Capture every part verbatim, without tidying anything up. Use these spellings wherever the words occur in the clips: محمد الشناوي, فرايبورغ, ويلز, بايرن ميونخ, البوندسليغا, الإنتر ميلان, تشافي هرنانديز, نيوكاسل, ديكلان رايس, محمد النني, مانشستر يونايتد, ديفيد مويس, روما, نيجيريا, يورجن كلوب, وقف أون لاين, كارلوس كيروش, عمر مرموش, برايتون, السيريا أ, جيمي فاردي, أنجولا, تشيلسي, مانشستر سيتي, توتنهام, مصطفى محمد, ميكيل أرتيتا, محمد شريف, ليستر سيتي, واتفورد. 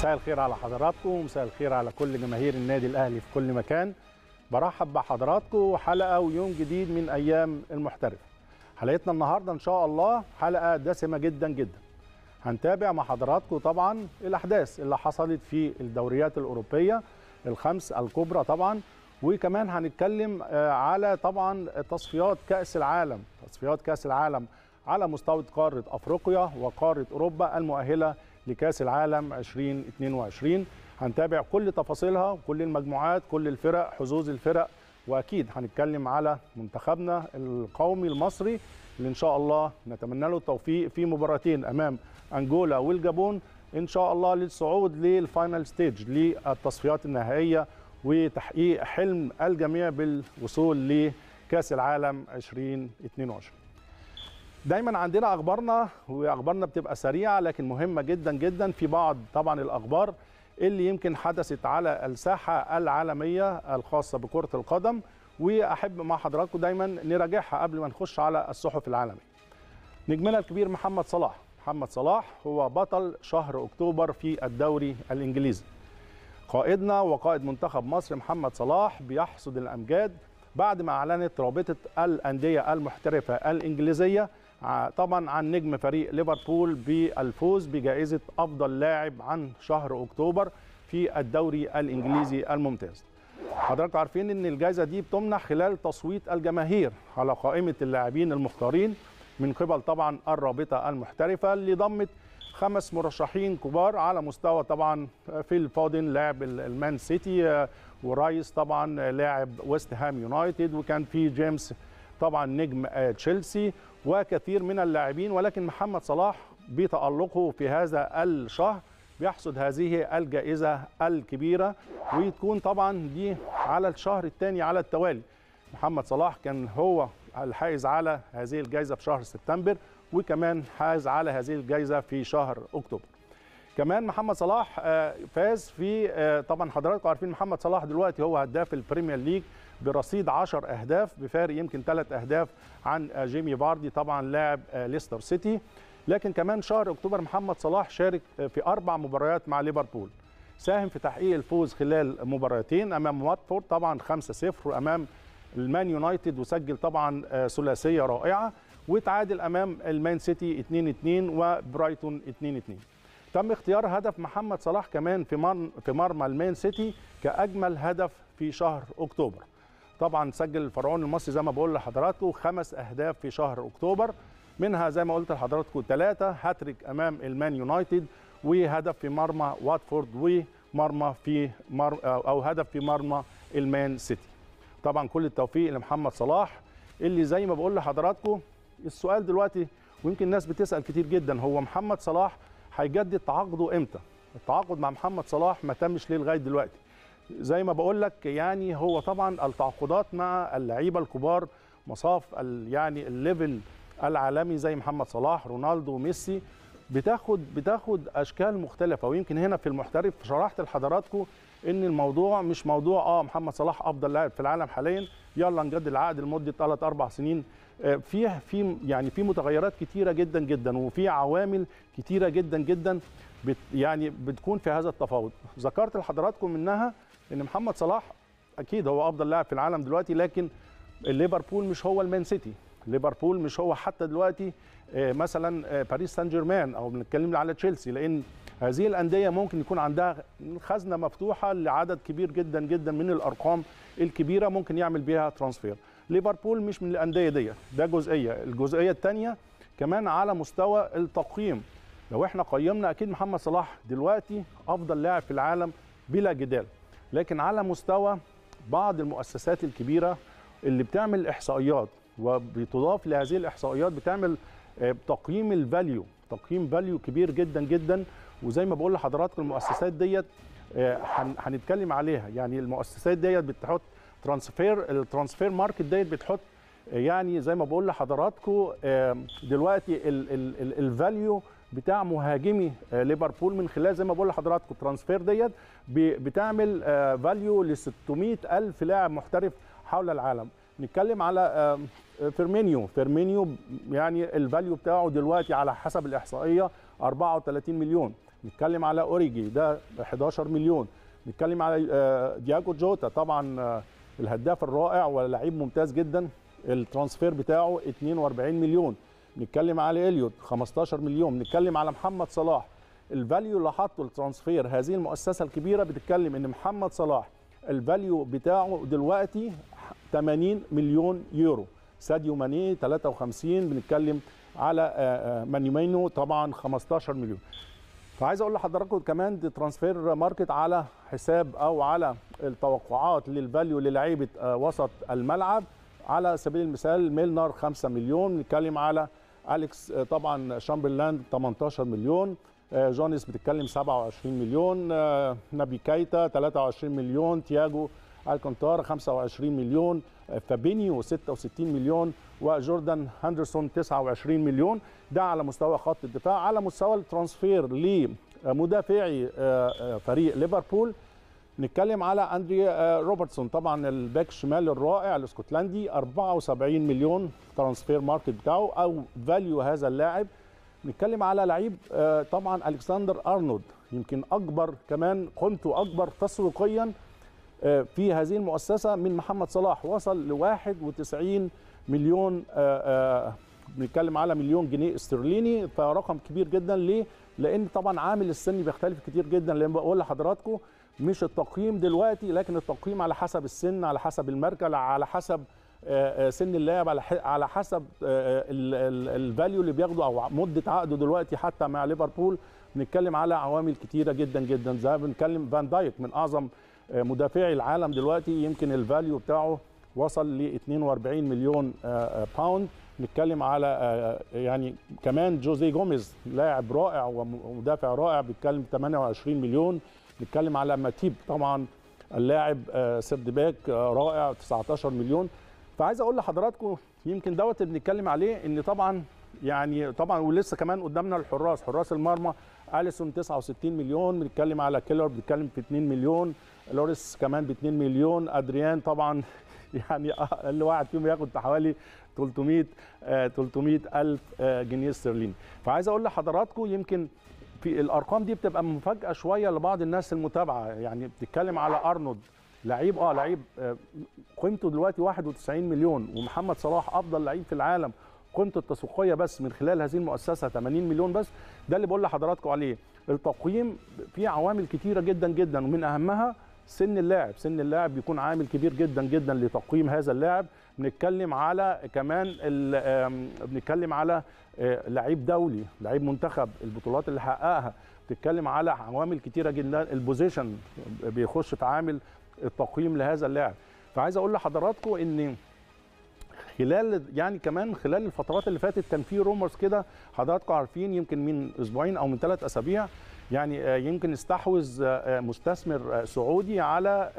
مساء الخير على حضراتكم ومساء الخير على كل جماهير النادي الأهلي في كل مكان. برحب بحضراتكم وحلقة ويوم جديد من أيام المحترف. حلقتنا النهاردة إن شاء الله حلقة دسمة جدا جدا. هنتابع مع حضراتكم طبعا الأحداث اللي حصلت في الدوريات الأوروبية الخمس الكبرى طبعا، وكمان هنتكلم على طبعا تصفيات كأس العالم، تصفيات كأس العالم على مستوى قارة أفريقيا وقارة أوروبا المؤهلة لكأس العالم ألفين واثنين وعشرين. هنتابع كل تفاصيلها وكل المجموعات، كل الفرق، حظوظ الفرق، وأكيد هنتكلم على منتخبنا القومي المصري اللي إن شاء الله نتمنى له التوفيق في مباراتين أمام أنجولا والجابون إن شاء الله للصعود للفاينال ستيج للتصفيات النهائية وتحقيق حلم الجميع بالوصول لكأس العالم ألفين واثنين وعشرين. دايما عندنا اخبارنا، واخبارنا بتبقى سريعه لكن مهمه جدا جدا. في بعض طبعا الاخبار اللي يمكن حدثت على الساحه العالميه الخاصه بكره القدم، واحب مع حضراتكم دايما نراجعها قبل ما نخش على الصحف العالميه. نجمنا الكبير محمد صلاح، محمد صلاح هو بطل شهر اكتوبر في الدوري الانجليزي. قائدنا وقائد منتخب مصر محمد صلاح بيحصد الامجاد بعد ما اعلنت رابطه الانديه المحترفه الانجليزيه طبعا عن نجم فريق ليفربول بالفوز بجائزة أفضل لاعب عن شهر أكتوبر في الدوري الإنجليزي الممتاز. حضراتكم عارفين أن الجائزة دي بتمنح خلال تصويت الجماهير على قائمة اللاعبين المختارين من قبل طبعا الرابطة المحترفة اللي ضمت خمس مرشحين كبار على مستوى طبعا فيل فودن لاعب المان سيتي، ورايس طبعا لاعب ويست هام يونايتد، وكان في جيمس طبعا نجم تشيلسي وكثير من اللاعبين، ولكن محمد صلاح بتألقه في هذا الشهر بيحصد هذه الجائزة الكبيرة، وتكون طبعا دي على الشهر الثاني على التوالي. محمد صلاح كان هو الحائز على هذه الجائزة في شهر سبتمبر، وكمان حاز على هذه الجائزة في شهر أكتوبر. كمان محمد صلاح فاز في طبعا، حضراتكم عارفين محمد صلاح دلوقتي هو هداف البريمير ليج برصيد عشر أهداف بفارق يمكن ثلاث أهداف عن جيمي فاردي طبعا لاعب ليستر سيتي. لكن كمان شهر أكتوبر محمد صلاح شارك في أربع مباريات مع ليفربول، ساهم في تحقيق الفوز خلال مباراتين أمام واتفورد طبعا خمسة صفر وأمام المان يونايتد، وسجل طبعا ثلاثية رائعة، وتعادل أمام المان سيتي اثنين اثنين وبرايتون اثنين اثنين. تم اختيار هدف محمد صلاح كمان في في مرمى المان سيتي كأجمل هدف في شهر أكتوبر. طبعا سجل الفرعون المصري زي ما بقول لحضراتكم خمس اهداف في شهر اكتوبر، منها زي ما قلت لحضراتكم ثلاثه هاتريك امام المان يونايتد، وهدف في مرمى واتفورد، ومرمى في مر او هدف في مرمى المان سيتي. طبعا كل التوفيق لمحمد صلاح اللي زي ما بقول لحضراتكم السؤال دلوقتي، ويمكن الناس بتسال كتير جدا، هو محمد صلاح هيجدد تعاقده امتى؟ التعاقد مع محمد صلاح ما تمش ليه لغايه دلوقتي؟ زي ما بقول لك يعني هو طبعا التعاقدات مع اللعيبه الكبار مصاف يعني الليفل العالمي زي محمد صلاح رونالدو وميسي بتاخد بتاخد اشكال مختلفه، ويمكن هنا في المحترف شرحت لحضراتكم ان الموضوع مش موضوع اه محمد صلاح افضل لاعب في العالم حاليا يلا نجدد العقد لمده ثلاث أربع سنين. فيه في يعني في متغيرات كتيره جدا جدا، وفي عوامل كتيره جدا جدا بت يعني بتكون في هذا التفاوض. ذكرت لحضراتكم منها ان محمد صلاح اكيد هو افضل لاعب في العالم دلوقتي، لكن ليفربول مش هو المان سيتي، ليفربول مش هو حتى دلوقتي مثلا باريس سان جيرمان، او بنتكلم على تشيلسي، لان هذه الانديه ممكن يكون عندها خزنه مفتوحه لعدد كبير جدا جدا من الارقام الكبيره ممكن يعمل بيها ترانسفير. ليفربول مش من الانديه دي، ده جزئيه. الجزئيه الثانيه كمان على مستوى التقييم، لو احنا قيمنا اكيد محمد صلاح دلوقتي افضل لاعب في العالم بلا جدال، لكن على مستوى بعض المؤسسات الكبيرة اللي بتعمل إحصائيات وبتضاف لهذه الإحصائيات بتعمل تقييم الفاليو، تقييم فاليو كبير جدا جدا. وزي ما بقول لحضراتكم المؤسسات ديت هنتكلم عليها، يعني المؤسسات ديت بتحط ترانسفير، الترانسفير ماركت ديت بتحط يعني زي ما بقول لحضراتكم دلوقتي الفاليو بتاع مهاجمي ليفربول من خلال زي ما بقول لحضراتكم الترانسفير ديت بتعمل فاليو ل ستمائة ألف لاعب محترف حول العالم. نتكلم على فيرمينيو، فيرمينيو يعني الفاليو بتاعه دلوقتي على حسب الإحصائية أربعة وثلاثين مليون، نتكلم على اوريجي ده احد عشر مليون، نتكلم على دياجو جوتا طبعا الهداف الرائع ولاعيب ممتاز جدا، الترانسفير بتاعه اثنين واربعين مليون، نتكلم على اليوت خمستاشر مليون، نتكلم على محمد صلاح الفاليو اللي حطه الترانسفير. هذه المؤسسه الكبيره بتتكلم ان محمد صلاح الفاليو بتاعه دلوقتي تمانين مليون يورو، ساديو ماني تلاتة وخمسين، بنتكلم على مانيمينو طبعا خمستاشر مليون. فعايز اقول لحضراتكم كمان دي ترانسفير ماركت على حساب او على التوقعات للفاليو للعيبه وسط الملعب، على سبيل المثال ميلنر خمسة مليون، بنتكلم على اليكس طبعا شامبرلان تمنتاشر مليون، جونيس بتتكلم سبعة وعشرين مليون، نبي كايتا تلاتة وعشرين مليون، تياجو الكونتار خمسة وعشرين مليون، فابينيو ستة وستين مليون، وجوردان هاندرسون تسعة وعشرين مليون. ده على مستوى خط الدفاع. على مستوى الترانسفير لمدافعي فريق ليفربول نتكلم على اندري روبرتسون طبعا الباك الشمال الرائع الاسكتلندي اربعة وسبعين مليون ترانسفير ماركت بتاعه او فاليو هذا اللاعب. نتكلم على لعيب طبعا الكسندر ارنولد، يمكن اكبر كمان قيمته اكبر تسويقيا في هذه المؤسسه من محمد صلاح، وصل ل واحد وتسعين مليون، بنتكلم على مليون جنيه استرليني، فرقم كبير جدا. ليه؟ لان طبعا عامل السن بيختلف كتير جدا، لان بقول لحضراتكم مش التقييم دلوقتي لكن التقييم على حسب السن، على حسب المركز، على حسب سن اللاعب، على حسب الفاليو اللي بياخده او مده عقده دلوقتي حتى مع ليفربول. بنتكلم على عوامل كتيره جدا جدا، زي ما بنتكلم فان دايك من اعظم مدافعي العالم دلوقتي، يمكن الفاليو بتاعه وصل ل اتنين واربعين مليون باوند. نتكلم على يعني كمان جوزيه جوميز لاعب رائع ومدافع رائع، بيتكلم تمانية وعشرين مليون. نتكلم على ماتيب طبعا اللاعب سيرد باك رائع تسعتاشر مليون. فعايز اقول لحضراتكم يمكن دوت اللي بنتكلم عليه، ان طبعا يعني طبعا ولسه كمان قدامنا الحراس، حراس المرمى اليسون تسعة وستين مليون، بنتكلم على كيلر بنتكلم في اتنين مليون، لوريس كمان ب اتنين مليون، ادريان طبعا يعني اللي واحد فيهم ياخد حوالي تلتمية الف جنيه استرليني. فعايز اقول لحضراتكم يمكن في الارقام دي بتبقى مفاجاه شويه لبعض الناس المتابعه، يعني بتتكلم على ارنولد لعيب اه لعيب قيمته دلوقتي واحد وتسعين مليون، ومحمد صلاح افضل لعيب في العالم قيمته التسويقيه بس من خلال هذه المؤسسه تمانين مليون بس. ده اللي بقول لحضراتكم عليه، التقييم فيه عوامل كتيره جدا جدا، ومن اهمها سن اللاعب. سن اللاعب بيكون عامل كبير جدا جدا لتقييم هذا اللاعب. بنتكلم على كمان بنتكلم على لعيب دولي، لعيب منتخب، البطولات اللي حققها، بتتكلم على عوامل كتيره جدا، البوزيشن بيخش في عامل التقييم لهذا اللاعب. فعايز اقول لحضراتكم ان خلال يعني كمان خلال الفترات اللي فاتت كان في رومرز كده، حضراتكم عارفين يمكن من اسبوعين او من ثلاث اسابيع يعني يمكن استحوذ مستثمر سعودي على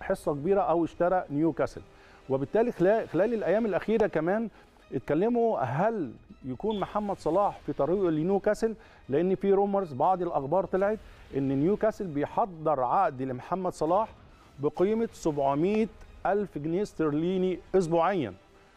حصه كبيره او اشترى نيوكاسل، وبالتالي خلال الايام الاخيره كمان اتكلموا هل يكون محمد صلاح في طريقه لنيوكاسل، لان في رومرز بعض الاخبار طلعت ان نيوكاسل بيحضر عقد لمحمد صلاح بقيمه سبعمية الف جنيه استرليني اسبوعيا،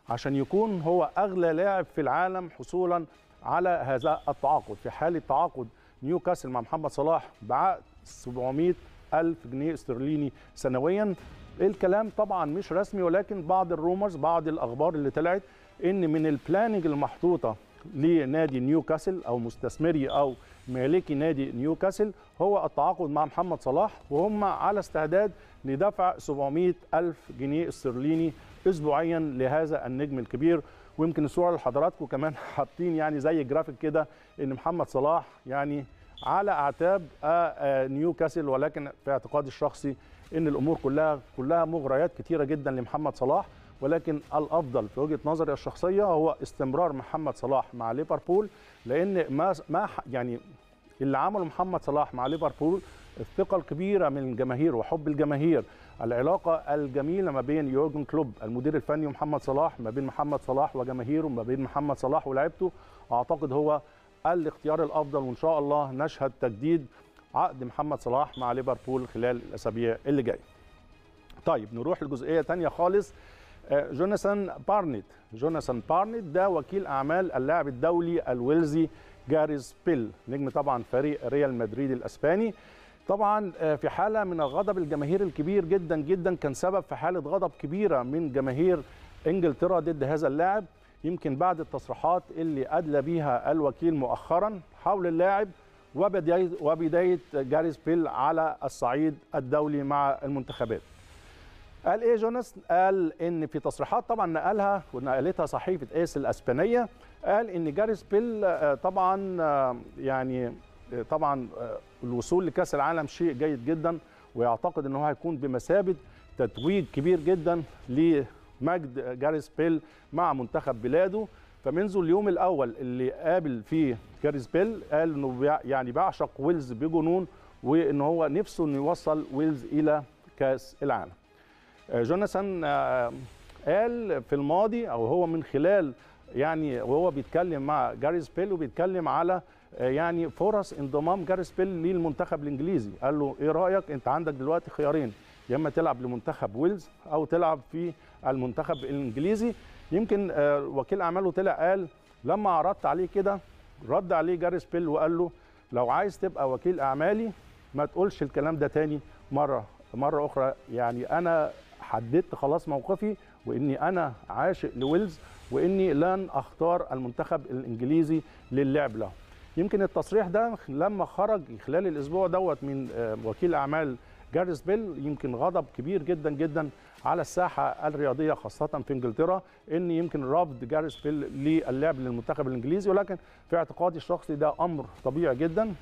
عشان يكون هو اغلى لاعب في العالم حصولا على هذا التعاقد. في حال التعاقد نيوكاسل مع محمد صلاح بعقد سبعمية الف جنيه استرليني سنويا. الكلام طبعا مش رسمي، ولكن بعض الرومرز بعض الاخبار اللي طلعت ان من البلاننج المحطوطه لنادي نيوكاسل او مستثمري او مالكي نادي نيوكاسل هو التعاقد مع محمد صلاح، وهم على استعداد لدفع سبعمية الف جنيه استرليني اسبوعيا لهذا النجم الكبير. ويمكن الصوره لحضراتكم كمان حاطين يعني زي جرافيك كده ان محمد صلاح يعني على اعتاب نيوكاسل، ولكن في اعتقادي الشخصي ان الامور كلها كلها مغريات كتيره جدا لمحمد صلاح، ولكن الافضل في وجهه نظري الشخصيه هو استمرار محمد صلاح مع ليفربول، لان ما ما يعني اللي عمله محمد صلاح مع ليفربول، الثقه الكبيره من الجماهير وحب الجماهير، العلاقه الجميله ما بين يورجن كلوب المدير الفني ومحمد صلاح، ما بين محمد صلاح وجماهيره، ما بين محمد صلاح ولاعيبته، اعتقد هو الاختيار الافضل. وان شاء الله نشهد تجديد عقد محمد صلاح مع ليفربول خلال الاسابيع اللي جايه. طيب نروح لجزئيه ثانيه خالص، جوناثان بارنيت. جوناثان بارنيت ده وكيل اعمال اللاعب الدولي الويلزي جاريث بيل نجم طبعا فريق ريال مدريد الاسباني. طبعا في حاله من الغضب الجماهير الكبير جدا جدا، كان سبب في حاله غضب كبيره من جماهير انجلترا ضد هذا اللاعب، يمكن بعد التصريحات اللي ادلى بيها الوكيل مؤخرا حول اللاعب وبدايه وبدايه جاريث بيل على الصعيد الدولي مع المنتخبات. قال ايه جونس؟ قال ان في تصريحات طبعا نقلها ونقلتها صحيفه ايس الاسبانيه، قال ان جاريث بيل طبعا يعني طبعا الوصول لكاس العالم شيء جيد جدا، ويعتقد ان هو هيكون بمثابه تتويج كبير جدا لمجد جاريث بيل مع منتخب بلاده. فمنذ اليوم الاول اللي قابل فيه جاريث بيل قال انه يعني بيعشق ويلز بجنون، وان هو نفسه انه يوصل ويلز الى كاس العالم. جوناثان قال في الماضي او هو من خلال يعني وهو بيتكلم مع جاريث بيل وبيتكلم على يعني فرص انضمام جاريث بيل للمنتخب الانجليزي، قال له ايه رايك انت عندك دلوقتي خيارين، يا اما تلعب لمنتخب ويلز او تلعب في المنتخب الانجليزي. يمكن وكيل اعماله طلع قال لما عرضت عليه كده رد عليه جاريث بيل وقال له لو عايز تبقى وكيل اعمالي ما تقولش الكلام ده تاني مره مره اخرى، يعني انا حددت خلاص موقفي واني انا عاشق لويلز واني لن اختار المنتخب الانجليزي للعب له. يمكن التصريح ده لما خرج خلال الاسبوع دوت من وكيل اعمال جاريث بيل يمكن غضب كبير جدا جدا على الساحه الرياضيه خاصه في انجلترا، ان يمكن رفض جاريث بيل للعب للمنتخب الانجليزي، ولكن في اعتقادي الشخصي ده امر طبيعي جدا،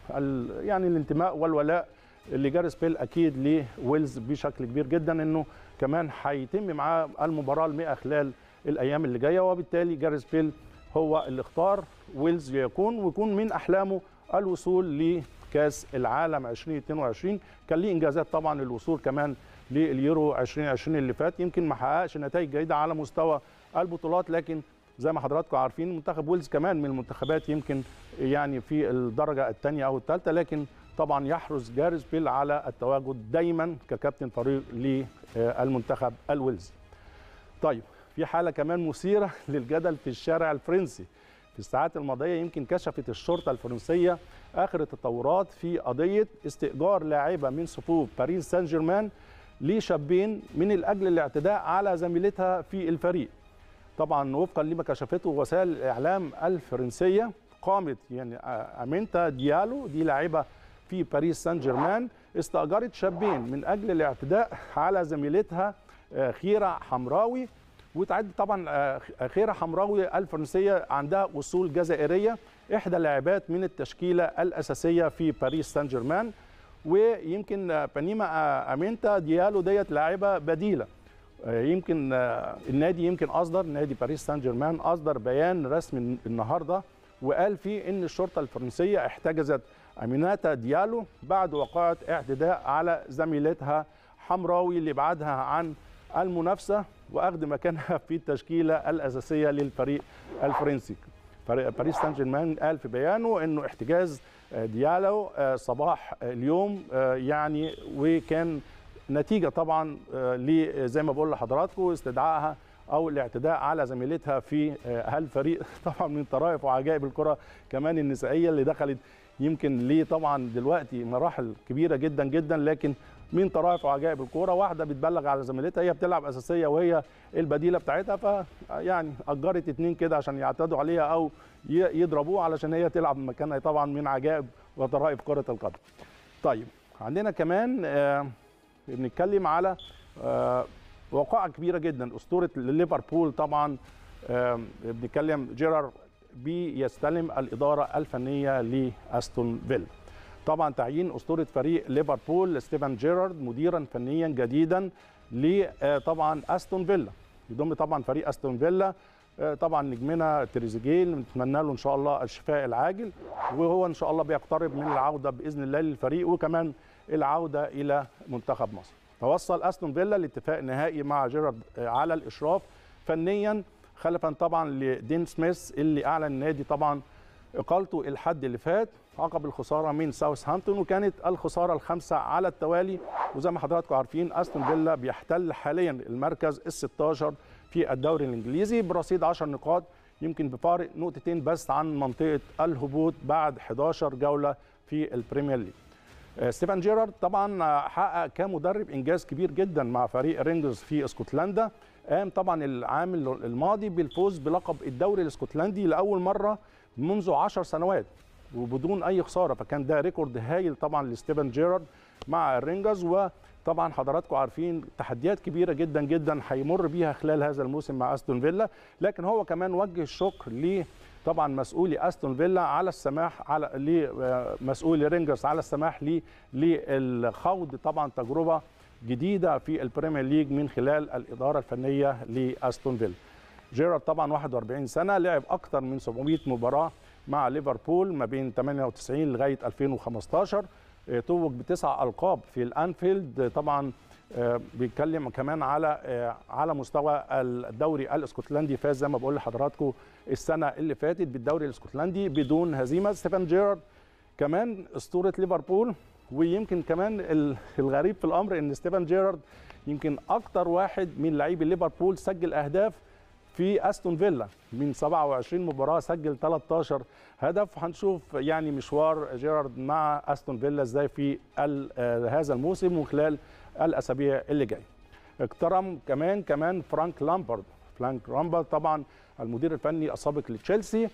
يعني الانتماء والولاء اللي جاريث بيل اكيد لويلز بشكل كبير جدا، انه كمان هيتم معاه المباراه المئة خلال الايام اللي جايه، وبالتالي جاريث بيل هو اللي اختار ويلز ليكون ويكون من احلامه الوصول لكاس العالم ألفين واثنين وعشرين. كان ليه انجازات طبعا الوصول كمان لليورو ألفين وعشرين اللي فات، يمكن ما حققش نتائج جيده على مستوى البطولات، لكن زي ما حضراتكم عارفين منتخب ويلز كمان من المنتخبات يمكن يعني في الدرجه الثانيه او الثالثه، لكن طبعا يحرص جاريث بيل على التواجد دايما ككابتن فريق للمنتخب الويلزي. طيب في حاله كمان مثيره للجدل في الشارع الفرنسي. في الساعات الماضيه يمكن كشفت الشرطه الفرنسيه اخر التطورات في قضيه استئجار لاعبه من صفوف باريس سان جيرمان لشابين من اجل الاعتداء على زميلتها في الفريق. طبعا وفقا لما كشفته وسائل الاعلام الفرنسيه، قامت يعني امينتا ديالو دي لاعبه في باريس سان جيرمان استأجرت شابين من أجل الاعتداء على زميلتها خيرة حمراوي، وتعد طبعا خيرة حمراوي الفرنسية عندها أصول جزائرية، إحدى اللاعبات من التشكيلة الأساسية في باريس سان جيرمان، ويمكن بنيمة أمينتا ديالو ديت لاعبة بديلة. يمكن النادي يمكن أصدر نادي باريس سان جيرمان أصدر بيان رسمي النهاردة وقال فيه إن الشرطة الفرنسية احتجزت أميناتا ديالو بعد وقعت اعتداء على زميلتها حمراوي لابعادها عن المنافسة وأخذ مكانها في التشكيلة الأساسية للفريق الفرنسي. باريس سان جيرمان قال في بيانه أنه احتجاز ديالو صباح اليوم يعني، وكان نتيجة طبعا زي ما بقول لحضراتكم استدعائها أو الاعتداء على زميلتها في هالفريق، طبعا من طرائف وعجائب الكرة كمان النسائية اللي دخلت يمكن ليه طبعا دلوقتي مراحل كبيره جدا جدا، لكن من طرائف وعجائب الكوره واحده بتبلغ على زميلتها هي بتلعب اساسيه وهي البديله بتاعتها، ف يعني اجرت اتنين كده عشان يعتدوا عليها او يضربوها علشان هي تلعب مكانها، طبعا من عجائب وطرائف كره القدم. طيب عندنا كمان آه بنتكلم على آه وقائع كبيره جدا، اسطوره ليفربول طبعا آه بنتكلم جيرارد بيستلم الإدارة الفنية لأستون فيلا. طبعا تعيين أسطورة فريق ليفربول ستيفن جيرارد مديرا فنيا جديدا لطبعا أستون فيلا، يضم طبعا فريق أستون فيلا طبعا نجمنا تريزيجيه، نتمنى له إن شاء الله الشفاء العاجل، وهو إن شاء الله بيقترب من العودة بإذن الله للفريق وكمان العودة إلى منتخب مصر. توصل أستون فيلا لاتفاق نهائي مع جيرارد على الإشراف فنيا خلفا طبعا لدين سميث اللي اعلن النادي طبعا اقالته الحد اللي فات عقب الخساره من ساوثهامبتون، وكانت الخساره الخامسه على التوالي، وزي ما حضراتكم عارفين استون فيلا بيحتل حاليا المركز ال ستاشر في الدوري الانجليزي برصيد عشر نقاط، يمكن بفارق نقطتين بس عن منطقه الهبوط بعد إحدى عشرة جوله في البريمير ليج. ستيفن جيرارد طبعا حقق كمدرب انجاز كبير جدا مع فريق رينجرز في اسكتلندا، قام طبعا العام الماضي بالفوز بلقب الدوري الاسكتلندي لاول مره منذ عشر سنوات وبدون اي خساره، فكان ده ريكورد هايل طبعا لستيفن جيرارد مع الرينجرز. وطبعا حضراتكم عارفين تحديات كبيره جدا جدا هيمر بيها خلال هذا الموسم مع أستون فيلا، لكن هو كمان وجه الشكر ل طبعا مسؤولي أستون فيلا على السماح على لمسؤولي رينجرز على السماح لي للخوض طبعا تجربه جديده في البريمير ليج من خلال الاداره الفنيه لأستون فيلا. جيرارد طبعا واحد وأربعين سنه، لعب اكثر من سبعمائة مباراه مع ليفربول ما بين ثمانية وتسعين لغايه ألفين وخمسة عشر، توج بتسع القاب في الانفيلد. طبعا بيتكلم كمان على على مستوى الدوري الاسكتلندي، فاز زي ما بقول لحضراتكم السنه اللي فاتت بالدوري الاسكتلندي بدون هزيمه. ستيفن جيرارد كمان اسطوره ليفربول، ويمكن كمان الغريب في الامر ان ستيفن جيرارد يمكن اكتر واحد من لاعبي ليفربول سجل اهداف في أستون فيلا، من سبعة وعشرين مباراة سجل ثلاثة عشر هدف. هنشوف يعني مشوار جيرارد مع أستون فيلا ازاي في هذا الموسم وخلال الأسابيع اللي جاي. اكترم كمان كمان فرانك لامبرد فرانك لامبرد طبعا المدير الفني السابق لتشيلسي،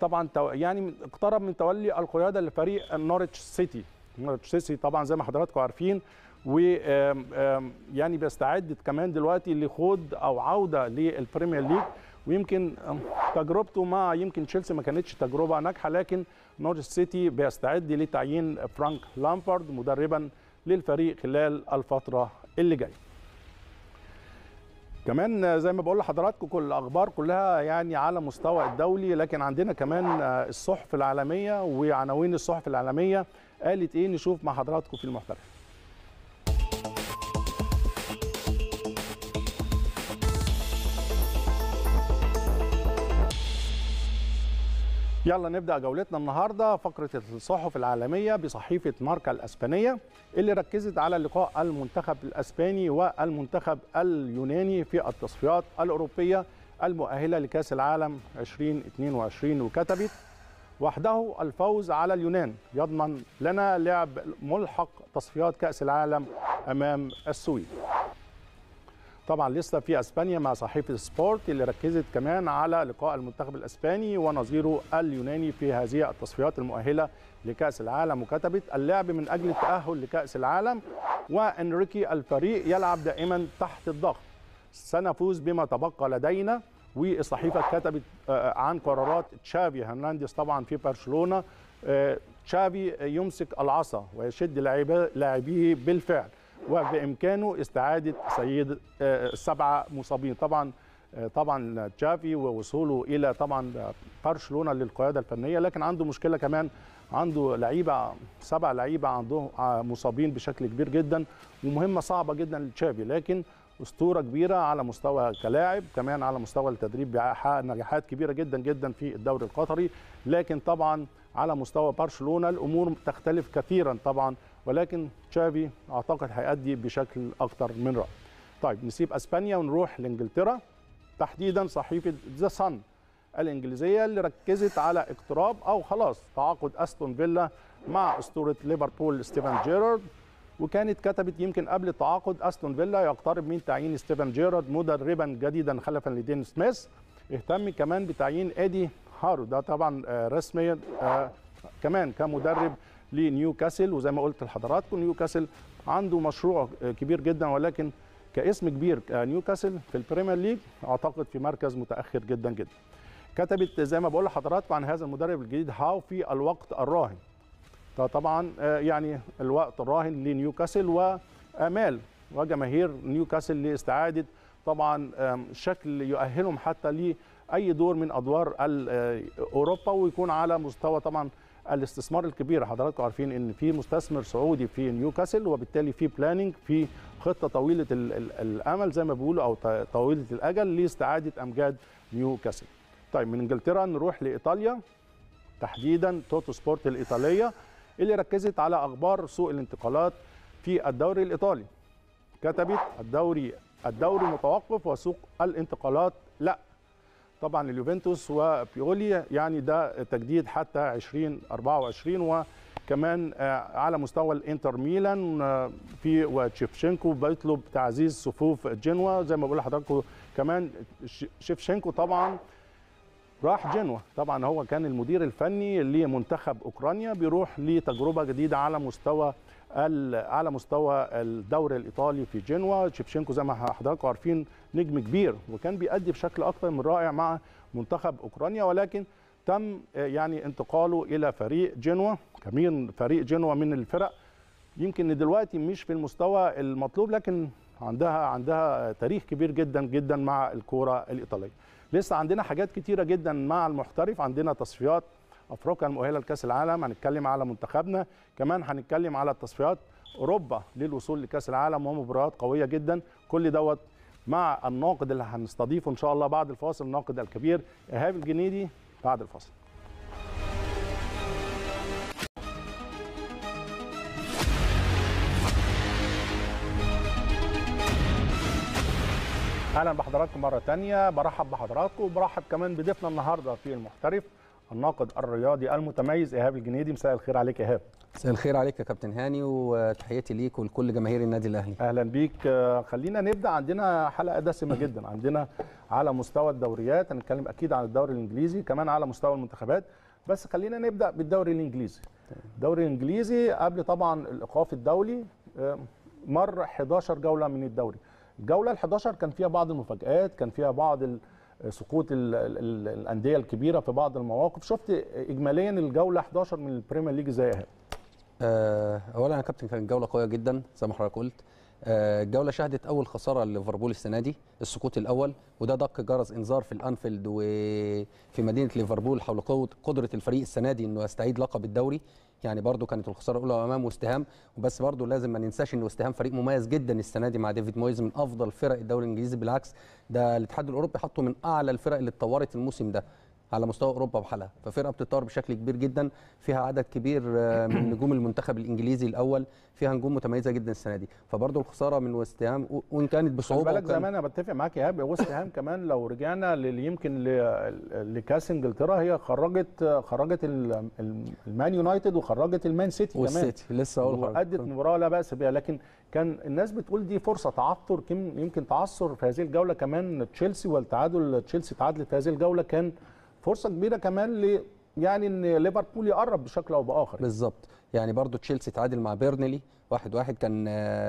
طبعا يعني اقترب من تولي القيادة لفريق نوريتش سيتي نوريتش سيتي طبعا زي ما حضراتكم عارفين، و يعني بيستعد كمان دلوقتي لخوض او عوده للبريمير ليج. ويمكن تجربته مع يمكن تشيلسي ما كانتش تجربه ناجحه، لكن نوريتش سيتي بيستعد لتعيين فرانك لامبارد مدربا للفريق خلال الفتره اللي جايه. كمان زي ما بقول لحضراتكم كل الاخبار كلها يعني على مستوى الدولي، لكن عندنا كمان الصحف العالميه وعناوين الصحف العالميه قالت ايه، نشوف مع حضراتكم في المحترف. يلا نبدأ جولتنا النهارده فقرة الصحف العالمية بصحيفة ماركا الأسبانية اللي ركزت على لقاء المنتخب الأسباني والمنتخب اليوناني في التصفيات الأوروبية المؤهلة لكأس العالم ألفين واثنين وعشرين، وكتبت: وحده الفوز على اليونان يضمن لنا لعب ملحق تصفيات كأس العالم أمام السويد. طبعا لسه في اسبانيا مع صحيفه سبورت اللي ركزت كمان على لقاء المنتخب الاسباني ونظيره اليوناني في هذه التصفيات المؤهله لكاس العالم، وكتبت: اللعب من اجل التاهل لكاس العالم وانريكي الفريق يلعب دائما تحت الضغط، سنفوز بما تبقى لدينا. والصحيفه كتبت عن قرارات تشافي هرنانديز طبعا في برشلونه، تشافي يمسك العصا ويشد لاعبيه بالفعل وبامكانه استعاده سيد السبعه مصابين. طبعا طبعا تشافي ووصوله الى طبعا برشلونه للقياده الفنيه، لكن عنده مشكله كمان، عنده لعيبه سبع لعيبه عندهم مصابين بشكل كبير جدا، ومهمه صعبه جدا لتشافي، لكن اسطوره كبيره على مستوى كلاعب، كمان على مستوى التدريب بيحقق نجاحات كبيره جدا جدا في الدوري القطري، لكن طبعا على مستوى برشلونه الامور تختلف كثيرا طبعا، ولكن تشافي اعتقد هيأدي بشكل اكتر من رائع. طيب نسيب اسبانيا ونروح لانجلترا، تحديدا صحيفه ذا صن الانجليزيه اللي ركزت على اقتراب او خلاص تعاقد استون فيلا مع اسطوره ليفربول ستيفن جيرارد، وكانت كتبت: يمكن قبل تعاقد استون فيلا يقترب من تعيين ستيفن جيرارد مدربا جديدا خلفا لدين سميث، اهتم كمان بتعيين ادي هارو ده طبعا رسميا كمان كمدرب لنيوكاسل. وزي ما قلت لحضراتكم نيوكاسل عنده مشروع كبير جدا، ولكن كاسم كبير نيوكاسل في البريمير ليج اعتقد في مركز متاخر جدا جدا. كتبت زي ما بقول لحضراتكم عن هذا المدرب الجديد هاو في الوقت الراهن، ده طبعا يعني الوقت الراهن لنيوكاسل وامال وجماهير نيوكاسل لاستعاده طبعا شكل يؤهلهم حتى لاي دور من ادوار اوروبا، ويكون على مستوى طبعا الاستثمار الكبير. حضراتكم عارفين ان في مستثمر سعودي في نيوكاسل، وبالتالي في بلاننج، في خطه طويله الامل زي ما بيقولوا او طويله الاجل لاستعاده امجاد نيوكاسل. طيب من انجلترا نروح لايطاليا، تحديدا توتو سبورت الايطاليه اللي ركزت على اخبار سوق الانتقالات في الدوري الايطالي، كتبت: الدوري الدوري متوقف وسوق الانتقالات لا. طبعا اليوفنتوس وبيولي، يعني ده تجديد حتى ألفين وأربعة وعشرين، وكمان على مستوى الانتر ميلان في وتشيفشينكو بيطلب تعزيز صفوف جنوة. زي ما بقول لحضراتكم كمان شيفشينكو طبعا راح جنوة، طبعا هو كان المدير الفني لمنتخب اوكرانيا، بيروح لتجربه جديده على مستوى على مستوى الدوري الايطالي في جنوة. شيفشينكو زي ما حضراتكم عارفين نجم كبير، وكان بيأدي بشكل اكثر من رائع مع منتخب اوكرانيا، ولكن تم يعني انتقاله الى فريق جنوة. كمان فريق جنوة من الفرق يمكن دلوقتي مش في المستوى المطلوب، لكن عندها عندها تاريخ كبير جدا جدا مع الكوره الايطاليه. لسه عندنا حاجات كتيره جدا مع المحترف، عندنا تصفيات افريقيا المؤهله لكاس العالم، هنتكلم على منتخبنا، كمان هنتكلم على تصفيات اوروبا للوصول لكاس العالم ومباريات قويه جدا. كل دوت مع الناقد اللي هنستضيفه ان شاء الله بعد الفاصل، الناقد الكبير إيهاب الجنيدي، بعد الفاصل. اهلا بحضراتكم مره ثانيه، برحب بحضراتكم وبرحب كمان بضيفنا النهارده في المحترف الناقد الرياضي المتميز إيهاب الجنيدي. مساء الخير عليك إيهاب. مساء الخير عليك يا كابتن هاني، وتحياتي ليك ولكل جماهير النادي الاهلي. اهلا بيك. خلينا نبدا، عندنا حلقه دسمه جدا، عندنا على مستوى الدوريات هنتكلم اكيد عن الدوري الانجليزي، كمان على مستوى المنتخبات، بس خلينا نبدا بالدوري الانجليزي. الدوري الانجليزي قبل طبعا الايقاف الدولي مر إحدى عشرة جوله من الدوري. الجوله الحادية عشرة كان فيها بعض المفاجآت، كان فيها بعض سقوط الانديه الكبيره في بعض المواقف. شفت اجماليا الجوله إحدى عشرة من البريمير ليج زي ايه؟ اولا يا كابتن كانت جوله قويه جدا زي ما حضرتك قلت. الجوله شهدت اول خساره لليفربول السنه دي، السقوط الاول، وده دق جرس انذار في الانفيلد وفي مدينه ليفربول حول قدره الفريق السنه دي انه يستعيد لقب الدوري. يعني برضو كانت الخساره الاولى امام وست هام، وبس برضو لازم ما ننساش ان وست هام فريق مميز جدا السنه دي مع ديفيد مويس، من افضل فرق الدوري الانجليزي، بالعكس ده الاتحاد الاوروبي حطه من اعلى الفرق اللي اتطورت الموسم ده على مستوى اوروبا بحالها، ففرقه بتتطور بشكل كبير جدا، فيها عدد كبير من نجوم المنتخب الانجليزي الاول، فيها نجوم متميزه جدا السنه دي، فبرضه الخساره من وست هام وان كانت بصعوبه. خلي بالك زي ما انا بتفق معاك يا ايهاب، وست هام كمان لو رجعنا يمكن لكاس انجلترا، هي خرجت خرجت المان يونايتد وخرجت المان سيتي كمان، والسيتي لسه اقول لك، وادت مباراه لا باس بها، لكن كان الناس بتقول دي فرصه تعثر، يمكن تعثر في هذه الجوله كمان تشيلسي والتعادل، تشيلسي تعادلت هذه الجوله، كان فرصه كبيره كمان ل يعني ان ليفربول يقرب بشكل او باخر. بالظبط، يعني برضو تشيلسي تعادل مع بيرنلي واحد واحد، كان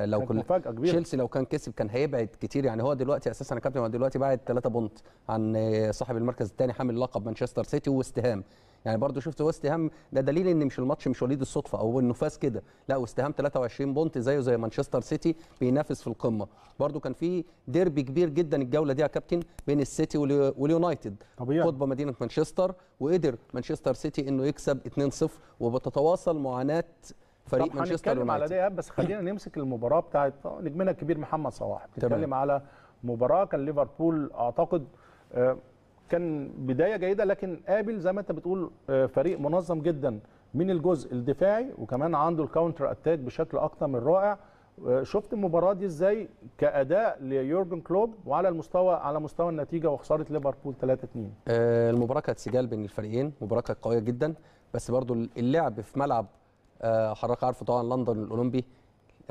لو كان تشيلسي لو كان كسب كان هيبعد كتير، يعني هو دلوقتي اساسا يا كابتن هو دلوقتي بعد ثلاثة بونت عن صاحب المركز الثاني حامل لقب مانشستر سيتي ووست هام. يعني برضو شفت وست هام ده دليل ان مش الماتش مش وليد الصدفه او النفاس كده، لا وست هام ثلاثة وعشرين بونت زيه زي مانشستر سيتي بينافس في القمه. برضو كان في ديربي كبير جدا الجوله دي يا كابتن بين السيتي واليونايتد، قطب مدينه مانشستر، وقدر مانشستر سيتي انه يكسب اتنين صفر وبتتواصل معاناه فريق مانشستر يونايتد. على ده بس خلينا نمسك المباراه بتاعت نجمنا الكبير محمد صلاح، بتتكلم على مباراه كان ليفربول اعتقد آه كان بدايه جيده، لكن قابل زي ما انت بتقول فريق منظم جدا من الجزء الدفاعي، وكمان عنده الكاونتر اتاك بشكل اكتر من رائع. شفت المباراه دي ازاي كاداء ليورجن كلوب، وعلى المستوى على مستوى النتيجه وخساره ليفربول ثلاثة اتنين. آه المباراه كانت سجال بين الفريقين، مباراه كانت قويه جدا، بس برضو اللعب في ملعب آه حضرتك عارفه طبعا لندن الاولمبي،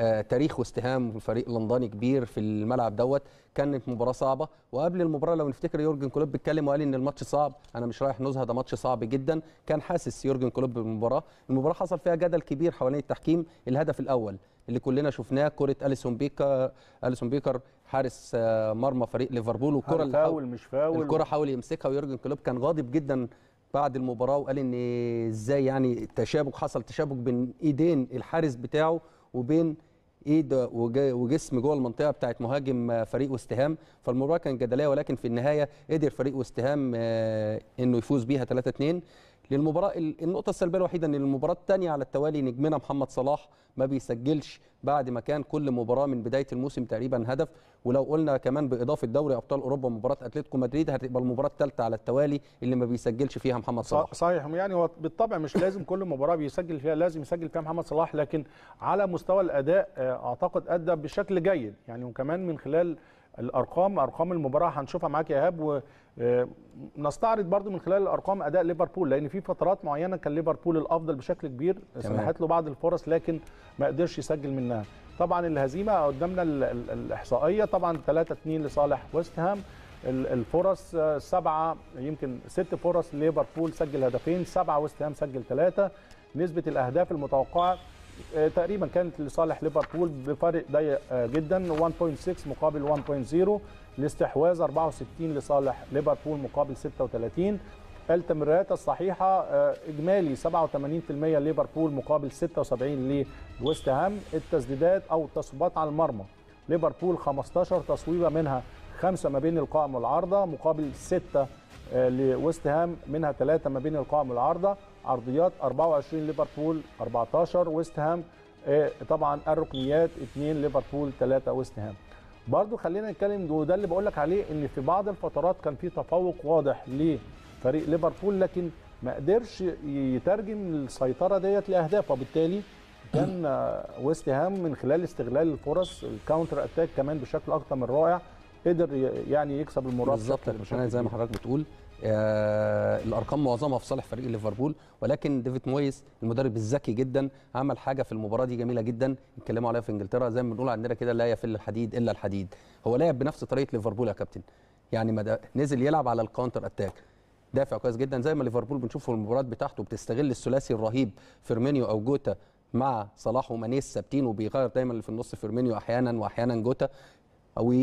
آه تاريخ وست هام فريق لندني كبير في الملعب دوت، كانت مباراه صعبه. وقبل المباراه لو نفتكر يورجن كلوب بيتكلم وقال ان الماتش صعب، انا مش رايح نزهه، ده ماتش صعب جدا. كان حاسس يورجن كلوب بالمباراه، المباراه حصل فيها جدل كبير حوالين التحكيم. الهدف الاول اللي كلنا شفناه كره اليسون بيكر، اليسون بيكر حارس مرمى فريق ليفربول، والكره اللي فاول مش فاول، الكره حاول يمسكها ويورجن كلوب كان غاضب جدا بعد المباراه، وقال ان ازاي يعني تشابك، حصل تشابك بين ايدين الحارس بتاعه وبين ايد وجسم جوه المنطقه بتاعت مهاجم فريق وست هام، فالمباراه كانت جدليه، ولكن في النهايه قدر فريق وست هام انه يفوز بيها ثلاثة اتنين. للمباراه النقطه السلبيه الوحيده ان المباراه الثانيه على التوالي نجمنا محمد صلاح ما بيسجلش بعد ما كان كل مباراه من بدايه الموسم تقريبا هدف، ولو قلنا كمان باضافه دوري ابطال اوروبا مباراه اتلتيكو مدريد هتبقى المباراه الثالثه على التوالي اللي ما بيسجلش فيها محمد صلاح. صحيح، يعني هو بالطبع مش لازم كل مباراه بيسجل فيها لازم يسجل فيها محمد صلاح، لكن على مستوى الاداء اعتقد ادى بشكل جيد يعني، وكمان من خلال الارقام، ارقام المباراه هنشوفها معاك يا ايهاب، ونستعرض برضو من خلال الارقام اداء ليفربول، لان في فترات معينه كان ليفربول الافضل بشكل كبير، سمحت له بعض الفرص لكن ما قدرش يسجل منها. طبعا الهزيمه قدامنا الاحصائيه، طبعا ثلاثة اثنين لصالح ويست هام، الفرص سبعه، يمكن ست فرص ليفربول سجل هدفين، سبعه ويست هام سجل ثلاثه. نسبه الاهداف المتوقعه تقريبا كانت لصالح ليفربول بفرق ضيق جدا، واحد فاصلة ستة مقابل واحد فاصلة صفر، الاستحواذ أربعة وستين لصالح ليفربول مقابل ستة وثلاثين، التمريرات الصحيحه اجمالي سبعة وثمانين بالمئة ليفربول مقابل ستة وسبعين لويست هام، التسديدات او التصويبات على المرمى ليفربول خمسة عشر تصويبه، منها خمسة ما بين القائم والعارضه مقابل ستة لويست هام، منها ثلاثة ما بين القائم والعارضه. عرضيات أربعة وعشرين ليفربول، أربعة عشر ويست هام، طبعا الركنيات اثنين ليفربول، ثلاثة ويست هام. برضو خلينا نتكلم، وده اللي بقول لك عليه، ان في بعض الفترات كان في تفوق واضح لفريق ليفربول، لكن ما قدرش يترجم السيطره ديت لاهداف، وبالتالي كان ويست هام من خلال استغلال الفرص، الكاونتر اتاك كمان بشكل اكثر من رائع، قدر يعني يكسب المباراه بالظبط. زي ما حضرتك بتقول آه الارقام معظمها في صالح فريق ليفربول، ولكن ديفيد مويس المدرب الذكي جدا عمل حاجه في المباراه دي جميله جدا اتكلموا عليها في انجلترا، زي ما بنقول عندنا كده لا يفل الحديد الا الحديد. هو لعب بنفس طريقه ليفربول يا كابتن، يعني نزل يلعب على الكاونتر اتاك، دافع كويس جدا زي ما ليفربول بنشوفه في المباريات بتاعته، بتستغل الثلاثي الرهيب فيرمينيو او جوتا مع صلاح ومانيس ثابتين، وبيغير دايما في النص فيرمينيو احيانا واحيانا جوتا، او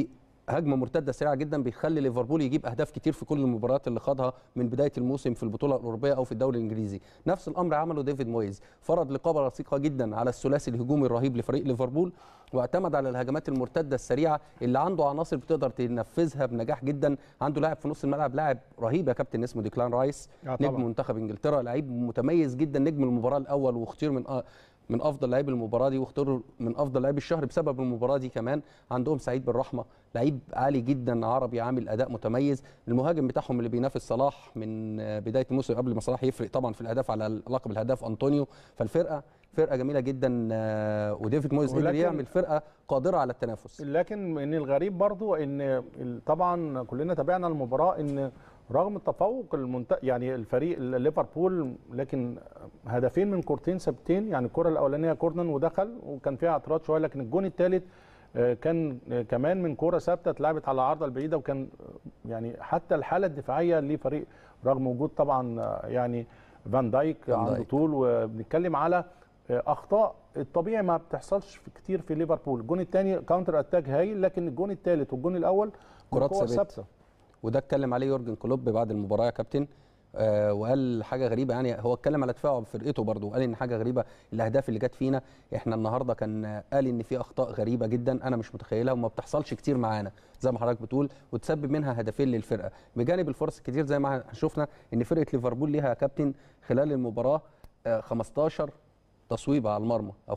هجمه مرتده سريعه جدا، بيخلي ليفربول يجيب اهداف كتير في كل المباريات اللي خاضها من بدايه الموسم في البطوله الاوروبيه او في الدوري الانجليزي. نفس الامر عمله ديفيد مويز، فرض رقابه رصيقه جدا على الثلاثي الهجومي الرهيب لفريق ليفربول، واعتمد على الهجمات المرتده السريعه اللي عنده عناصر بتقدر تنفذها بنجاح جدا. عنده لاعب في نص الملعب، لاعب رهيب يا كابتن اسمه ديكلان رايس، نجم منتخب انجلترا، لعيب متميز جدا، نجم المباراه الاول، واختير من أ... من افضل لاعبي المباراه دي، واختاروا من افضل لاعبي الشهر بسبب المباراه دي. كمان عندهم سعيد بالرحمه، لعيب عالي جدا عربي عامل اداء متميز. المهاجم بتاعهم اللي بينافس صلاح من بدايه الموسم قبل ما صلاح يفرق طبعا في الاهداف على لقب الهداف انطونيو. فالفرقه فرقه جميله جدا، وديفيد مويز قدر يعمل فرقه قادره على التنافس. لكن ان الغريب برضو ان طبعا كلنا تابعنا المباراه، ان رغم التفوق المنت... يعني الفريق ليفربول، لكن هدفين من كورتين ثابتين، يعني الكره الاولانيه كورنر ودخل وكان فيها اعتراض شويه، لكن الجون الثالث كان كمان من كره ثابته اتلعبت على العارضه البعيده، وكان يعني حتى الحاله الدفاعيه لفريق رغم وجود طبعا يعني فان دايك عنده طول، وبنتكلم على اخطاء الطبيعي ما بتحصلش كتير في ليفربول. الجون الثاني كاونتر اتاك هايل، لكن الجون الثالث والجون الاول كرات ثابته، وده اتكلم عليه يورجن كلوب بعد المباراه يا كابتن، آه وقال حاجه غريبه، يعني هو اتكلم على دفاعه بفرقته برضه، وقال ان حاجه غريبه الاهداف اللي جت فينا احنا النهارده، كان قال ان في اخطاء غريبه جدا انا مش متخيلها وما بتحصلش كتير معانا زي ما حضرتك بتقول، وتسبب منها هدفين للفرقه بجانب الفرص الكتير. زي ما شفنا ان فرقه ليفربول ليها يا كابتن خلال المباراه آه خمسة عشر تصويبه على المرمى، او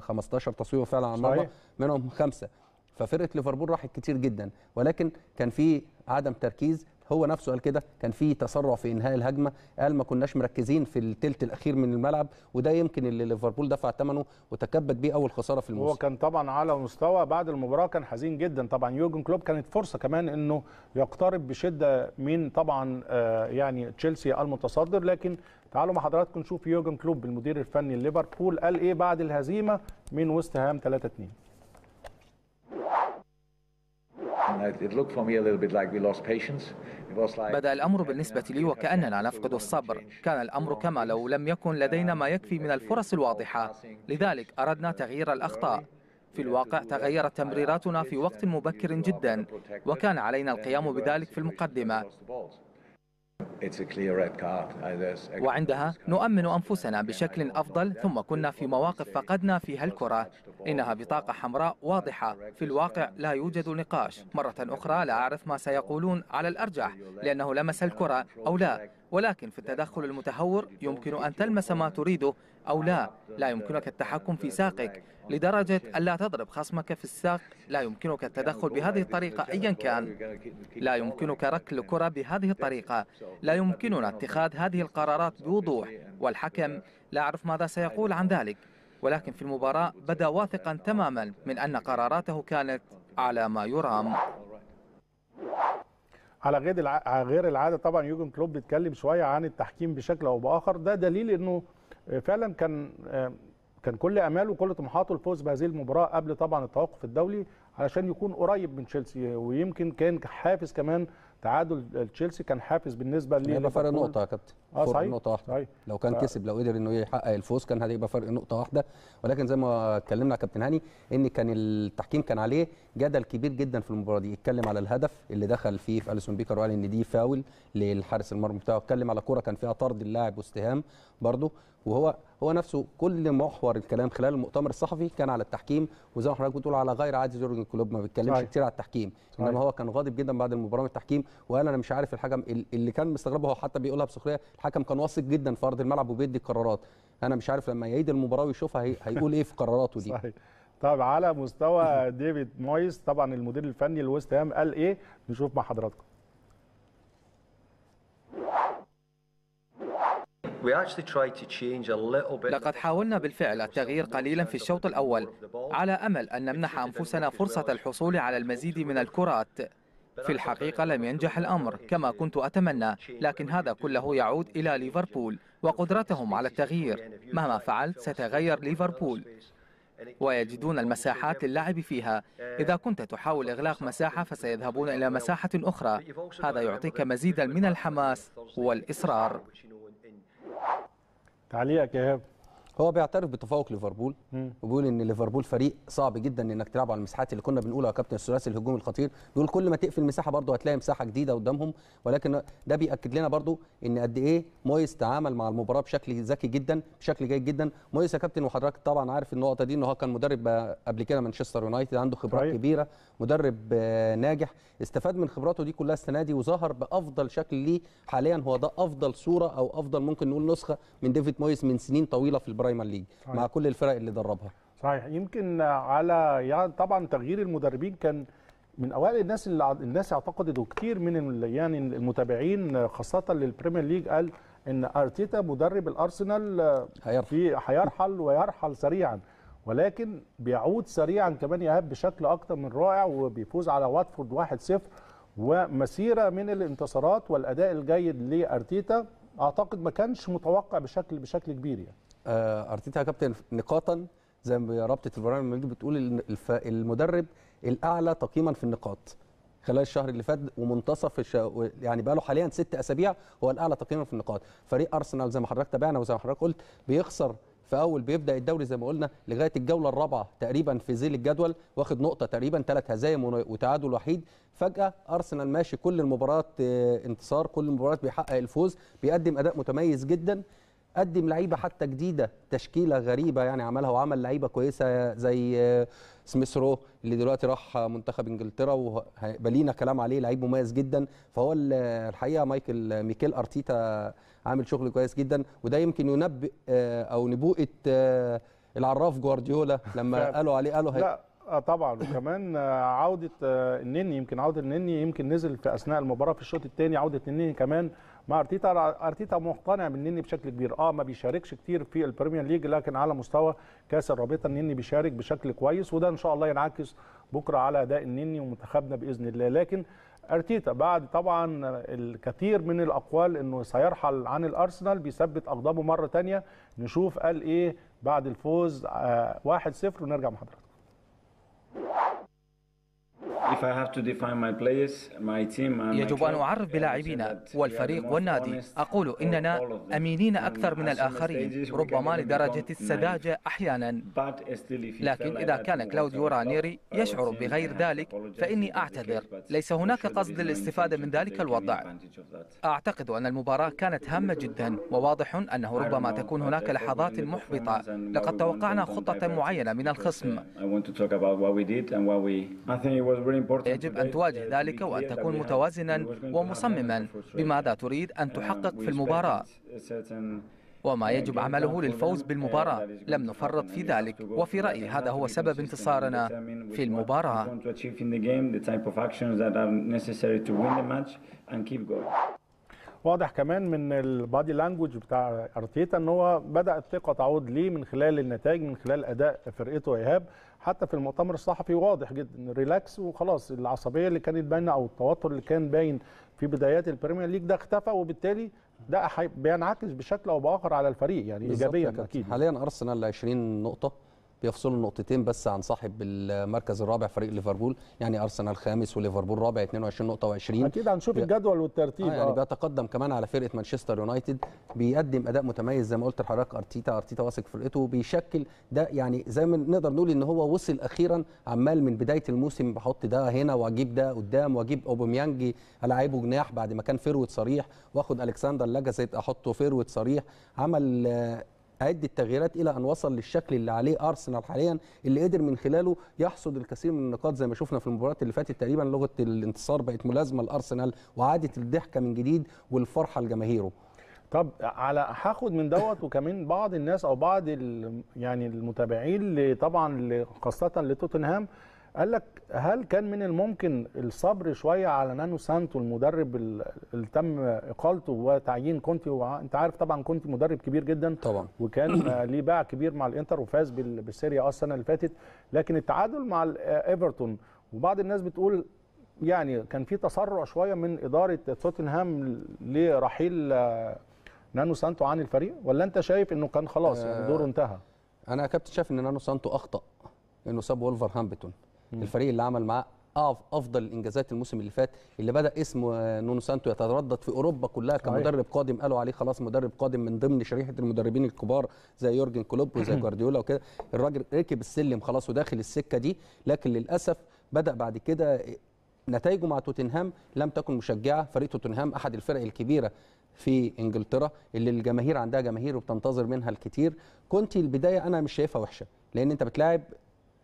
خمسة عشر تصويبه فعلا على المرمى، منهم خمسه. ففرقه ليفربول راحت كتير جدا، ولكن كان في عدم تركيز. هو نفسه قال كده، كان في تسرع في انهاء الهجمه، قال ما كناش مركزين في الثلث الاخير من الملعب، وده يمكن اللي ليفربول دفع ثمنه وتكبد بيه اول خساره في الموسم. هو كان طبعا على مستوى بعد المباراه كان حزين جدا. طبعا يورجن كلوب كانت فرصه كمان انه يقترب بشده من طبعا يعني تشيلسي المتصدر، لكن تعالوا مع حضراتكم نشوف يورجن كلوب المدير الفني لليفربول قال ايه بعد الهزيمه من ويست هام ثلاثة اثنين. بدأ الأمر بالنسبة لي وكأننا نفقد الصبر، كان الأمر كما لو لم يكن لدينا ما يكفي من الفرص الواضحة، لذلك أردنا تغيير الأخطاء. في الواقع تغيرت تمريراتنا في وقت مبكر جدا، وكان علينا القيام بذلك في المقدمة، وعندها نؤمن أنفسنا بشكل أفضل، ثم كنا في مواقف فقدنا فيها الكرة. إنها بطاقة حمراء واضحة، في الواقع لا يوجد نقاش. مرة أخرى لا أعرف ما سيقولون، على الأرجح لأنه لمس الكرة أو لا، ولكن في التدخل المتهور يمكن أن تلمس ما تريده أو لا، لا يمكنك التحكم في ساقك لدرجة ألا تضرب خصمك في الساق، لا يمكنك التدخل بهذه الطريقة أيا كان، لا يمكنك ركل الكرة بهذه الطريقة، لا يمكننا اتخاذ هذه القرارات بوضوح، والحكم لا أعرف ماذا سيقول عن ذلك، ولكن في المباراة بدأ واثقا تماما من أن قراراته كانت على ما يرام. على غير على غير العاده طبعا يورجن كلوب بيتكلم شويه عن التحكيم بشكل او باخر. ده دليل انه فعلا كان كان كل اماله وكل طموحاته الفوز بهذه المباراه قبل طبعا التوقف الدولي علشان يكون قريب من تشيلسي، ويمكن كان حافز كمان تعادل تشيلسي كان حافز بالنسبه ليه. هيبقى فرق نقطه يا كابتن، اه فرق نقطه واحده صحيح. لو كان ف... كسب لو قدر انه يحقق الفوز كان هيبقى فرق نقطه واحده، ولكن زي ما اتكلمنا يا كابتن هاني ان كان التحكيم كان عليه جدل كبير جدا في المباراه دي. اتكلم على الهدف اللي دخل فيه في أليسون بيكر وقال ان دي فاول للحارس المرمى بتاعه، اتكلم على كوره كان فيها طرد اللاعب واستهام برضه، وهو هو نفسه كل محور الكلام خلال المؤتمر الصحفي كان على التحكيم. وزي ما حضرتك بتقول على غير عادي يورجن كلوب ما بيتكلمش كتير على التحكيم، انما هو كان غاضب جدا بعد المباراه من التحكيم وقال انا مش عارف الحكم. اللي كان مستغربه هو حتى بيقولها بسخريه، الحكم كان واثق جدا في ارض الملعب وبيدي قرارات، انا مش عارف لما يعيد المباراه ويشوفها هيقول ايه في قراراته دي. صحيح. طب على مستوى ديفيد مويس طبعا المدير الفني لويست هام قال ايه، نشوف مع حضراتكم. لقد حاولنا بالفعل التغيير قليلا في الشوط الأول على أمل أن نمنح أنفسنا فرصة الحصول على المزيد من الكرات. في الحقيقة لم ينجح الأمر كما كنت أتمنى، لكن هذا كله يعود إلى ليفربول وقدرتهم على التغيير. مهما فعلت ستغير ليفربول ويجدون المساحات للعب فيها. إذا كنت تحاول إغلاق مساحة فسيذهبون إلى مساحة أخرى. هذا يعطيك مزيدا من الحماس والإصرار. تعليقك يا ايهاب؟ هو بيعترف بتفوق ليفربول وبيقول ان ليفربول فريق صعب جدا انك تلعب على المساحات اللي كنا بنقولها يا كابتن، الثلاثي الهجومي الخطير. بيقول كل ما تقفل مساحه برضه هتلاقي مساحه جديده قدامهم، ولكن ده بياكد لنا برضه ان قد ايه مويس تعامل مع المباراه بشكل ذكي جدا، بشكل جيد جدا. مويس يا كابتن وحضرتك طبعا عارف النقطه دي ان هو كان مدرب قبل كده مانشستر يونايتد، عنده خبرات طيب. كبيره، مدرب ناجح، استفاد من خبراته دي كلها السنه دي وظهر بافضل شكل ليه حاليا. هو ده افضل صوره او افضل ممكن نقول نسخه من ديفيد مويس من سنين طويله في البريمير ليج مع كل الفرق اللي دربها. صحيح. يمكن على يعني طبعا تغيير المدربين كان من اوائل الناس اللي الناس اعتقدت، وكتير من يعني المتابعين خاصه للبريمير ليج قال ان ارتيتا مدرب الارسنال في هيرحل ويرحل سريعا، ولكن بيعود سريعا كمان يهاب بشكل اكتر من رائع، وبيفوز على واتفورد واحد صفر ومسيره من الانتصارات والاداء الجيد لارتيتا اعتقد ما كانش متوقع بشكل بشكل كبير يعني. ارتيتا يا كابتن نقاطا زي ما رابطه البرامج بتقول المدرب الاعلى تقييما في النقاط خلال الشهر اللي فات ومنتصف الشهر، يعني بقى له حاليا ست اسابيع هو الاعلى تقييما في النقاط. فريق ارسنال زي ما حضرتك تابعنا وزي ما حضرتك قلت بيخسر في اول بيبدا الدوري زي ما قلنا لغايه الجوله الرابعه تقريبا في ذيل الجدول، واخد نقطه تقريبا، ثلاث هزايم وتعادل وحيد. فجاه ارسنال ماشي كل المباريات انتصار، كل المباريات بيحقق الفوز، بيقدم اداء متميز جدا، قدم لعيبه حتى جديده، تشكيله غريبه يعني عملها، وعمل لعيبه كويسه زي سميثرو اللي دلوقتي راح منتخب انجلترا وهيبقى لينا كلام عليه، لعيب مميز جدا. فهو الحقيقه مايكل ميكيل ارتيتا عامل شغل كويس جدا، وده يمكن ينبئ او نبوءه العراف جوارديولا لما قالوا عليه قالوا هي... لا طبعا. وكمان عوده النني، يمكن عوده النني يمكن نزل في اثناء المباراه في الشوط الثاني، عوده النني كمان مع ارتيتا. ارتيتا مقتنع بالنني بشكل كبير، اه ما بيشاركش كتير في البريمير ليج لكن على مستوى كاس الرابطه النني بيشارك بشكل كويس، وده ان شاء الله ينعكس بكره على اداء النني ومنتخبنا باذن الله. لكن ارتيتا بعد طبعا الكثير من الاقوال انه سيرحل عن الارسنال بيثبت اقدامه مره ثانيه. نشوف قال ايه بعد الفوز واحد صفر ونرجع مع حضراتكم. يجب أن أعرف بلاعبينا والفريق والنادي، أقول إننا أمينين أكثر من الآخرين ربما لدرجة السذاجة أحيانا، لكن إذا كان كلاوديو رانيري يشعر بغير ذلك فإني أعتذر، ليس هناك قصد للاستفادة من ذلك الوضع. أعتقد أن المباراة كانت هامة جدا، وواضح أنه ربما تكون هناك لحظات محبطة. لقد توقعنا خطة معينة من الخصم، يجب أن تواجه ذلك وأن تكون متوازنا ومصمما بماذا تريد أن تحقق في المباراة وما يجب عمله للفوز بالمباراة. لم نفرط في ذلك، وفي رأيي هذا هو سبب انتصارنا في المباراة. واضح كمان من البادي لانجوج بتاع ارتيتا ان هو بدا الثقه تعود ليه من خلال النتائج، من خلال اداء فرقته. ايهاب حتى في المؤتمر الصحفي واضح جدا، ريلاكس وخلاص، العصبيه اللي كانت باينه او التوتر اللي كان باين في بدايات البريمير ليج ده اختفى، وبالتالي ده بينعكس بشكل او باخر على الفريق يعني ايجابيا اكيد. حاليا ارسنال عشرين نقطه، بيفصلوا نقطتين بس عن صاحب المركز الرابع فريق ليفربول، يعني ارسنال خامس وليفربول رابع اثنين وعشرين نقطه و20. اكيد هنشوف بي... الجدول والترتيب آه يعني آه. بيتقدم كمان على فرقه مانشستر يونايتد، بيقدم اداء متميز زي ما قلت لحضرتك. ارتيتا ارتيتا واثق في فرقته، وبيشكل ده يعني زي ما نقدر نقول ان هو وصل اخيرا، عمال من بدايه الموسم بحط ده هنا واجيب ده قدام واجيب اوباميانج الاعبه جناح بعد ما كان فيرويد صريح، واخد الكسندر لاجازيت احطه فيرويد صريح، عمل آه عد التغييرات الى ان وصل للشكل اللي عليه ارسنال حاليا، اللي قدر من خلاله يحصد الكثير من النقاط زي ما شفنا في المباراه اللي فاتت. تقريبا لغه الانتصار بقت ملازمه لارسنال، وعادت الضحكه من جديد والفرحه لجماهيره. طب على هاخد من دوت وكمان بعض الناس او بعض يعني المتابعين طبعا خاصه لتوتنهام قال لك هل كان من الممكن الصبر شويه على نانو سانتو المدرب اللي تم اقالته وتعيين كونتي؟ وانت عارف طبعا كونتي مدرب كبير جدا طبعا، وكان ليه باع كبير مع الانتر وفاز بالسيريا اه السنه اللي فاتت، لكن التعادل مع ايفرتون وبعض الناس بتقول يعني كان في تسرع شويه من اداره توتنهام لرحيل نانو سانتو عن الفريق، ولا انت شايف انه كان خلاص يعني دوره انتهى؟ انا كابتن شايف ان نانو سانتو اخطا انه ساب ولفرهامبتون، الفريق اللي عمل معاه افضل الانجازات الموسم اللي فات، اللي بدا اسم نونو سانتو يتردد في اوروبا كلها كمدرب قادم، قالوا عليه خلاص مدرب قادم من ضمن شريحه المدربين الكبار زي يورجن كلوب وزي جوارديولا وكده. الراجل ركب السلم خلاص وداخل السكه دي، لكن للاسف بدا بعد كده نتائجه مع توتنهام لم تكن مشجعه. فريق توتنهام احد الفرق الكبيره في انجلترا اللي الجماهير عندها جماهير وبتنتظر منها الكثير. كونتي البدايه انا مش شايفها وحشه، لان انت بتلاعب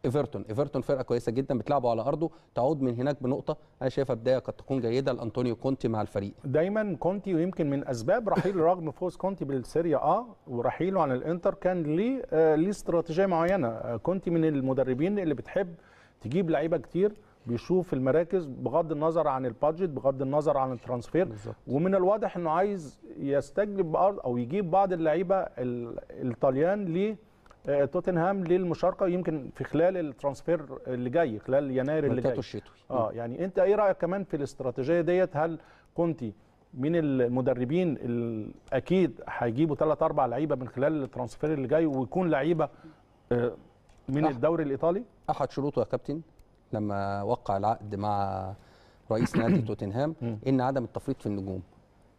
ايفرتون، ايفرتون فرقه كويسه جدا، بتلعبوا على ارضه، تعود من هناك بنقطه، انا شايفها بدايه قد تكون جيده لانطونيو كونتي مع الفريق. دايما كونتي، ويمكن من اسباب رحيل رغم فوز كونتي بالسيريا اه ورحيله عن الانتر، كان ليه آه ليه استراتيجيه معينه. كونتي من المدربين اللي بتحب تجيب لعيبه كتير، بيشوف المراكز بغض النظر عن البادجت، بغض النظر عن الترانسفير، ومن الواضح انه عايز يستجلب او يجيب بعض اللعيبه الطليان ليه توتنهام للمشاركه يمكن في خلال الترانسفير اللي جاي خلال يناير اللي جاي الشتوي. اه يعني انت ايه رايك كمان في الاستراتيجيه ديت؟ هل كنتي من المدربين اكيد هيجيبوا ثلاث اربع لعيبه من خلال الترانسفير اللي جاي ويكون لعيبه من الدوري الايطالي؟ احد شروطه يا كابتن لما وقع العقد مع رئيس نادي توتنهام ان عدم التفريط في النجوم،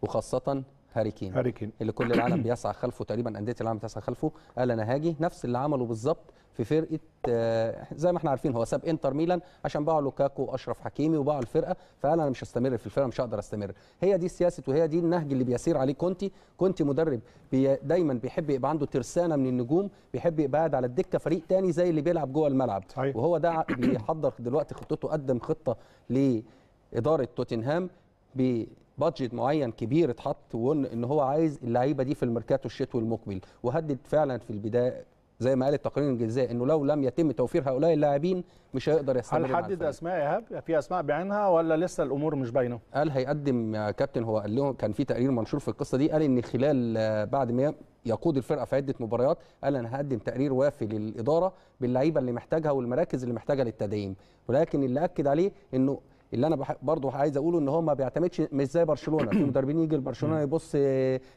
وخاصه هاري كين اللي كل العالم بيسعى خلفه، تقريبا انديه العالم بتسعى خلفه. قال انا هاجي نفس اللي عمله بالظبط في فرقه آه زي ما احنا عارفين، هو ساب انتر ميلان عشان باعوا لوكاكو واشرف حكيمي وباعوا الفرقه، فقال انا مش هستمر في الفرقه، مش هقدر استمر. هي دي السياسه وهي دي النهج اللي بيسير عليه كونتي. كونتي مدرب بي دايما بيحب يبقى عنده ترسانه من النجوم، بيحب يبعد على الدكه فريق تاني زي اللي بيلعب جوه الملعب، وهو ده بيحضر دلوقتي خطته. قدم خطه لاداره توتنهام ب بادجت معين كبير اتحط، وان هو عايز اللعيبه دي في الميركاتو الشتوي المقبل، وهدد فعلا في البدايه زي ما قال التقرير الجزائي انه لو لم يتم توفير هؤلاء اللاعبين مش هيقدر يستمر. هل حدد اسماء ايهاب؟ في اسماء بعينها ولا لسه الامور مش باينه؟ قال هيقدم يا كابتن، هو قال لهم كان في تقرير منشور في القصه دي، قال ان خلال بعد ما يقود الفرقه في عده مباريات، قال انا هقدم تقرير وافي للاداره باللعيبه اللي محتاجها والمراكز اللي محتاجه للتدعيم. ولكن اللي اكد عليه انه اللي انا برضه عايز اقوله ان هو ما بيعتمدش مش زي برشلونه، في مدربين يجي لبرشلونه يبص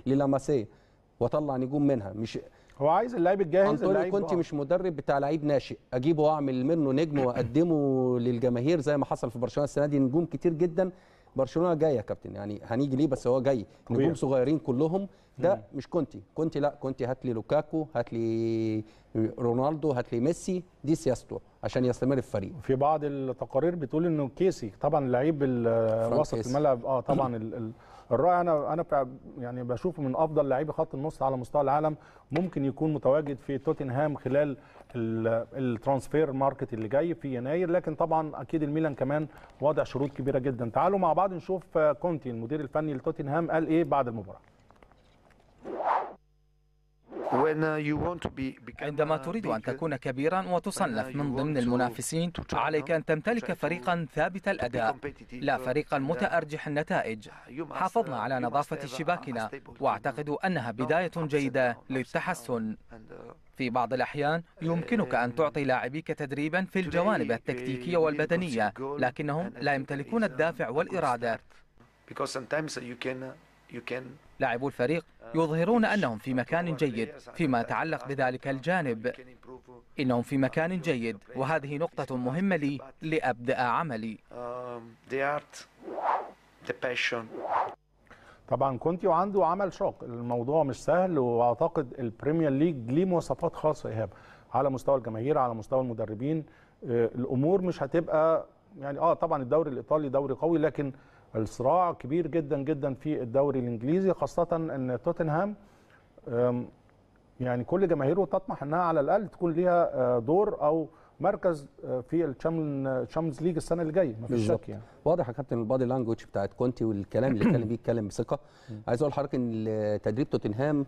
للاماسيه وطلع نجوم منها، مش هو عايز اللاعب الجاهز. انطونيو كونتي مش مدرب بتاع لعيب ناشئ اجيبه واعمل منه نجم واقدمه للجماهير زي ما حصل في برشلونه السنه دي. نجوم كتير جدا برشلونه جاي يا كابتن، يعني هنيجي ليه بس هو جاي نجوم صغيرين كلهم، ده مش كونتي. كونتي لا، كونتي هات لي لوكاكو، هات لي رونالدو، هات لي ميسي، دي سياسته عشان يستمر الفريق. في بعض التقارير بتقول انه كيسي طبعا اللعيب وسط الملعب اه طبعا الرائع، انا انا يعني بشوفه من افضل لاعبي خط النص على مستوى العالم، ممكن يكون متواجد في توتنهام خلال الترانسفير ماركت اللي جاي في يناير. لكن طبعا اكيد الميلان كمان وضع شروط كبيره جدا. تعالوا مع بعض نشوف كونتي المدير الفني لتوتنهام قال ايه بعد المباراه. عندما تريد أن تكون كبيرا وتصنف من ضمن المنافسين، عليك أن تمتلك فريقا ثابت الأداء لا فريقا متأرجح النتائج. حافظنا على نظافة شباكنا وأعتقد أنها بداية جيدة للتحسن. في بعض الأحيان يمكنك أن تعطي لاعبيك تدريبا في الجوانب التكتيكية والبدنية، لكنهم لا يمتلكون الدافع والإرادة. لاعبو الفريق يظهرون أنهم في مكان جيد فيما يتعلق بذلك الجانب. إنهم في مكان جيد وهذه نقطة مهمة لي لأبدأ عملي. طبعا كونتي وعنده عمل شاق، الموضوع مش سهل، واعتقد البريمير ليج ليه مواصفات خاصه ايهاب، على مستوى الجماهير، على مستوى المدربين. الامور مش هتبقى يعني اه طبعا الدوري الايطالي دوري قوي، لكن الصراع كبير جدا جدا في الدوري الانجليزي، خاصه ان توتنهام يعني كل جماهيره تطمح انها على الاقل تكون ليها دور او مركز في الشامبيونز ليج السنه اللي جايه، مفيش شك يعني. واضح يا كابتن البادي لانجوج بتاعت كونتي والكلام اللي اتكلم بيه، اتكلم بثقه. عايز اقول لحضرتك ان تدريب توتنهام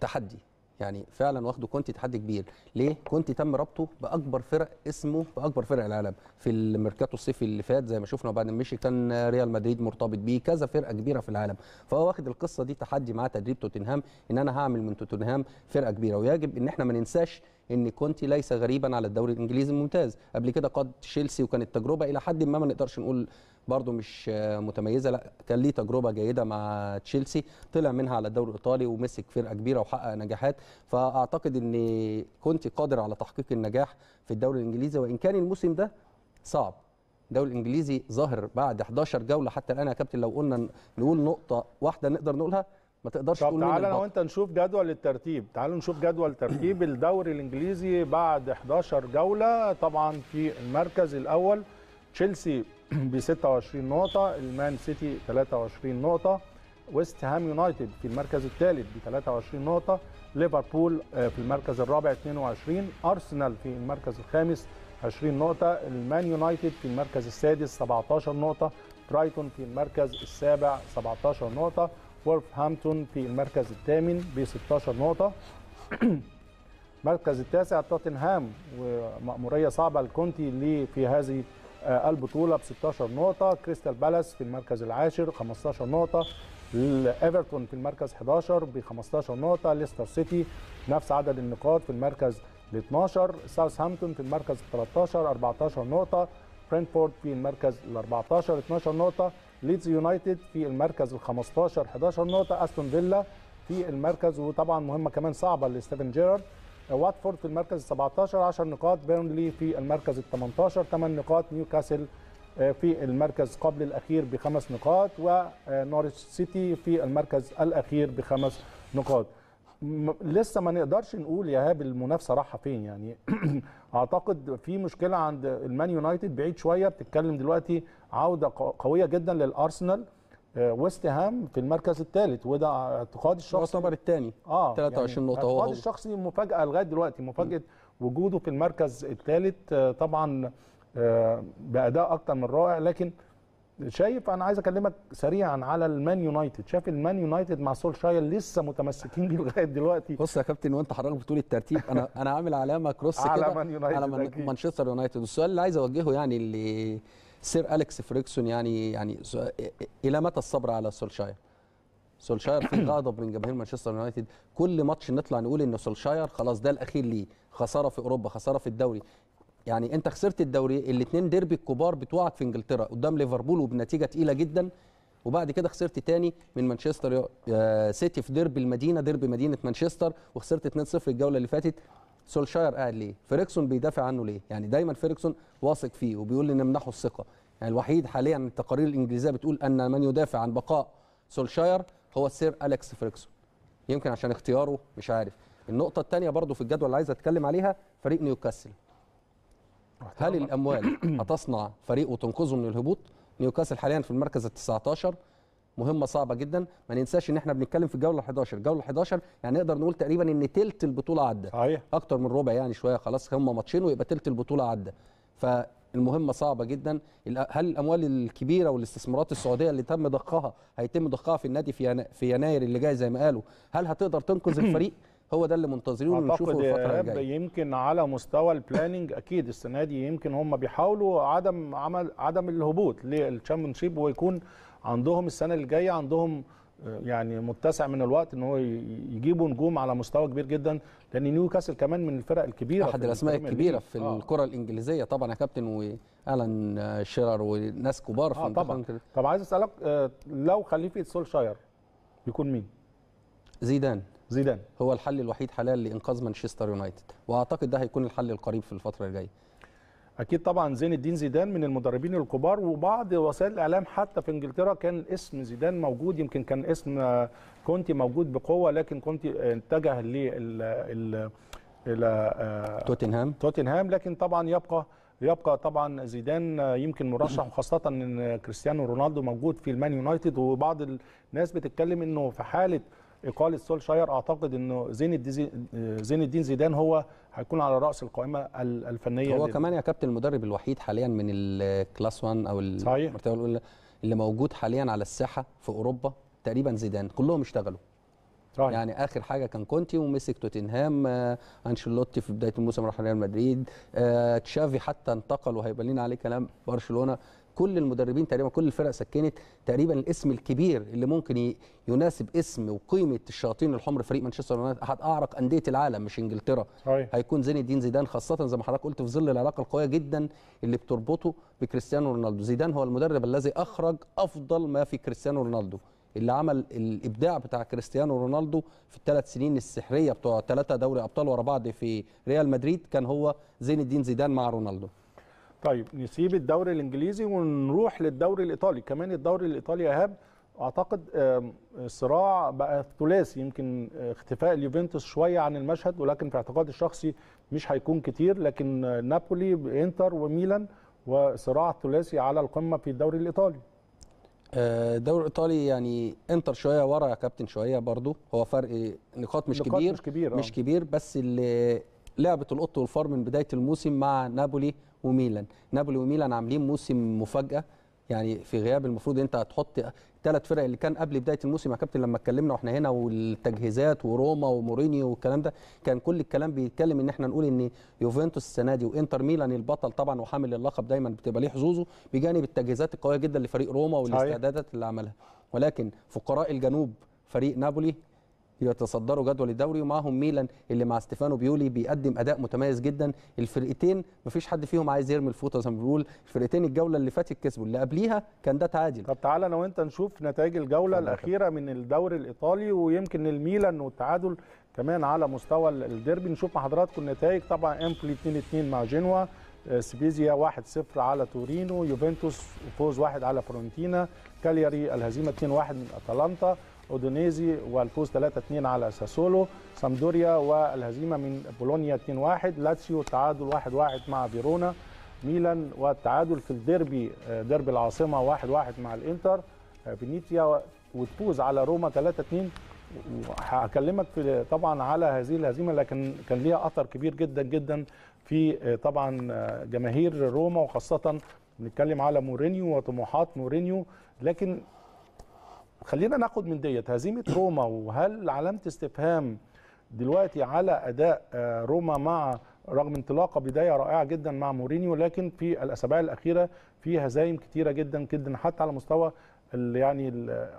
تحدي، يعني فعلا واخده كونتي تحدي كبير. ليه؟ كونتي تم ربطه باكبر فرق، اسمه باكبر فرق العالم في الميركاتو الصيفي اللي فات زي ما شفنا، وبعد ما مشي كان ريال مدريد مرتبط بيه، كذا فرقه كبيره في العالم، فهو واخد القصه دي تحدي مع تدريب توتنهام، ان انا هعمل من توتنهام فرقه كبيره. ويجب ان احنا ما ننساش ان كونتي ليس غريبا على الدوري الانجليزي الممتاز، قبل كده قاد تشيلسي وكانت تجربه الى حد ما ما نقدرش نقول برضه مش متميزه، لا كان ليه تجربه جيده مع تشيلسي، طلع منها على الدوري الايطالي ومسك فرقه كبيره وحقق نجاحات. فاعتقد ان كونتي قادر على تحقيق النجاح في الدوري الانجليزي، وان كان الموسم ده صعب. الدوري الانجليزي ظاهر بعد إحدى عشرة جوله حتى الان يا كابتن، لو قلنا نقول نقطه واحده نقدر نقولها ما تقدرش تقول. تعال انا وانت نشوف جدول الترتيب، تعالوا نشوف جدول ترتيب الدوري الانجليزي بعد إحدى عشرة جوله. طبعا في المركز الاول تشيلسي ب ستة وعشرين نقطه، المان سيتي ثلاثة وعشرين نقطه، ويست هام يونايتد في المركز الثالث ب ثلاثة وعشرين نقطه، ليفربول في المركز الرابع اثنين وعشرين، ارسنال في المركز الخامس عشرين نقطه، المان يونايتد في المركز السادس سبعة عشر نقطه، برايتون في المركز السابع سبعة عشر نقطه، وولفهامبتون في المركز الثامن ب ستة عشر نقطة. المركز التاسع توتنهام، ومأمورية صعبة لكونتي اللي في هذه البطولة ب ستة عشر نقطة، كريستال بالاس في المركز العاشر خمسة عشر نقطة، ايفرتون في المركز حداشر ب خمسة عشر نقطة، ليستر سيتي نفس عدد النقاط في المركز ال اثناشر، ساوثهامبتون في المركز ال ثلاثة عشر أربعة عشر نقطة، برينتفورد في المركز ال أربعة عشر اثناشر نقطة، ليدز يونايتد في المركز ال خمسة عشر حداشر نقطة، أستون فيلا في المركز، وطبعا مهمة كمان صعبة لستيفن جيرارد، واتفورد في المركز ال سبعة عشر عشر نقاط، بيرنلي في المركز ال ثمانية عشر ثمانية نقاط، نيوكاسل في المركز قبل الأخير بخمس نقاط، ونوريتش سيتي في المركز الأخير بخمس نقاط. لسه ما نقدرش نقول يا هاب المنافسة رايحة فين يعني. أعتقد في مشكلة عند المان يونايتد بعيد شوية، بتتكلم دلوقتي عودة قوية جدا للأرسنال. ويست هام في المركز الثالث، وده اعتقادي الشخصي يعتبر الثاني اه ثلاثة وعشرين نقطة. هو اعتقادي الشخصي مفاجأة لغاية دلوقتي، مفاجأة وجوده في المركز الثالث طبعا بأداء أكتر من رائع. لكن شايف، انا عايز اكلمك سريعا على المان يونايتد، شايف المان يونايتد مع سولشاير لسه متمسكين بيه لغايه دلوقتي. بص يا كابتن، وانت حضرتك بتقول الترتيب انا انا عامل علامه كروس كده على مان يونايتد، على مانشستر يونايتد. السؤال اللي عايز اوجهه يعني لسير اليكس فريكسون، يعني يعني الى متى الصبر على سولشاير؟ سولشاير في غضب من جماهير مانشستر يونايتد، كل ماتش نطلع نقول ان سولشاير خلاص ده الاخير ليه، خساره في اوروبا، خساره في الدوري. يعني انت خسرت الدوري، الاثنين ديربي الكبار بتوعك في انجلترا قدام ليفربول وبنتيجه تقيله جدا، وبعد كده خسرت تاني من مانشستر سيتي في ديربي المدينه، ديربي مدينه مانشستر، وخسرت اثنين صفر الجوله اللي فاتت. سولشاير قاعد ليه؟ فيريكسون بيدافع عنه ليه؟ يعني دايما فيريكسون واثق فيه وبيقول ان نمنحه الثقه، يعني الوحيد حاليا التقارير الانجليزيه بتقول ان من يدافع عن بقاء سولشاير هو السير اليكس فيريكسون، يمكن عشان اختياره مش عارف. النقطه الثانيه برضو في الجدول اللي عايز اتكلم عليها، فريق نيوكاسل، هل الأموال هتصنع فريق وتنقذه من الهبوط؟ نيوكاسل حاليا في المركز ال تسعة عشر، مهمة صعبة جدا. ما ننساش إن إحنا بنتكلم في الجولة حداشر، الجولة حداشر يعني نقدر نقول تقريبا إن تلت البطولة عدى، صحيح أكتر من ربع يعني شوية، خلاص هم ماتشين ويبقى تلت البطولة عدى، فالمهمة صعبة جدا. هل الأموال الكبيرة والاستثمارات السعودية اللي تم ضخها هيتم ضخها في النادي في يناير اللي جاي زي ما قالوا، هل هتقدر تنقذ الفريق؟ هو ده اللي منتظرينه ونشوفه الفتره الجايه. يمكن على مستوى البلاننج اكيد السنه دي يمكن هم بيحاولوا عدم عمل عدم الهبوط للتشامبيونشيب، ويكون عندهم السنه الجايه عندهم يعني متسع من الوقت ان هو يجيبوا نجوم على مستوى كبير جدا، لان نيوكاسل كمان من الفرق الكبيره، احد الاسماء الكبيره في آه. الكره الانجليزيه طبعا يا كابتن، والان شيرر وناس كبار في آه طبعا. طب عايز اسالك لو خليفه سولشاير يكون مين؟ زيدان. زيدان هو الحل الوحيد حاليا لانقاذ مانشستر يونايتد، واعتقد ده هيكون الحل القريب في الفتره الجايه. اكيد طبعا زين الدين زيدان من المدربين الكبار، وبعض وسائل الاعلام حتى في انجلترا كان اسم زيدان موجود، يمكن كان اسم كونتي موجود بقوه، لكن كونتي اتجه ل الى توتنهام توتنهام لكن طبعا يبقى يبقى طبعا زيدان يمكن مرشح، وخاصه ان كريستيانو رونالدو موجود في المان يونايتد، وبعض الناس بتتكلم انه في حاله اقاله سولشاير اعتقد انه زين زين الدين زيدان هو هيكون على راس القائمه الفنيه. هو كمان يا كابتن المدرب الوحيد حاليا من الكلاس واحد او المرتبه الاولى اللي موجود حاليا على الساحه في اوروبا تقريبا زيدان، كلهم اشتغلوا. صحيح. يعني اخر حاجه كان كونتي ومسك توتنهام، آه انشيلوتي في بدايه الموسم راح ريال مدريد، آه تشافي حتى انتقل وهيبقى لنا عليه كلام برشلونه. كل المدربين تقريبا كل الفرق سكنت تقريبا الاسم الكبير اللي ممكن يناسب اسم وقيمه الشياطين الحمر فريق مانشستر يونايتد، احد اعرق انديه العالم مش انجلترا. صحيح. هيكون زين الدين زيدان، خاصه زي ما حضرتك قلت في ظل العلاقه القويه جدا اللي بتربطه بكريستيانو رونالدو. زيدان هو المدرب الذي اخرج افضل ما في كريستيانو رونالدو، اللي عمل الابداع بتاع كريستيانو رونالدو في الثلاث سنين السحريه بتوع ثلاثه دوري ابطال ورا بعض في ريال مدريد، كان هو زين الدين زيدان مع رونالدو. طيب نسيب الدوري الانجليزي ونروح للدوري الايطالي. كمان الدوري الايطالي يا ايهاب اعتقد الصراع بقى ثلاثي، يمكن اختفاء اليوفنتوس شويه عن المشهد، ولكن في اعتقادي الشخصي مش هيكون كتير، لكن نابولي انتر وميلان وصراع ثلاثي على القمه في الدوري الايطالي. الدوري الايطالي يعني انتر شويه ورا يا كابتن شويه، برضو هو فرق نقاط مش كبير مش كبير, مش كبير بس اللي لعبه القط والفار من بدايه الموسم مع نابولي وميلان. نابولي وميلان عاملين موسم مفاجاه، يعني في غياب المفروض انت هتحط ثلاث فرق اللي كان قبل بدايه الموسم يا كابتن لما اتكلمنا واحنا هنا، والتجهيزات وروما ومورينيو والكلام ده، كان كل الكلام بيتكلم ان احنا نقول ان يوفنتوس السنه دي وانتر ميلان البطل طبعا وحامل اللقب دايما بتبقى ليه حظوظه، بجانب التجهيزات القويه جدا لفريق روما والاستعدادات اللي عملها، ولكن فقراء الجنوب فريق نابولي يتصدروا جدول الدوري، ومعهم ميلان اللي مع ستيفانو بيولي بيقدم اداء متميز جدا. الفرقتين مفيش حد فيهم عايز يرمي الفوطه زي ما بنقول، الفرقتين الجوله اللي فاتت كسبوا، اللي قبليها كان ده تعادل. طب تعالى انا وانت نشوف نتائج الجوله الاخيره من الدوري الايطالي، ويمكن الميلان والتعادل كمان على مستوى الديربي. نشوف مع حضراتكم النتائج، طبعا امبلي اتنين اتنين مع جنوا، سبيزيا واحد صفر على تورينو، يوفنتوس فوز واحد على فيورنتينا، كالياري الهزيمه اتنين واحد من اتلانتا، اودونيزي والفوز تلاتة اتنين على ساسولو، سامدوريا والهزيمه من بولونيا اتنين واحد، لاتسيو التعادل واحد واحد مع فيرونا، ميلان والتعادل في الديربي ديربي العاصمه واحد واحد مع الانتر، فينيتيا وتفوز على روما تلاتة اتنين. هكلمك في طبعا على هذه الهزيمه، لكن كان ليها اثر كبير جدا جدا في طبعا جماهير روما، وخاصه بنتكلم على مورينيو وطموحات مورينيو. لكن خلينا ناخد من ديت هزيمه روما، وهل علامه استفهام دلوقتي على اداء روما مع رغم انطلاقه بدايه رائعه جدا مع مورينيو، لكن في الاسابيع الاخيره في هزايم كتيره جدا جدا حتى على مستوى يعني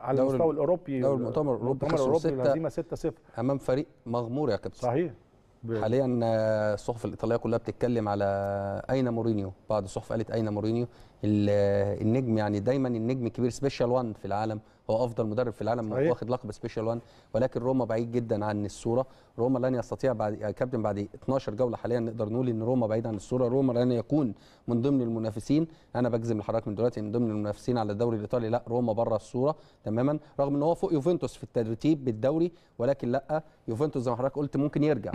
على المستوى الاوروبي، دوري المؤتمر الاوروبي الهزيمه ستة صفر امام فريق مغمور يا كابتن. صحيح. حاليا الصحف الايطاليه كلها بتتكلم على اين مورينيو، بعض الصحف قالت اين مورينيو النجم، يعني دايما النجم الكبير سبيشال واحد في العالم، هو افضل مدرب في العالم واخد لقب سبيشال واحد، ولكن روما بعيد جدا عن الصوره. روما لن يستطيع بعد كابتن بعد اتناشر جوله حاليا نقدر نقول ان روما بعيد عن الصوره، روما لن يكون من ضمن المنافسين، انا بجزم لحضرتك من دلوقتي من ضمن المنافسين على الدوري الايطالي، لا روما بره الصوره تماما، رغم ان هو فوق يوفنتوس في الترتيب بالدوري، ولكن لا يوفنتوس زي ما حضرتك قلت ممكن يرجع.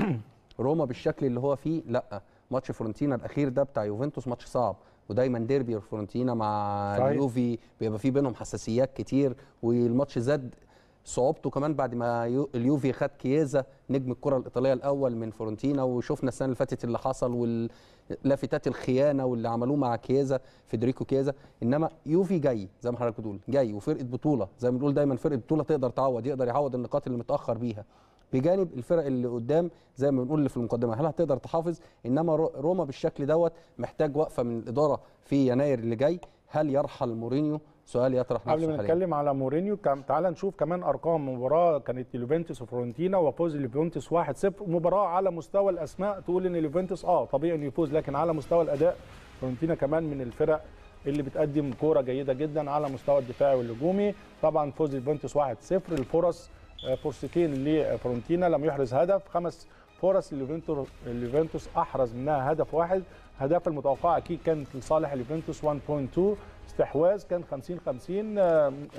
روما بالشكل اللي هو فيه لا، ماتش فيورنتينا الاخير ده بتاع يوفنتوس ماتش صعب، ودايما ديربي فيورنتينا مع اليوفي بيبقى في بينهم حساسيات كتير، والماتش زاد صعوبته كمان بعد ما اليوفي خد كييزا نجم الكره الايطاليه الاول من فيورنتينا، وشفنا السنه اللي فاتت اللي حصل واللافتات الخيانه واللي عملوه مع كييزا فيدريكو كييزا. انما يوفي جاي زي ما حضرتك بتقول جاي، وفرقه بطوله زي ما بنقول دايما فرقه بطوله تقدر تعوض، يقدر يعوض النقاط اللي متاخر بيها، بجانب الفرق اللي قدام زي ما بنقول اللي في المقدمه هل هتقدر تحافظ؟ انما روما بالشكل دوت محتاج وقفه من الاداره في يناير اللي جاي. هل يرحل مورينيو؟ سؤال يطرح نفسه. قبل ما نتكلم على مورينيو تعال نشوف كمان ارقام مباراه كانت يوفنتوس وفرونتينا وفوز اليوفنتوس واحد صفر، مباراه على مستوى الاسماء تقول ان اليوفنتوس اه طبيعي انه يفوز، لكن على مستوى الاداء فرونتينا كمان من الفرق اللي بتقدم كوره جيده جدا على مستوى الدفاعي والهجومي. طبعا فوز اليوفنتوس واحد صفر، الفرص فرصتين لفرونتينا لم يحرز هدف، خمس فرص اليوفنتوس احرز منها هدف واحد. هدف المتوقع اكيد كان لصالح اليوفنتوس واحد نقطة اتنين، استحواذ كان خمسين خمسين،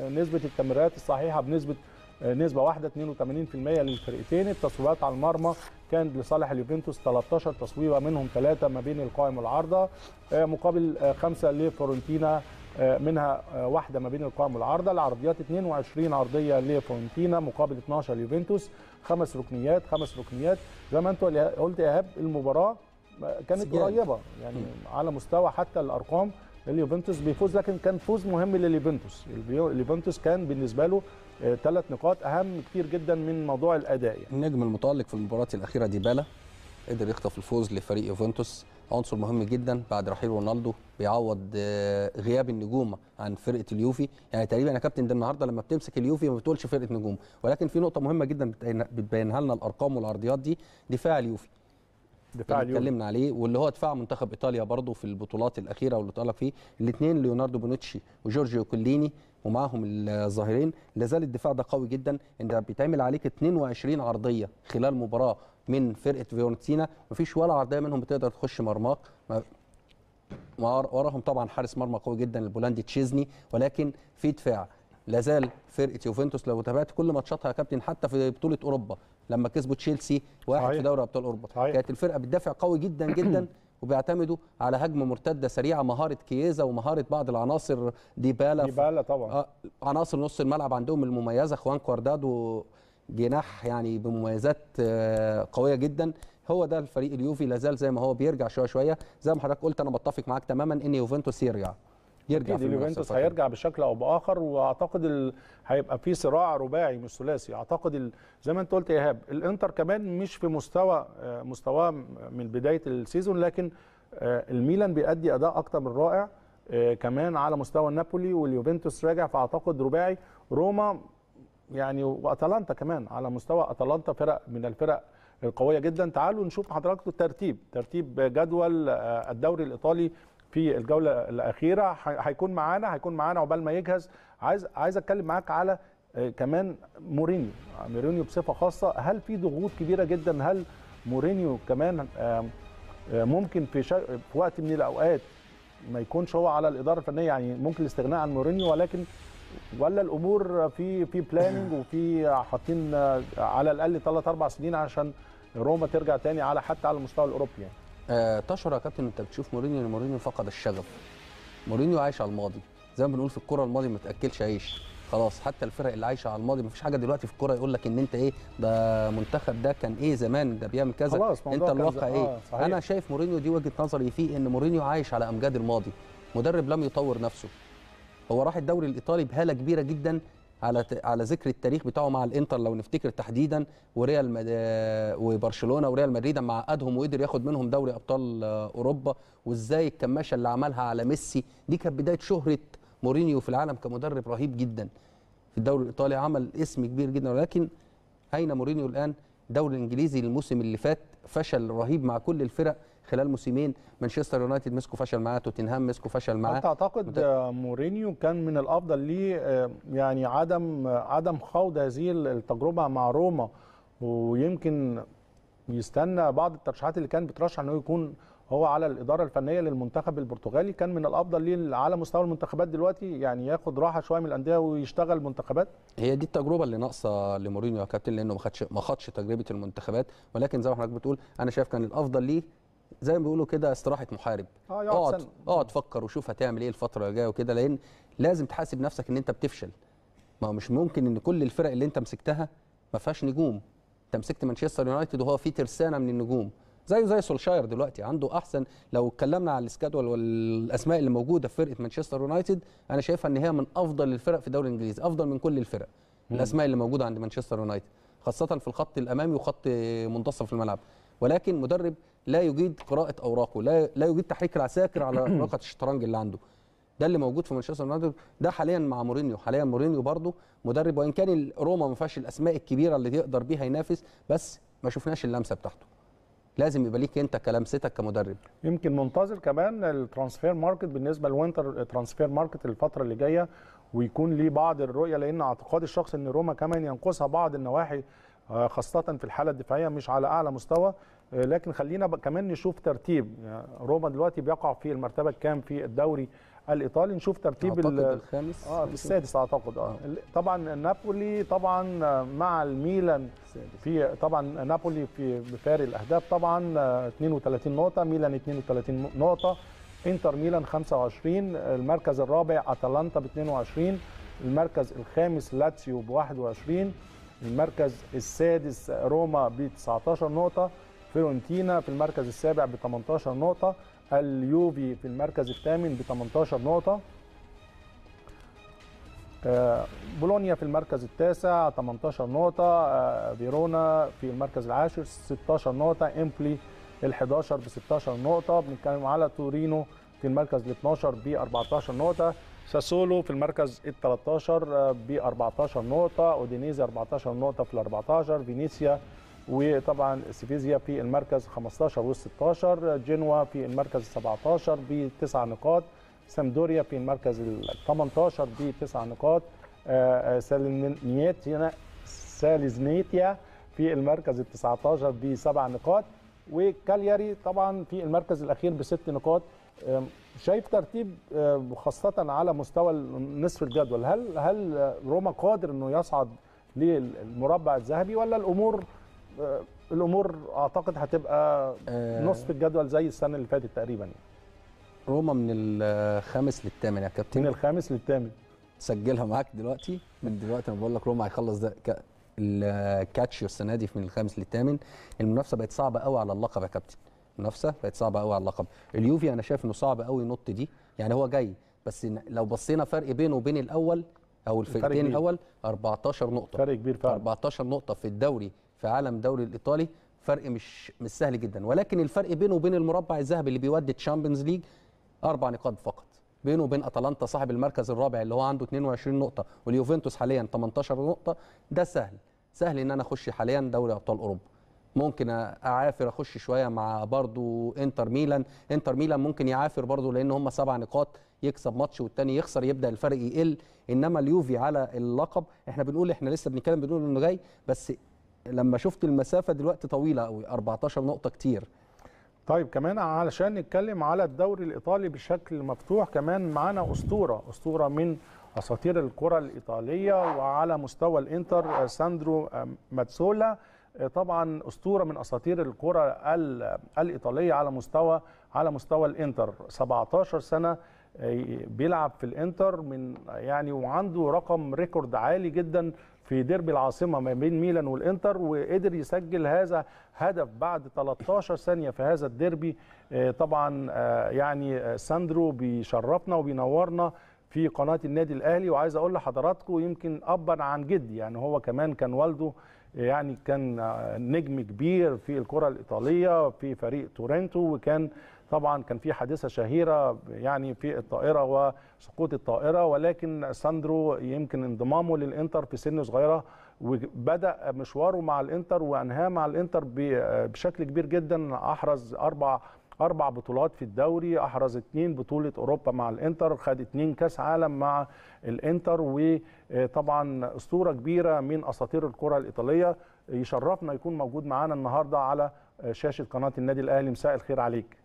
نسبه التمريرات الصحيحه بنسبه نسبه واحده اثنين وثمانين بالمية للفرقتين. التصويبات على المرمى كان لصالح اليوفنتوس ثلاثة عشر تصويبه منهم ثلاثه ما بين القائم والعارضه مقابل خمسه لفرونتينا منها واحده ما بين القائم والعارضه. العرضيات اثنين وعشرين عرضيه لفرونتينا مقابل اثناشر اليوفنتوس، خمس ركنيات خمس ركنيات. زي ما انت قلت يا ايهاب المباراه كانت قريبه يعني م. على مستوى حتى الارقام اليوفنتوس بيفوز، لكن كان فوز مهم لليوفنتوس. اليوفنتوس كان بالنسبه له ثلاث نقاط اهم كتير جدا من موضوع الاداء يعني. النجم المتالق في المباراه الاخيره ديبالا قدر يخطف الفوز لفريق يوفنتوس، عنصر مهم جدا بعد رحيل رونالدو بيعوض غياب النجوم عن فرقه اليوفي. يعني تقريبا يا كابتن ده النهارده لما بتمسك اليوفي ما بتقولش فرقه نجوم، ولكن في نقطه مهمه جدا بتبينها لنا الارقام والعرضيات دي، دفاع اليوفي دفاع اللي اتكلمنا عليه واللي هو دفاع منتخب ايطاليا برضه في البطولات الاخيره واللي اتقلق فيه الاثنين ليوناردو بونوتشي وجورجيو كوليني ومعاهم الظاهرين. لازال الدفاع ده قوي جدا، انت بيتعمل عليك اثنين وعشرين عرضيه خلال مباراه من فرقه فيورنتينا، مفيش ولا عرضيه منهم بتقدر تخش مرماك. وراهم طبعا حارس مرمى قوي جدا البولندي تشيزني، ولكن في دفاع. لازال فرقه يوفنتوس لو تابعت كل ماتشاتها يا كابتن حتى في بطوله اوروبا لما كسبوا تشيلسي واحد في دوري ابطال اوروبا كانت الفرقه بتدافع قوي جدا جدا وبيعتمدوا على هجمه مرتده سريعه، مهاره كييزا ومهاره بعض العناصر ديبالا ديبالا طبعا آه عناصر نص الملعب عندهم المميزه خوان كواردادو جناح يعني بمميزات آه قويه جدا. هو ده الفريق اليوفي لازال زي ما هو بيرجع شويه شويه. زي ما حضرتك قلت انا بتفق معاك تماما ان يوفنتوس يرجع يرجع اليوفنتوس هيرجع بشكل او باخر، واعتقد ال... هيبقى في صراع رباعي مش ثلاثي. اعتقد ال... زي ما انت قلت يا ايهاب الانتر كمان مش في مستوى مستواه من بدايه السيزون، لكن الميلان بيأدي اداء اكتر من رائع كمان على مستوى نابولي واليوفنتوس راجع، فاعتقد رباعي روما يعني واتلانتا كمان على مستوى اتلانتا فرق من الفرق القويه جدا. تعالوا نشوف حضراتكم الترتيب ترتيب جدول الدوري الايطالي في الجوله الاخيره. هيكون معانا هيكون معانا عقبال ما يجهز. عايز عايز اتكلم معاك على كمان مورينيو مورينيو بصفه خاصه. هل في ضغوط كبيره جدا؟ هل مورينيو كمان ممكن في, شا... في وقت من الاوقات ما يكونش هو على الاداره الفنيه، يعني ممكن الاستغناء عن مورينيو، ولكن ولا الامور في في بلاننج وفي حاطين على الاقل ثلاث اربع سنين عشان روما ترجع تاني على حتى على المستوى الاوروبي يعني. أه تشعر يا كابتن انت بتشوف مورينيو ان مورينيو فقد الشغف. مورينيو عايش على الماضي، زي ما بنقول في الكوره الماضي ما تاكلش عيش، خلاص حتى الفرق اللي عايشه على الماضي ما فيش حاجه دلوقتي في الكوره يقول لك ان انت ايه ده المنتخب ده كان ايه زمان ده بيعمل كذا، انت الواقع ايه؟ آه انا شايف مورينيو دي وجهه نظري فيه ان مورينيو عايش على امجاد الماضي، مدرب لم يطور نفسه. هو راح الدوري الايطالي بهاله كبيره جدا على على ذكر التاريخ بتاعه مع الانتر لو نفتكر تحديدا وريال مد... وبرشلونه وريال مدريد مع عقدهم وقدر ياخد منهم دوري ابطال اوروبا، وازاي الكماشه اللي عملها على ميسي دي كانت بدايه شهره مورينيو في العالم كمدرب رهيب جدا في الدوري الايطالي، عمل اسم كبير جدا. ولكن اين مورينيو الان؟ الدوري الانجليزي الموسم اللي فات فشل رهيب مع كل الفرق خلال موسمين، مانشستر يونايتد مسكوا فشل معاه، توتنهام مسكوا فشل معاه. انت اعتقد مت... مورينيو كان من الافضل ليه يعني عدم عدم خوض هذه التجربه مع روما، ويمكن يستنى بعض الترشيحات اللي كان بترشح انه يكون هو على الاداره الفنيه للمنتخب البرتغالي. كان من الافضل ليه على مستوى المنتخبات دلوقتي يعني ياخد راحه شويه من الانديه ويشتغل منتخبات. هي دي التجربه اللي ناقصه لمورينيو يا كابتن، لانه ما خدش ما خدش تجربه المنتخبات. ولكن زي ما حضرتك بتقول انا شايف كان الافضل ليه زي ما بيقولوا كده استراحه محارب، اقعد اقعد فكر وشوف هتعمل ايه الفتره الجايه وكده، لان لازم تحاسب نفسك ان انت بتفشل. ما هو مش ممكن ان كل الفرق اللي انت مسكتها ما فيهاش نجوم. انت مسكت مانشستر يونايتد وهو فيه ترسانه من النجوم زيه زي سولشاير دلوقتي عنده احسن. لو اتكلمنا على السكادول والاسماء اللي موجوده في فرقه مانشستر يونايتد انا شايفها ان هي من افضل الفرق في الدوري الانجليزي، افضل من كل الفرق. مم. الاسماء اللي موجوده عند مانشستر يونايتد خاصة في الخط الأمامي وخط منتصف الملعب، ولكن مدرب لا يجيد قراءة أوراقه، لا لا يجيد تحريك العساكر على ورقة الشطرنج اللي عنده. ده اللي موجود في مانشستر يونايتد، ده حاليا مع مورينيو. حاليا مورينيو برضه مدرب، وان كان روما ما فيهاش الاسماء الكبيره اللي يقدر بيها ينافس، بس ما شفناش اللمسه بتاعته. لازم يبقى ليك انت كلمستك كمدرب. يمكن منتظر كمان الترانسفير ماركت بالنسبه للوينتر ترانسفير ماركت الفتره اللي جايه، ويكون ليه بعض الرؤيه، لان اعتقادي الشخصي ان روما كمان ينقصها بعض النواحي، خاصه في الحاله الدفاعيه مش على اعلى مستوى. لكن خلينا كمان نشوف ترتيب روما دلوقتي بيقع في المرتبه الكام في الدوري الايطالي، نشوف ترتيب الخامس اه في السادس اعتقد. اه طبعا نابولي طبعا مع الميلان في طبعا نابولي في بفارق الاهداف طبعا اثنين وثلاثين نقطه، ميلان اثنين وثلاثين نقطه، انتر ميلان خمسة وعشرين، المركز الرابع اتلانتا ب اثنين وعشرين، المركز الخامس لاتسيو ب واحد وعشرين، المركز السادس روما ب تسعة عشر نقطه، فيورنتينا في المركز السابع ب ثمانية عشر نقطه، اليوفي في المركز الثامن ب ثمانية عشر نقطة، بولونيا في المركز التاسع ثمانية عشر نقطة، فيرونا في المركز العاشر ستة عشر نقطة، إمبلي الحادي عشر ب ستة عشر نقطة، بنتكلم على تورينو في المركز الاثني عشر ب أربعة عشر نقطة، ساسولو في المركز الثالث عشر ب أربعة عشر نقطة، أودينيزي أربعة عشر نقطة في الأربعة عشر، فينيسيا وطبعا سيفيزيا في المركز خمسة عشر و ستة عشر، جنوا في المركز سبعة عشر ب تسع نقاط، سامدوريا في المركز ثمانية عشر ب تسع نقاط، ساليزنيتيا في المركز تسعة عشر ب سبع نقاط، وكالياري طبعا في المركز الاخير بست نقاط. شايف ترتيب خاصة على مستوى نصف الجدول، هل هل روما قادر انه يصعد للمربع الذهبي، ولا الامور الامور اعتقد هتبقى نصف الجدول زي السنه اللي فاتت تقريبا؟ روما من الخامس للثامن يا كابتن، من الخامس للثامن سجلها معاك دلوقتي، من دلوقتي انا بقول لك روما هيخلص ده الكاتشيو السنه دي من الخامس للثامن. المنافسه بقت صعبه قوي على اللقب يا كابتن، المنافسه بقت صعبه قوي على اللقب. اليوفي انا شايف انه صعب قوي ينط دي، يعني هو جاي، بس لو بصينا فرق بينه وبين الاول او الفرقتين الاول أربعة عشر نقطه، فرق كبير فعلا، أربعة عشر نقطه في الدوري، في عالم الدوري الايطالي فرق مش مش سهل جدا، ولكن الفرق بينه وبين المربع الذهبي اللي بيودي تشامبيونز ليج اربع نقاط فقط، بينه وبين اتلانتا صاحب المركز الرابع اللي هو عنده اثنين وعشرين نقطه، واليوفنتوس حاليا ثمانية عشر نقطه. ده سهل سهل ان انا اخش حاليا دوري ابطال اوروبا، ممكن اعافر اخش شويه مع برضو انتر ميلان، انتر ميلان ممكن يعافر برضو لان هم سبع نقاط، يكسب ماتش والتاني يخسر يبدا الفرق يقل. انما اليوفي على اللقب احنا بنقول، احنا لسه بنتكلم بنقول انه جاي، بس لما شفت المسافه دلوقتي طويله قوي، أربعة عشر نقطه كتير. طيب كمان علشان نتكلم على الدوري الايطالي بشكل مفتوح، كمان معانا اسطوره اسطوره من اساطير الكره الايطاليه وعلى مستوى الانتر، ساندرو ماتسولا، طبعا اسطوره من اساطير الكره الايطاليه على مستوى على مستوى الانتر، سبعة عشر سنه بيلعب في الانتر من يعني، وعنده رقم ريكورد عالي جدا في ديربي العاصمه ما بين ميلان والانتر، وقدر يسجل هذا هدف بعد ثلاثة عشر ثانيه في هذا الديربي. طبعا يعني ساندرو بيشرفنا وبينورنا في قناه النادي الاهلي، وعايز اقول لحضراتكم يمكن ابا عن جدي، يعني هو كمان كان والده يعني كان نجم كبير في الكره الايطاليه في فريق تورنتو، وكان طبعا كان في حادثه شهيره يعني في الطائره وسقوط الطائره، ولكن ساندرو يمكن انضمامه للانتر في سن صغيره، وبدا مشواره مع الانتر وانهاه مع الانتر بشكل كبير جدا، احرز اربع اربع بطولات في الدوري، احرز اثنين بطوله اوروبا مع الانتر، خد اثنين كاس عالم مع الانتر، وطبعا اسطوره كبيره من اساطير الكره الايطاليه. يشرفنا يكون موجود معانا النهارده على شاشه قناه النادي الاهلي. مساء الخير عليك.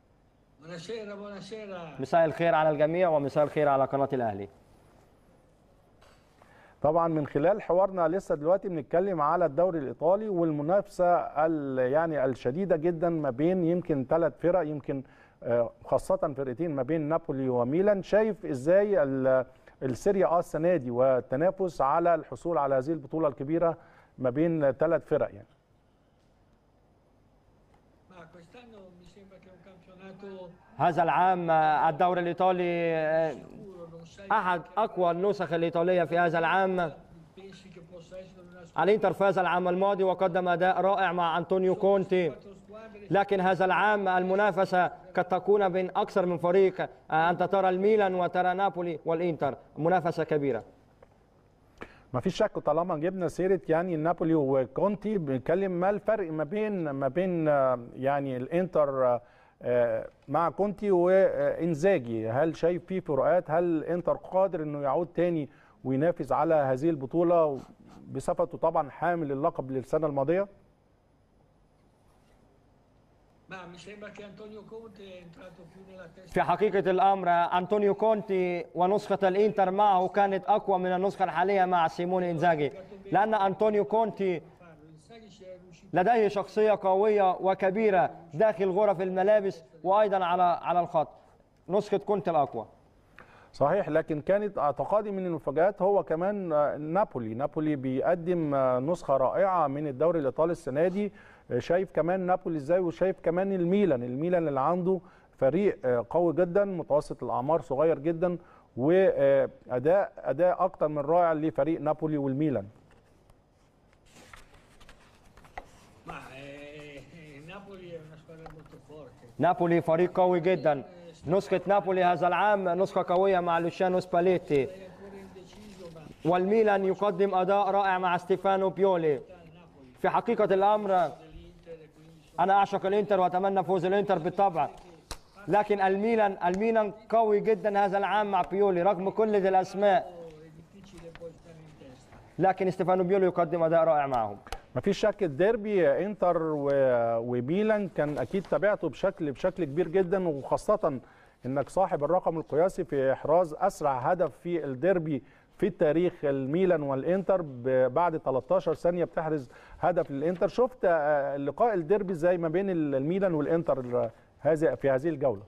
بوناسيرا بوناسيرا. مساء الخير على الجميع ومساء الخير على قناة الأهلي. طبعا من خلال حوارنا لسه دلوقتي بنتكلم على الدوري الإيطالي والمنافسة يعني الشديدة جدا ما بين يمكن ثلاث فرق، يمكن خاصة فرقتين ما بين نابولي وميلان. شايف ازاي السيريا اه السنة دي والتنافس على الحصول على هذه البطولة الكبيرة ما بين ثلاث فرق يعني؟ هذا العام الدوري الإيطالي أحد أقوى النسخ الإيطالية في هذا العام، الانتر فاز العام الماضي وقدم أداء رائع مع أنطونيو كونتي، لكن هذا العام المنافسة قد تكون بين أكثر من فريق، أنت ترى الميلان وترى نابولي والإنتر منافسة كبيرة. ما فيش شك طالما جبنا سيره يعني نابولي وكونتي، بنتكلم ما الفرق ما بين ما بين يعني الانتر مع كونتي وانزاجي، هل شايف فيه فروقات؟ هل الانتر قادر انه يعود تاني وينافس على هذه البطوله بصفته طبعا حامل اللقب للسنه الماضيه؟ في حقيقة الأمر أنطونيو كونتي ونسخة الإنتر معه كانت أقوى من النسخة الحالية مع سيمون إنزاجي، لأن أنطونيو كونتي لديه شخصية قوية وكبيرة داخل غرف الملابس وأيضا على على الخط، نسخة كونتي الأقوى. صحيح، لكن كانت اعتقادي من المفاجآت هو كمان نابولي، نابولي بيقدم نسخة رائعة من الدوري الإيطالي السنة دي. شايف كمان نابولي ازاي، وشايف كمان الميلان، الميلان اللي عنده فريق قوي جدا، متوسط الاعمار صغير جدا، واداء اداء اكتر من رائع لفريق نابولي والميلان. نابولي فريق قوي جدا، نسخة نابولي هذا العام نسخة قوية مع لوشيانو سباليتي، والميلان يقدم اداء رائع مع ستيفانو بيولي. في حقيقة الامر أنا أعشق الإنتر وأتمنى فوز الإنتر بالطبع، لكن الميلان الميلان قوي جدا هذا العام مع بيولي رغم كل ذي الأسماء، لكن ستيفانو بيولي يقدم أداء رائع معهم. مفيش شك الديربي إنتر وميلان كان أكيد تابعته بشكل بشكل كبير جدا، وخاصة إنك صاحب الرقم القياسي في إحراز أسرع هدف في الديربي في التاريخ، الميلان والإنتر بعد ثلاث عشرة ثانية بتحرز هدف للإنتر. شفت لقاء الديربي زي ما بين الميلان والإنتر هذه في هذه الجولة؟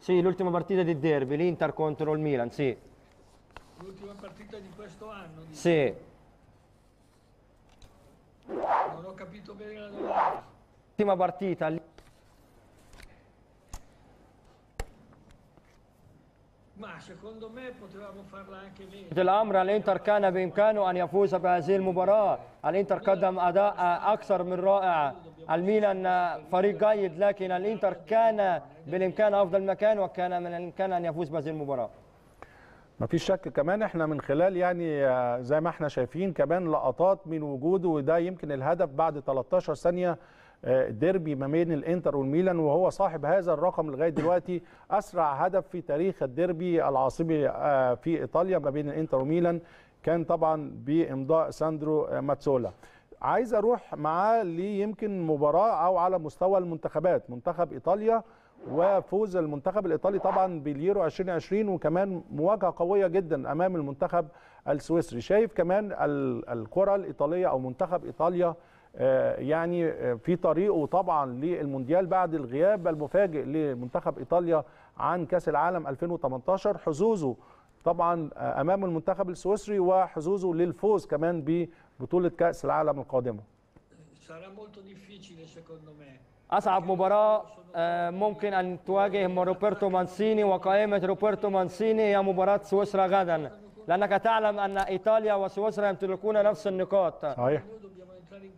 سي l'ultima partita di derby l'Inter contro il Milan. سي l'ultima partita di questo anno. سي non ho capito bene la domanda. L'ultima partita. الأمر الإنتر كان بإمكانه أن يفوز بهذه المباراة، الإنتر قدم أداء أكثر من رائع، الميلان فريق جيد لكن الإنتر كان بالإمكان أفضل مكان وكان من الإمكان أن يفوز بهذه المباراة. ما فيش شك كمان احنا من خلال يعني زي ما احنا شايفين كمان لقطات من وجوده، وده يمكن الهدف بعد ثلاث عشرة ثانية ديربي ما بين الانتر والميلان، وهو صاحب هذا الرقم لغايه دلوقتي، اسرع هدف في تاريخ الديربي العاصمي في ايطاليا ما بين الانتر وميلان، كان طبعا بامضاء ساندرو ماتسولا. عايز اروح معاه ليمكن مباراه او على مستوى المنتخبات، منتخب ايطاليا وفوز المنتخب الايطالي طبعا باليورو ألفين وعشرين، وكمان مواجهه قويه جدا امام المنتخب السويسري. شايف كمان الكره الايطاليه او منتخب ايطاليا يعني في طريقه طبعا للمونديال بعد الغياب المفاجئ لمنتخب ايطاليا عن كاس العالم ألفين وثمانية عشر، حظوظه طبعا امام المنتخب السويسري وحظوظه للفوز كمان ببطوله كاس العالم القادمه. اصعب مباراه ممكن ان تواجه روبرتو مانسيني وقائمه روبرتو مانسيني هي مباراه سويسرا غدا، لانك تعلم ان ايطاليا وسويسرا يمتلكون نفس النقاط. صحيح،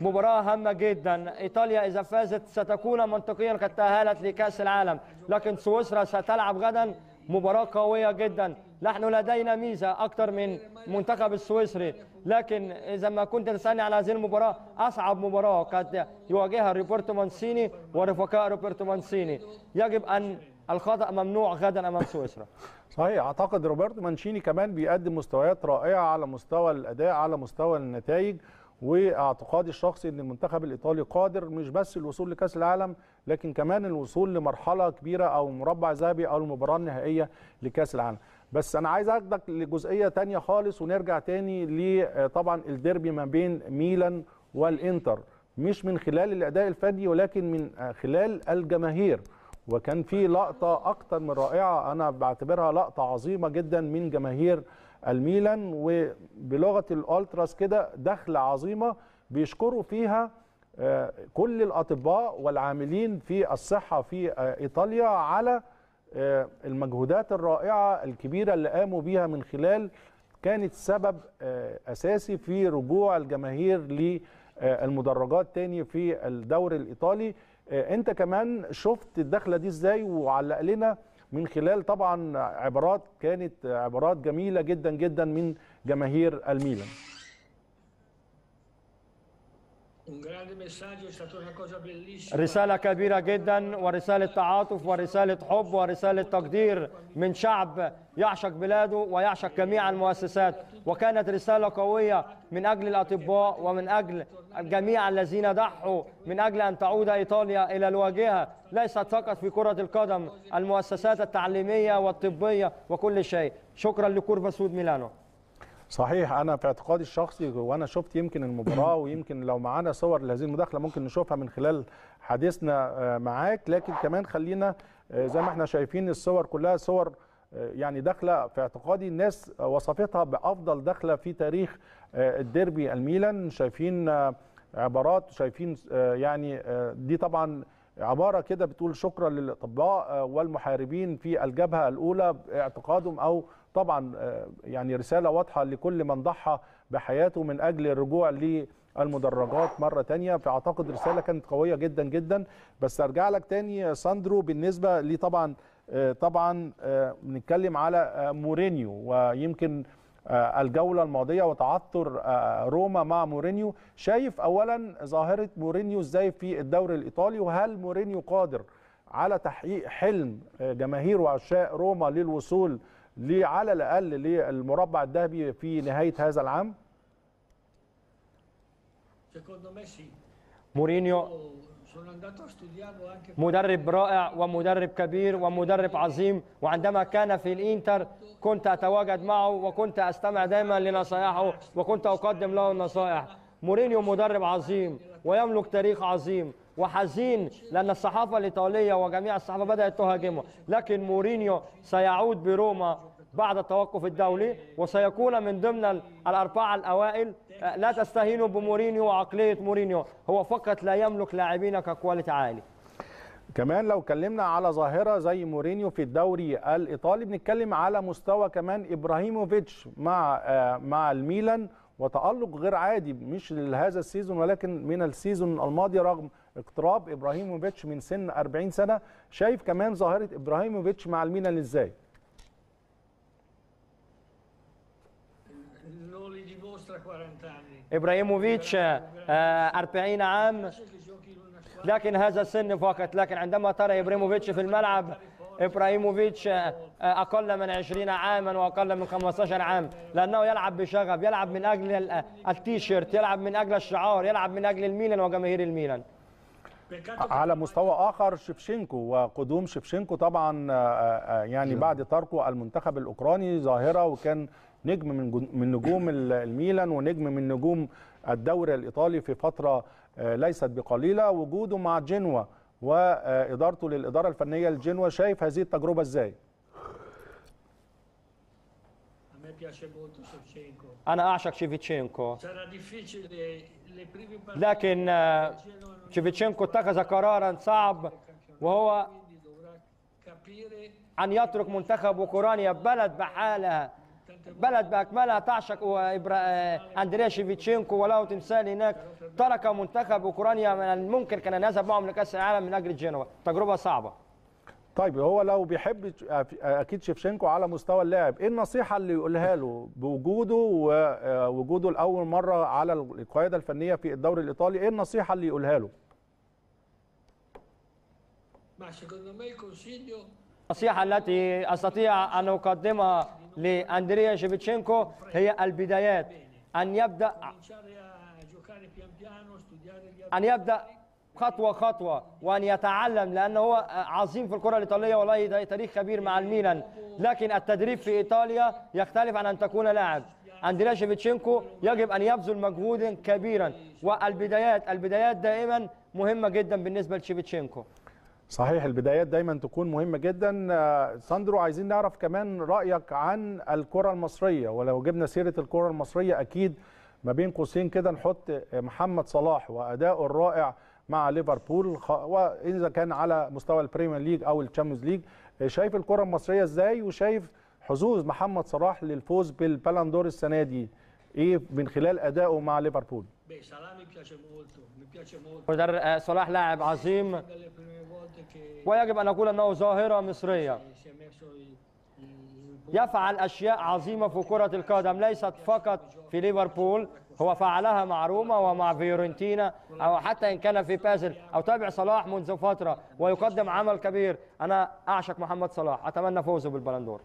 مباراة هامة جدا، إيطاليا إذا فازت ستكون منطقيا قد تأهلت لكأس العالم، لكن سويسرا ستلعب غدا مباراة قوية جدا، نحن لدينا ميزة أكثر من منتخب السويسري، لكن إذا ما كنت تسألني على هذه المباراة أصعب مباراة قد يواجهها روبرتو مانسيني ورفقاء روبرتو مانسيني، يجب أن الخطأ ممنوع غدا أمام سويسرا. صحيح، أعتقد روبرتو مانشيني كمان بيقدم مستويات رائعة على مستوى الأداء على مستوى النتائج، واعتقادي الشخصي ان المنتخب الايطالي قادر مش بس الوصول لكاس العالم، لكن كمان الوصول لمرحله كبيره او مربع ذهبي او المباراه النهائيه لكاس العالم. بس انا عايز اخدك لجزئيه ثانيه خالص، ونرجع تاني لطبعا الديربي ما بين ميلان والانتر، مش من خلال الاداء الفني ولكن من خلال الجماهير، وكان في لقطه اكتر من رائعه انا بعتبرها لقطه عظيمه جدا من جماهير الميلان، وبلغه الالتراس كده دخله عظيمه بيشكروا فيها كل الاطباء والعاملين في الصحه في ايطاليا على المجهودات الرائعة الكبيرة اللي قاموا بيها من خلال كانت سبب أساسي في رجوع الجماهير للمدرجات تاني في الدوري الإيطالي. أنت كمان شفت الدخلة دي إزاي وعلق لنا من خلال طبعا عبارات كانت عبارات جميلة جدا جدا من جماهير الميلان. رسالة كبيرة جدا ورسالة تعاطف ورسالة حب ورسالة تقدير من شعب يعشق بلاده ويعشق جميع المؤسسات، وكانت رسالة قوية من أجل الأطباء ومن أجل جميع الذين ضحوا من أجل أن تعود إيطاليا إلى الواجهة، ليست فقط في كرة القدم، المؤسسات التعليمية والطبية وكل شيء. شكرا لكورفا سود ميلانو. صحيح، انا في اعتقادي الشخصي وانا شفت يمكن المباراه ويمكن لو معانا صور لهذه المداخله ممكن نشوفها من خلال حديثنا معاك، لكن كمان خلينا زي ما احنا شايفين الصور كلها صور يعني داخله في اعتقادي الناس وصفتها بافضل داخله في تاريخ الديربي الميلان. شايفين عبارات، شايفين يعني دي طبعا عباره كده بتقول شكرا للاطباء والمحاربين في الجبهه الاولى باعتقادهم، او طبعا يعني رساله واضحه لكل من ضحى بحياته من اجل الرجوع للمدرجات مره ثانيه، فاعتقد رساله كانت قويه جدا جدا. بس ارجع لك ثاني ساندرو بالنسبه لي طبعا طبعا بنتكلم على مورينيو ويمكن الجوله الماضيه وتعثر روما مع مورينيو، شايف اولا ظاهره مورينيو ازاي في الدوري الايطالي، وهل مورينيو قادر على تحقيق حلم جماهير وعشاق روما للوصول ليه على الأقل للمربع الذهبي في نهاية هذا العام؟ مورينيو مدرب رائع ومدرب كبير ومدرب عظيم، وعندما كان في الإنتر كنت أتواجد معه وكنت أستمع دائما لنصائحه وكنت أقدم له النصائح. مورينيو مدرب عظيم ويملك تاريخ عظيم، وحزين لأن الصحافة الإيطالية وجميع الصحافة بدأت تهاجمه، لكن مورينيو سيعود بروما بعد التوقف الدولي وسيكون من ضمن الأربعة الأوائل. لا تستهينوا بمورينيو وعقلية مورينيو، هو فقط لا يملك لاعبين ككواليتي عالي. كمان لو كلمنا على ظاهرة زي مورينيو في الدوري الإيطالي بنتكلم على مستوى كمان إبراهيموفيتش مع مع الميلان، وتألق غير عادي مش لهذا السيزون ولكن من السيزون الماضي رغم اقتراب ابراهيموفيتش من سن أربعين سنه. شايف كمان ظاهره ابراهيموفيتش مع الميلان ازاي؟ ابراهيموفيتش أربعين عام لكن هذا السن فقط، لكن عندما ترى ابراهيموفيتش في الملعب ابراهيموفيتش اقل من عشرين عاما واقل من خمسة عشر عام، لانه يلعب بشغف، يلعب من اجل التيشيرت، يلعب من اجل الشعار، يلعب من اجل الميلان وجماهير الميلان. على مستوى آخر شيفشينكو وقدوم شيفشينكو طبعا يعني بعد تركه المنتخب الأوكراني ظاهرة، وكان نجم من نجوم الميلان ونجم من نجوم الدوري الإيطالي في فترة ليست بقليلة. وجوده مع جنوة وإدارته للإدارة الفنية لجنوة، شايف هذه التجربة إزاي؟ أنا أعشق شيفشينكو لكن شيفيتشينكو اتخذ قرارا صعب وهو أن يترك منتخب أوكرانيا، بلد بحالها، بلد بأكملها تعشق أندريا شيفيتشينكو وله تمثال هناك، ترك منتخب أوكرانيا، من الممكن كان أن يذهب معهم لكأس العالم من أجل جنوة، تجربة صعبة. طيب هو لو بيحب أكيد شيفشينكو على مستوى اللاعب، إيه النصيحة اللي يقولها له بوجوده ووجوده لأول مرة على القيادة الفنية في الدوري الإيطالي، إيه النصيحة اللي يقولها له؟ النصيحة التي أستطيع أن أقدمها لأندريا شيفشينكو هي البدايات، أن يبدأ أن يبدأ خطوة خطوة وأن يتعلم، لأنه هو عظيم في الكرة الإيطالية والله ده تاريخ كبير مع الميلان، لكن التدريب في إيطاليا يختلف عن أن تكون لاعب. أندريا شيفيتشينكو يجب أن يبذل مجهودا كبيرا، والبدايات البدايات دائما مهمة جدا بالنسبة لشيفيتشينكو. صحيح، البدايات دايما تكون مهمة جدا. ساندرو عايزين نعرف كمان رأيك عن الكرة المصرية، ولو جبنا سيرة الكرة المصرية أكيد ما بين قوسين كده نحط محمد صلاح وأداؤه الرائع مع ليفربول، واذا كان على مستوى البريمير ليج او الشامبيونز ليج. شايف الكره المصريه ازاي، وشايف حظوظ محمد صلاح للفوز بالبالون دور السنه دي ايه من خلال ادائه مع ليفربول؟ صلاح لاعب عظيم، ويجب ان نقول انه ظاهره مصريه، يفعل اشياء عظيمه في كره القدم، ليست فقط في ليفربول، هو فعلها مع روما ومع فيورنتينا، او حتى ان كان في بازل. او تابع صلاح منذ فتره ويقدم عمل كبير. انا اعشق محمد صلاح، اتمنى فوزه بالبالون دور.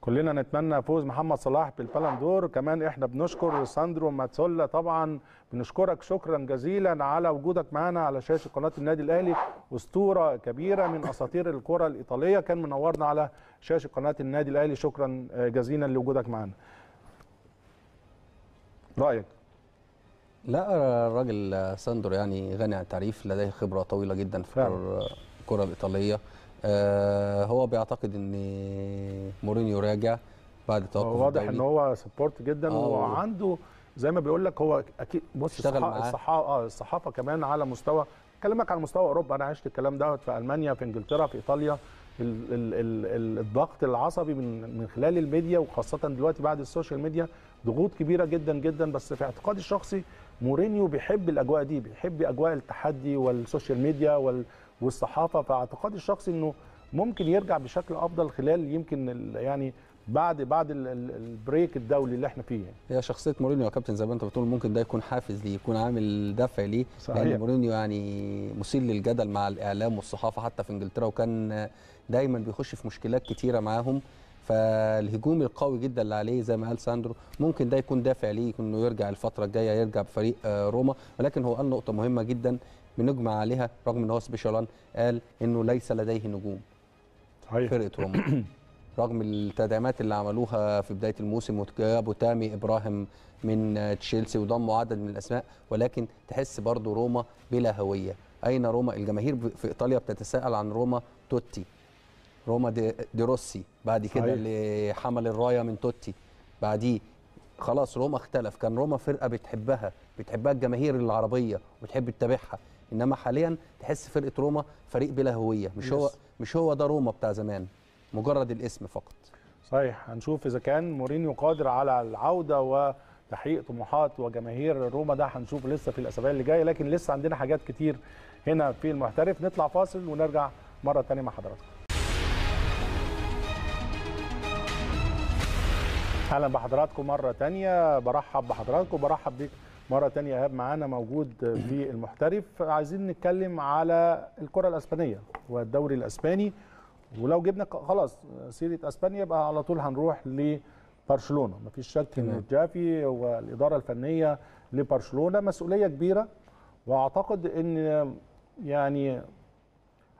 كلنا نتمنى فوز محمد صلاح بالبالون دور. كمان احنا بنشكر ساندرو ماتسولا، طبعا بنشكرك شكرا جزيلا على وجودك معنا على شاشه قناه النادي الاهلي، اسطوره كبيره من اساطير الكره الايطاليه، كان منورنا على شاشه قناه النادي الاهلي، شكرا جزيلا لوجودك معنا. رايك؟ لا، الراجل ساندرو يعني غني عن التعريف، لديه خبره طويله جدا في الكره الايطاليه. آه هو بيعتقد ان مورينيو راجع بعد توقف الدوري، واضح ان هو سبورت جدا، وعنده زي ما بيقول لك هو اكيد. بص الصحافه اه الصحافه كمان على مستوى، كلامك على مستوى اوروبا، انا عشت الكلام دوت في المانيا، في انجلترا، في ايطاليا، ال ال ال الضغط العصبي من من خلال الميديا، وخاصه دلوقتي بعد السوشيال ميديا ضغوط كبيره جدا جدا. بس في اعتقادي الشخصي مورينيو بيحب الاجواء دي، بيحب اجواء التحدي والسوشيال ميديا وال والصحافه. فاعتقادي الشخصي انه ممكن يرجع بشكل افضل خلال يمكن يعني بعد بعد البريك الدولي اللي احنا فيه. هي شخصيه مورينيو يا كابتن زي ما انت بتقول، ممكن ده يكون حافز ليه، يكون عامل دافع ليه، لان مورينيو يعني مثير للجدل مع الاعلام والصحافه حتى في انجلترا، وكان دايما بيخش في مشكلات كتيره معاهم. فالهجوم القوي جدا اللي عليه زي ما قال ساندرو ممكن ده يكون دافع ليه انه يرجع الفتره الجايه، يرجع بفريق روما. ولكن هو قال نقطه مهمه جدا بنجمع عليها، رغم ان هو سبيشالان، قال انه ليس لديه نجوم فرقه روما رغم التدعيمات اللي عملوها في بدايه الموسم، وجابوا تامي ابراهيم من تشيلسي وضموا عدد من الاسماء، ولكن تحس برضو روما بلا هويه. اين روما؟ الجماهير في ايطاليا بتتساءل عن روما توتي، روما دي, دي روسي، بعد كده اللي حمل الرايه من توتي، بعديه خلاص روما اختلف. كان روما فرقه بتحبها بتحبها الجماهير العربيه وبتحب تتابعها، انما حاليا تحس فرقه روما فريق بلا هويه، مش هو مش هو ده روما بتاع زمان، مجرد الاسم فقط. صحيح، هنشوف اذا كان مورينيو قادر على العوده وتحقيق طموحات وجماهير روما، ده هنشوف لسه في الاسابيع اللي جايه، لكن لسه عندنا حاجات كتير هنا في المحترف. نطلع فاصل ونرجع مره ثانيه مع حضراتكم. اهلا بحضراتكم مره ثانيه، برحب بحضراتكم، برحب بيك مرة تانية إيهاب معانا موجود في المحترف. عايزين نتكلم على الكرة الأسبانية والدوري الأسباني، ولو جبنا خلاص سيرة أسبانيا يبقى على طول هنروح لبرشلونة. مفيش شك إن تشافي والإدارة الفنية لبرشلونة مسؤولية كبيرة، وأعتقد إن يعني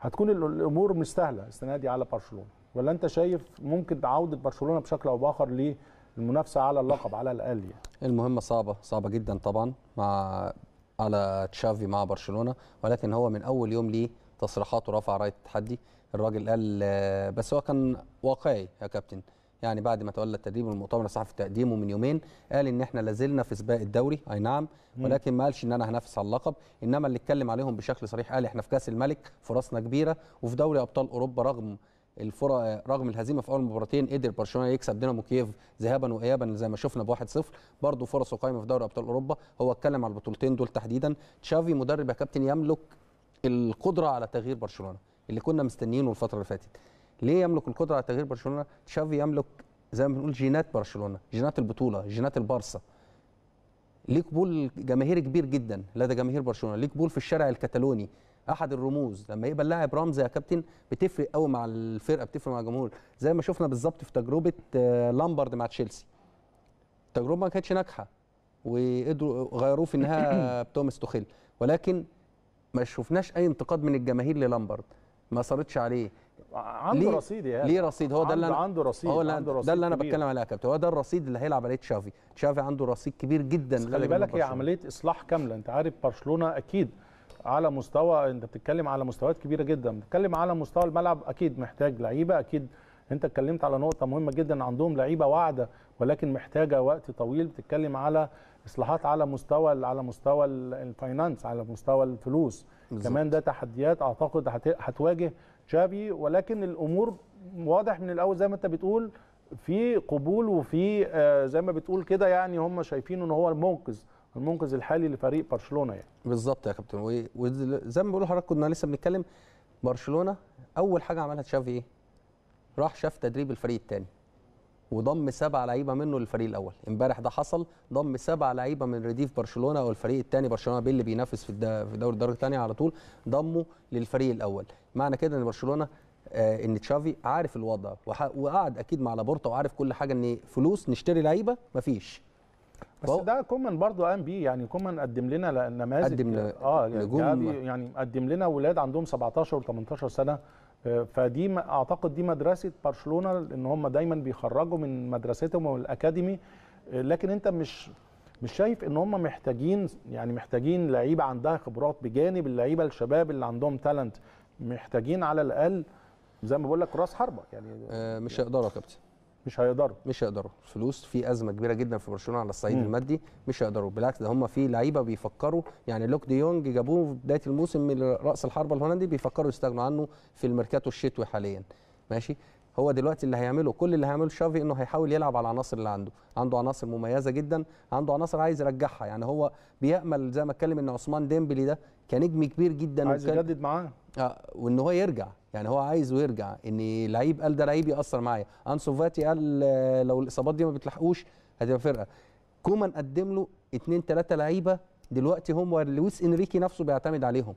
هتكون الأمور مش سهلة السنة دي على برشلونة، ولا أنت شايف ممكن عودة برشلونة بشكل أو بآخر ليه؟ المنافسه على اللقب على الاقل يعني. المهمه صعبه صعبه جدا طبعا مع على تشافي مع برشلونه، ولكن هو من اول يوم ليه تصريحاته رفع رايه التحدي. الراجل قال، بس هو كان واقعي يا كابتن، يعني بعد ما تولى التدريب والمؤتمر الصحفي تقديمه من يومين قال ان احنا لازلنا في سباق الدوري، اي نعم، ولكن ما قالش ان انا هنافس على اللقب، انما اللي اتكلم عليهم بشكل صريح قال احنا في كاس الملك فرصنا كبيره، وفي دوري ابطال اوروبا رغم الفرق رغم الهزيمه في اول مباراتين قدر برشلونه يكسب دينامو كييف ذهابا وايابا زي ما شفنا ب واحد صفر، برضه فرصه قائمه في دوري ابطال اوروبا. هو اتكلم على البطولتين دول تحديدا. تشافي مدرب يا كابتن يملك القدره على تغيير برشلونه اللي كنا مستنيينه الفتره اللي فاتت. ليه يملك القدره على تغيير برشلونه؟ تشافي يملك زي ما بنقول جينات برشلونه، جينات البطوله، جينات البارسا. ليه قبول جماهيري كبير جدا لدى جماهير برشلونه، ليه قبول في الشارع الكتالوني، احد الرموز. لما يبقى اللاعب رمز يا كابتن بتفرق قوي مع الفرقه، بتفرق مع الجمهور، زي ما شفنا بالظبط في تجربه لامبارد مع تشيلسي. التجربه ما كانتش ناجحه وقدروا غيروه في النهايه بتوماس توخيل، ولكن ما شفناش اي انتقاد من الجماهير للامبارد، ما صارتش عليه. عنده رصيد يا ليه رصيد هو ده اللي عنده رصيد هو ده اللي انا بتكلم عليه يا كابتن، هو ده الرصيد اللي هيلعب عليه تشافي. تشافي عنده رصيد كبير جدا. خلي بالك هي عمليه اصلاح كامله، انت عارف برشلونه اكيد على مستوى، انت بتتكلم على مستويات كبيره جدا، بتتكلم على مستوى الملعب اكيد محتاج لعيبه، اكيد انت اتكلمت على نقطه مهمه جدا، عندهم لعيبه واعده ولكن محتاجه وقت طويل. بتتكلم على اصلاحات على مستوى على مستوى الفاينانس، على مستوى الفلوس، كمان ده تحديات اعتقد هتواجه تشافي، ولكن الامور واضح من الاول زي ما انت بتقول في قبول وفي زي ما بتقول كده يعني هم شايفينه ان هو المنقذ المنقذ الحالي لفريق برشلونه يعني. بالظبط يا كابتن، وزي ما بيقولوا حضرتك كنا لسه بنتكلم برشلونه اول حاجه عملها تشافي ايه؟ راح شاف تدريب الفريق الثاني وضم سبع لعيبه منه للفريق الاول. امبارح ده حصل، ضم سبع لعيبه من رديف برشلونه او الفريق الثاني، برشلونه بيل اللي بينافس في دوري الدرجه الثانيه على طول، ضمه للفريق الاول. معنى كده ان برشلونه آه ان تشافي عارف الوضع وقعد اكيد مع لابورتا وعارف كل حاجه، ان فلوس نشتري لعيبه مفيش. بس ده كومان برضه قام بيه يعني، كومان قدم لنا نماذج قدم اه يعني, يعني قدم لنا اولاد عندهم سبعتاشر وتمنتاشر سنه، فدي اعتقد دي مدرسه برشلونه ان هم دايما بيخرجوا من مدرستهم والاكاديمي. لكن انت مش مش شايف ان هم محتاجين يعني محتاجين لعيبه عندها خبرات بجانب اللعيبه الشباب اللي عندهم تالنت، محتاجين على الاقل زي ما بقول لك راس حربه يعني. آه مش هيقدروا يا كابتن، مش هيقدروا مش هيقدروا فلوس، في ازمه كبيره جدا في برشلونه على الصعيد م. المادي، مش هيقدروا. بالعكس ده هم في لعيبه بيفكروا يعني، لوك دي يونج جابوه في بدايه الموسم من راس الحربه الهولندي، بيفكروا يستغنوا عنه في الميركاتو الشتوي حاليا. ماشي، هو دلوقتي اللي هيعمله كل اللي هيعمله تشافي انه هيحاول يلعب على العناصر اللي عنده، عنده عناصر مميزه جدا، عنده عناصر عايز يرجعها يعني. هو بيامل زي ما اتكلم ان عثمان ديمبلي ده كان نجم كبير جدا عايز يجدد معاه اه وان هو يرجع يعني، هو عايزه يرجع، ان لعيب قال ده لعيب ياثر معايا. انسو فاتي قال لو الاصابات دي ما بتلحقوش هتبقى فرقه. كومان قدم له اثنين ثلاثه لعيبه دلوقتي هم لويس انريكي نفسه بيعتمد عليهم،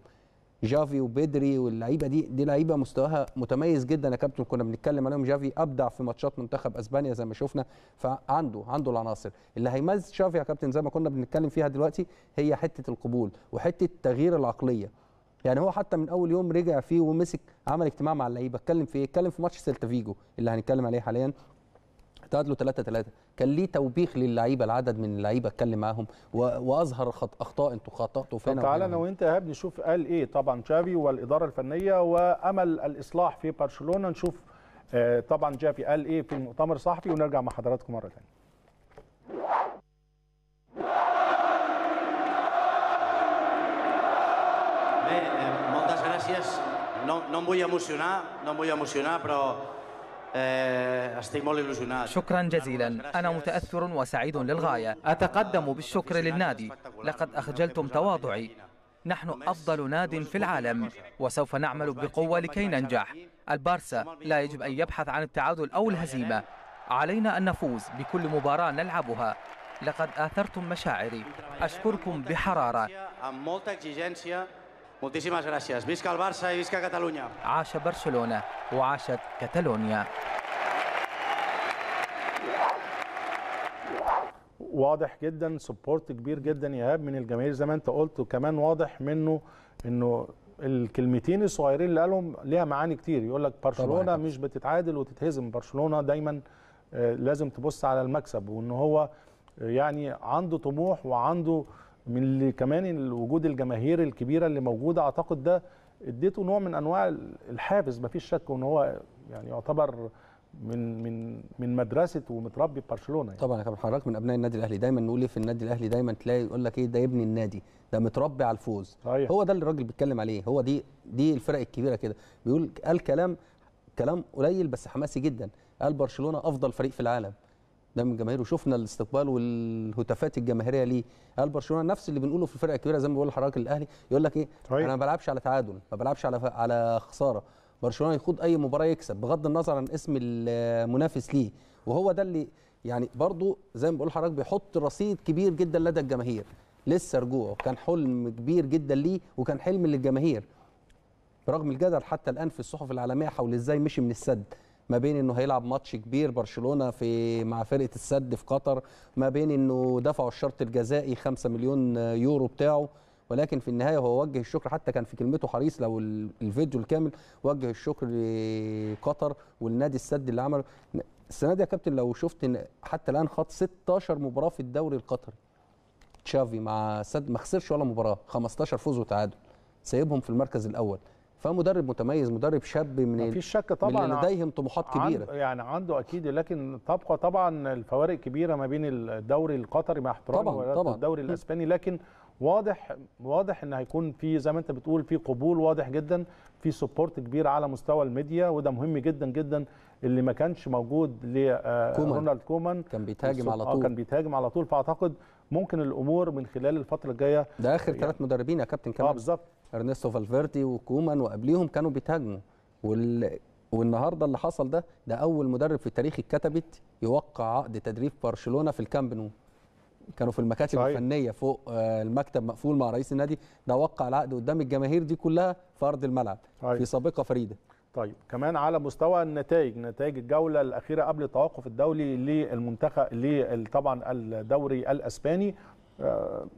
جافي وبيدري واللعيبه دي، دي لعيبه مستواها متميز جدا يا كابتن، كنا بنتكلم عليهم. جافي ابدع في ماتشات منتخب اسبانيا زي ما شفنا، فعنده عنده العناصر اللي هيميز تشافي يا كابتن زي ما كنا بنتكلم فيها دلوقتي، هي حته القبول وحته تغيير العقليه يعني. هو حتى من اول يوم رجع فيه ومسك عمل اجتماع مع اللعيبه، اتكلم في ايه؟ اتكلم في ماتش سيلتا فيجو اللي هنتكلم عليه حاليا، تعادلوا ثلاثة ثلاثة، كان ليه توبيخ للعيبه، العدد من اللعيبه اتكلم معاهم واظهر اخطاء انتوا خطأتوا فينا. تعالى انا وانت يا هاب نشوف قال ايه طبعا تشافي والاداره الفنيه وامل الاصلاح في برشلونه، نشوف طبعا تشافي قال ايه في المؤتمر الصحفي ونرجع مع حضراتكم مره ثانيه. شكرا جزيلا، أنا متأثر وسعيد للغاية، أتقدم بالشكر للنادي، لقد أخجلتم تواضعي، نحن أفضل ناد في العالم وسوف نعمل بقوة لكي ننجح. البارسا لا يجب أن يبحث عن التعادل أو الهزيمة، علينا أن نفوز بكل مباراة نلعبها، لقد آثرتم مشاعري، أشكركم بحرارة. Moltíssimes gràcies. Visca el Barça i visca Catalunya. عاش برشلونة وعاشت كاتالونيا. واضح جدا سبورت كبير جدا يا ايهاب من الجماهير زي ما انت قلت، وكمان واضح منه انه الكلمتين الصغيرين اللي قالهم ليها معاني كتير، يقول لك برشلونة مش بتتعادل وتتهزم، برشلونة دايما لازم تبص على المكسب، وان هو يعني عنده طموح وعنده من اللي كمان وجود الجماهير الكبيره اللي موجوده، اعتقد ده اديته نوع من انواع الحافز مفيش شك، وان هو يعني يعتبر من من من مدرسه ومتربي في برشلونه يعني. طبعا يا كابتن حضرتك من ابناء النادي الاهلي، دايما نقول في النادي الاهلي دايما تلاقي يقول لك ايه ده ابن النادي ده متربي على الفوز. صحيح. هو ده اللي الراجل بيتكلم عليه، هو دي دي الفرق الكبيره كده، بيقول قال كلام كلام قليل بس حماسي جدا، قال برشلونه افضل فريق في العالم ده من جماهيره، وشفنا الاستقبال والهتافات الجماهيريه ليه. قال برشلونه نفس اللي بنقوله في الفرقه الكبيره زي ما بقول لحضرتك، الاهلي يقول لك ايه طيب. انا ما بلعبش على تعادل، ما بلعبش على على خساره، برشلونه يخوض اي مباراه يكسب بغض النظر عن اسم المنافس ليه، وهو ده اللي يعني برضو زي ما بقول لحضرتك بيحط رصيد كبير جدا لدى الجماهير لسه رجوعه، كان حلم كبير جدا ليه وكان حلم للجماهير برغم الجدل حتى الان في الصحف العالميه حول ازاي مشي من السد، ما بين انه هيلعب ماتش كبير برشلونه في مع فرقه السد في قطر، ما بين انه دفعوا الشرط الجزائي خمسة مليون يورو بتاعه، ولكن في النهايه هو وجه الشكر، حتى كان في كلمته حريص لو الفيديو الكامل وجه الشكر لقطر والنادي السد اللي عمله السنه دي يا كابتن. لو شفت إن حتى الان خاض ستاشر مباراه في الدوري القطري تشافي مع سد، ما خسرش ولا مباراه، خمستاشر فوز وتعادل، سايبهم في المركز الاول، فمدرب متميز، مدرب شاب من مفيش شك طبعا من لديهم طموحات كبيره عن يعني عنده اكيد، لكن تبقى طبعا الفوارق كبيره ما بين الدوري القطري مع احترامي والدوري الاسباني، لكن واضح واضح ان هيكون في زي ما انت بتقول في قبول واضح جدا، في سبورت كبير على مستوى الميديا، وده مهم جدا جدا اللي ما كانش موجود لرونالد كومان. كان بيتهاجم على طول كان بيتهاجم على طول فاعتقد ممكن الامور من خلال الفتره الجايه. ده اخر ثلاث يعني مدربين يا كابتن كمان. اه بالظبط، ارنستو فالفيردي وكومان وقبليهم كانوا بيتهاجموا، وال... والنهارده اللي حصل ده ده اول مدرب في التاريخ اتكتبت يوقع عقد تدريب برشلونه في الكامب نو. كانوا في المكاتب صحيح. الفنيه فوق المكتب مقفول مع رئيس النادي، ده وقع العقد قدام الجماهير دي كلها في ارض الملعب صحيح. في سابقه فريده. طيب كمان على مستوى النتائج، نتائج الجوله الاخيره قبل التوقف الدولي للمنتخب طبعا الدوري الاسباني،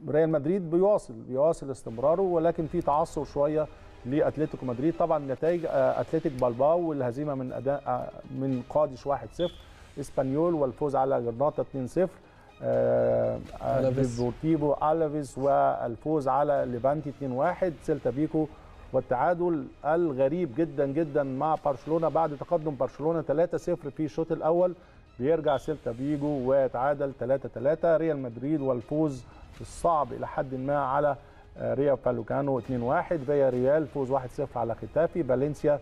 ريال مدريد بيواصل بيواصل استمراره، ولكن في تعثر شويه لاتلتيكو مدريد. طبعا نتائج اتلتيك بالباو والهزيمه من اداء من قادش واحد صفر، اسبانيول والفوز على جرناطه اثنين صفر، ديبورتيفو الافيز والفوز على ليفانتي اثنين واحد، سيلتا فيجو والتعادل الغريب جدا جدا مع برشلونه بعد تقدم برشلونه ثلاثة صفر في الشوط الاول، بيرجع سيلتا فيجو ويتعادل ثلاثة ثلاثة، ريال مدريد والفوز الصعب الى حد ما على ريال فالوكانو اثنين واحد، فيا ريال فوز واحد صفر على ختافي، فالنسيا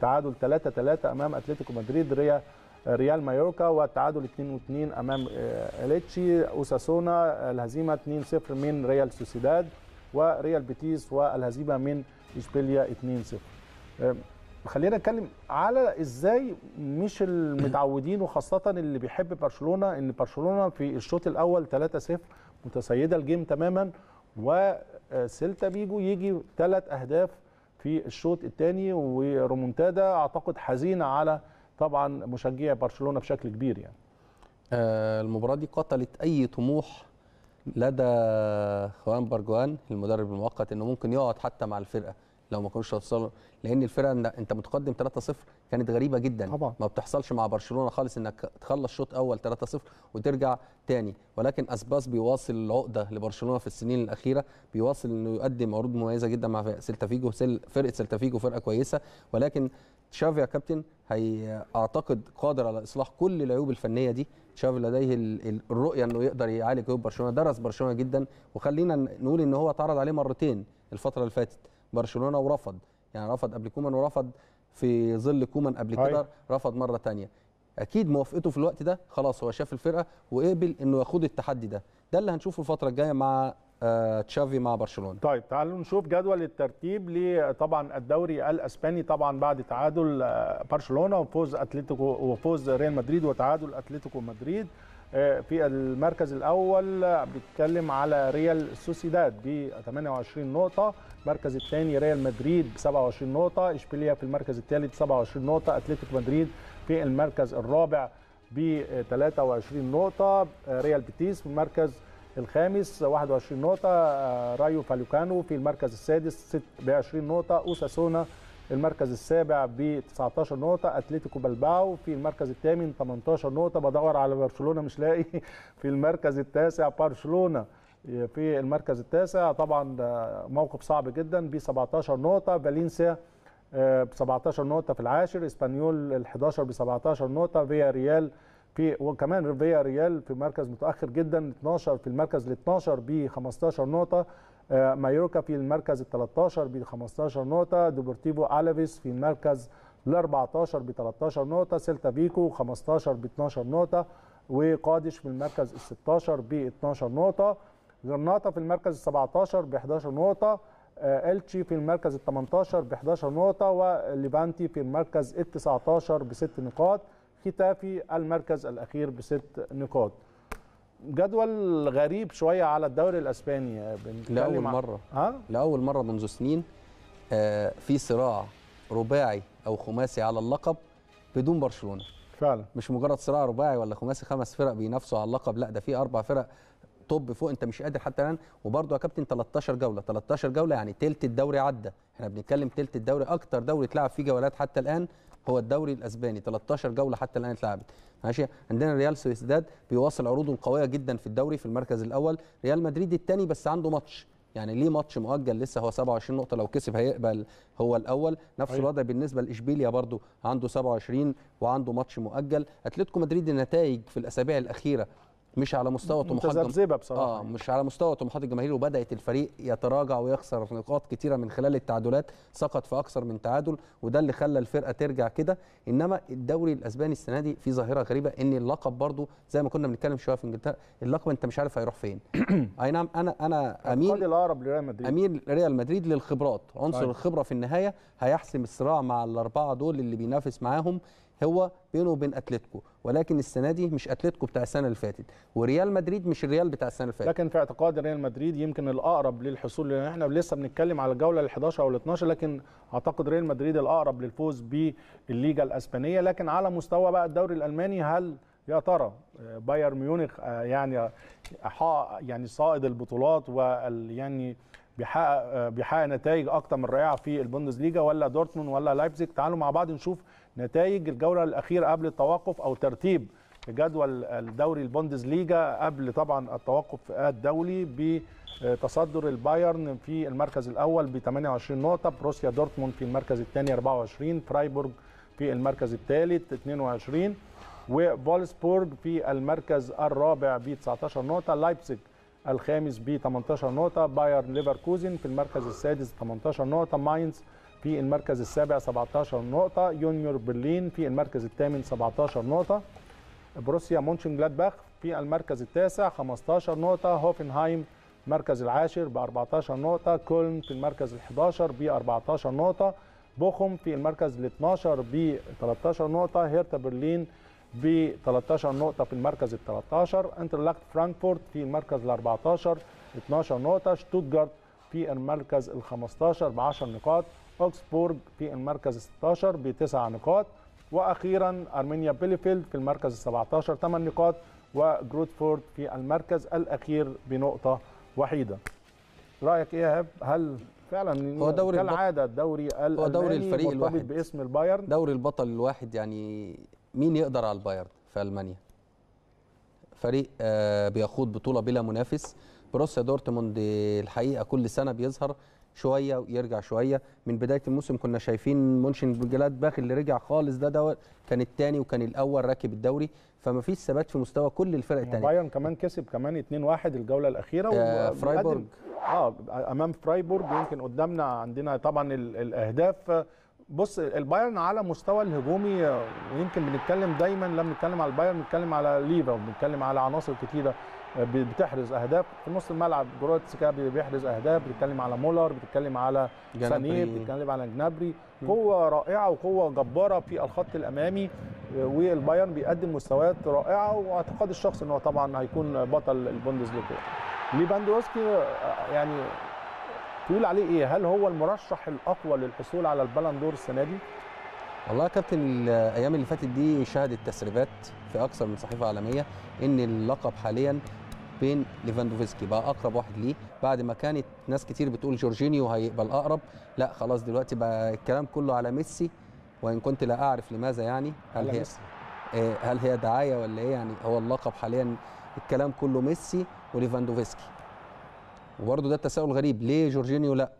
تعادل ثلاثة ثلاثة امام اتلتيكو مدريد، ريال ريال مايوركا والتعادل اثنين اثنين امام اليتشي، اوساسونا الهزيمه اثنين صفر من ريال سوسيداد، وريال بيتيس والهزيمه من اشبيليا اثنين صفر. خلينا نتكلم على ازاي مش المتعودين وخاصه اللي بيحب برشلونه، ان برشلونه في الشوط الاول ثلاثة صفر متسيده الجيم تماما، وسيلتا فيجو يجي ثلاث اهداف في الشوط الثاني ورومونتادا اعتقد حزينه على طبعا مشجعي برشلونه بشكل كبير يعني. آه المباراه دي قتلت اي طموح لدى خوان برجوان المدرب المؤقت انه ممكن يقعد حتى مع الفرقه لو ما كانوش هيوصلوا، لان الفرقه انت متقدم ثلاثة صفر كانت غريبه جدا طبعا. ما بتحصلش مع برشلونه خالص انك تخلص شوط اول ثلاثة صفر وترجع تاني، ولكن اسباس بيواصل العقده لبرشلونه في السنين الاخيره، بيواصل انه يقدم عروض مميزه جدا مع سيلتا فيجو. فرقه سيلتا فيجو فرقه كويسه، ولكن تشافي يا كابتن هي اعتقد قادر على اصلاح كل العيوب الفنيه دي. تشافي لديه الرؤيه انه يقدر يعالج عيوب برشلونه، درس برشلونه جدا، وخلينا نقول ان هو اتعرض عليه مرتين الفتره اللي فاتت برشلونه ورفض، يعني رفض قبل كومان ورفض في ظل كومان قبل كده، رفض مره ثانيه. اكيد موافقته في الوقت ده خلاص هو شاف الفرقه وقبل انه ياخد التحدي ده، ده اللي هنشوفه الفتره الجايه مع تشافي مع برشلونه. طيب تعالوا نشوف جدول الترتيب لطبعا الدوري الاسباني، طبعا بعد تعادل برشلونه وفوز اتلتيكو وفوز ريال مدريد وتعادل اتلتيكو مدريد. في المركز الاول بيتكلم على ريال سوسيداد ب ثمانية وعشرين نقطه، المركز الثاني ريال مدريد ب سبعة وعشرين نقطه، اشبيليا في المركز الثالث سبعة وعشرين نقطه، اتلتيكو مدريد في المركز الرابع ب ثلاثة وعشرين نقطه، ريال بيتيس في المركز الخامس واحد وعشرين نقطة، رايو فالوكانو في المركز السادس ب عشرين نقطة، أوساسونا المركز السابع ب تسعة عشر نقطة، أتلتيكو بلباو في المركز الثامن ثمانية عشر نقطة، بدور على برشلونة مش لاقي، في المركز التاسع برشلونة في المركز التاسع طبعا موقف صعب جدا ب سبعة عشر نقطة، فالنسيا ب سبعة عشر نقطة في العاشر، اسبانيول ال حداشر ب سبعة عشر نقطة، فيا ريال في وكمان فيا ريال في مركز متاخر جدا اثناشر في المركز ال اثناشر ب خمستاشر نقطه، مايوركا في المركز ال ثلاثة عشر ب خمستاشر نقطه، ديبورتيفو الافيس في المركز ال أربعتاشر ب ثلاثة عشر نقطه، سيلتا فيجو خمستاشر ب اثناشر نقطه، وقادش في المركز ال ستاشر ب اثناشر نقطه، جرناطه في المركز ال سبعتاشر ب حداشر نقطه، التشي في المركز ال ثمانتاشر ب حداشر نقطه، وليفانتي في المركز ال تسعتاشر ب ست نقاط، ختافي المركز الأخير بست نقاط. جدول غريب شوية على الدوري الأسباني لأول مرة ها؟ لأول مرة منذ سنين في صراع رباعي أو خماسي على اللقب بدون برشلونة. فعلا مش مجرد صراع رباعي ولا خماسي خمس فرق بينافسوا على اللقب، لا ده في أربع فرق طب فوق أنت مش قادر حتى الآن. وبرضه يا كابتن ثلاثة عشر جولة، ثلاثة عشر جولة يعني تلت الدوري عدى، احنا بنتكلم تلت الدوري، أكتر دوري اتلعب فيه جولات حتى الآن هو الدوري الاسباني، ثلاثة عشر جوله حتى الان اتلعبت. ماشي، عندنا ريال سوسيداد بيواصل عروضه القويه جدا في الدوري في المركز الاول، ريال مدريد الثاني بس عنده ماتش، يعني ليه ماتش مؤجل لسه، هو سبعة وعشرين نقطه لو كسب هيقبل هو الاول. نفس الوضع بالنسبه لاشبيليا برضو عنده سبعة وعشرين وعنده ماتش مؤجل. اتلتيكو مدريد النتائج في الاسابيع الاخيره مش على مستوى طموحات متذبذبه بصراحه اه مش على مستوى طموحات الجماهير، وبدات الفريق يتراجع ويخسر نقاط كتيره من خلال التعادلات، سقط في اكثر من تعادل وده اللي خلى الفرقه ترجع كده. انما الدوري الاسباني السنه دي في ظاهره غريبه ان اللقب برضو زي ما كنا بنتكلم شويه في انجلترا، اللقب انت مش عارف هيروح فين. اي نعم انا انا اميل الاقرب لريال مدريد، اميل ريال مدريد للخبرات، عنصر الخبره في النهايه هيحسم الصراع مع الاربعه دول اللي بينافس معاهم هو بينه وبين اتلتيكو، ولكن السنه دي مش اتلتيكو بتاع السنه اللي فاتت، وريال مدريد مش الريال بتاع السنه اللي فاتت. لكن في اعتقاد ريال مدريد يمكن الاقرب للحصول، لان احنا لسه بنتكلم على الجوله ال حداشر او ال اتناشر، لكن اعتقد ريال مدريد الاقرب للفوز بالليجا الاسبانيه. لكن على مستوى بقى الدوري الالماني، هل يا ترى بايرن ميونخ يعني يعني صائد البطولات وال يعني بيحقق بيحقق نتائج اكتر من رائعه في البوندسليجا، ولا دورتموند ولا لايبزيج؟ تعالوا مع بعض نشوف نتائج الجوله الاخيره قبل التوقف، او ترتيب جدول الدوري البوندسليجا قبل طبعا التوقف الدولي. بتصدر البايرن في المركز الاول ب تمنية وعشرين نقطه، بروسيا دورتموند في المركز الثاني اربعة وعشرين، فرايبورغ في المركز الثالث اتنين وعشرين، وفولسبورغ في المركز الرابع ب تسعتاشر نقطه، لايبزيج الخامس ب تمنتاشر نقطه، بايرن ليفركوزن في المركز السادس تمنتاشر نقطه، ماينز في المركز السابع سبعتاشر نقطه، يونيور برلين في المركز الثامن سبعتاشر نقطه، بروسيا مونشن جلادباخ في المركز التاسع خمستاشر نقطه، هوفنهايم المركز العاشر ب اربعتاشر نقطه، كولن في المركز الحداشر ب اربعتاشر نقطه، بوخم في المركز الاتناشر ب تلتاشر نقطه، هيرتا برلين ب تلتاشر نقطة في المركز ال تلتاشر، انترلاخت فرانكفورت في المركز ال اربعتاشر اتناشر نقطة، شتوتجارت في المركز ال خمستاشر ب عشر نقاط، اوكسبورغ في المركز ال ستاشر ب تسع نقاط، وأخيرا أرمينيا بيليفيلد في المركز ال سبعتاشر تمن نقاط، وجروتفورد في المركز الأخير بنقطة وحيدة. رأيك إيه يا إيهاب؟ هل فعلا هو دوري كالعادة الدوري الألماني مرتبط باسم البايرن؟ دوري البطل الواحد، يعني مين يقدر على البايرن في ألمانيا؟ فريق بيخوض بطولة بلا منافس. بروسيا دورتموند الحقيقة كل سنة بيظهر شوية ويرجع شوية. من بداية الموسم كنا شايفين مونشن جلادباخ اللي رجع خالص، ده ده كان الثاني وكان الأول راكب الدوري، فما فيش ثبات في مستوى كل الفرق الثانية. بايرن كمان كسب كمان اتنين واحد الجولة الأخيرة آه فرايبورغ اه أمام فرايبورغ. يمكن قدامنا عندنا طبعا الأهداف. بص، البايرن على مستوى الهجومي، ويمكن بنتكلم دايما لما بنتكلم على البايرن بنتكلم على ليفا وبنتكلم على عناصر كتيره بتحرز اهداف في نص الملعب. جوراتسكا بيحرز اهداف، بنتكلم على مولر، بنتكلم على سانيه، بنتكلم على جنابري. قوه رائعه وقوه جباره في الخط الامامي، والبايرن بيقدم مستويات رائعه، واعتقاد الشخص ان هو طبعا هيكون بطل البوندسليغا. ليفاندوفسكي يعني تقول عليه ايه؟ هل هو المرشح الاقوى للحصول على البالون دور السنه دي؟ والله يا كابتن، الايام اللي فاتت دي شهدت تسريبات في اكثر من صحيفه عالميه ان اللقب حاليا بين ليفاندوفسكي، بقى اقرب واحد ليه. بعد ما كانت ناس كتير بتقول جورجينيو هيبقى الاقرب، لا خلاص دلوقتي بقى الكلام كله على ميسي، وان كنت لا اعرف لماذا. يعني هل هي هل هي دعايه ولا ايه؟ يعني هو اللقب حاليا الكلام كله ميسي وليفاندوفسكي. وبرضه ده التساؤل غريب، ليه جورجينيو لا؟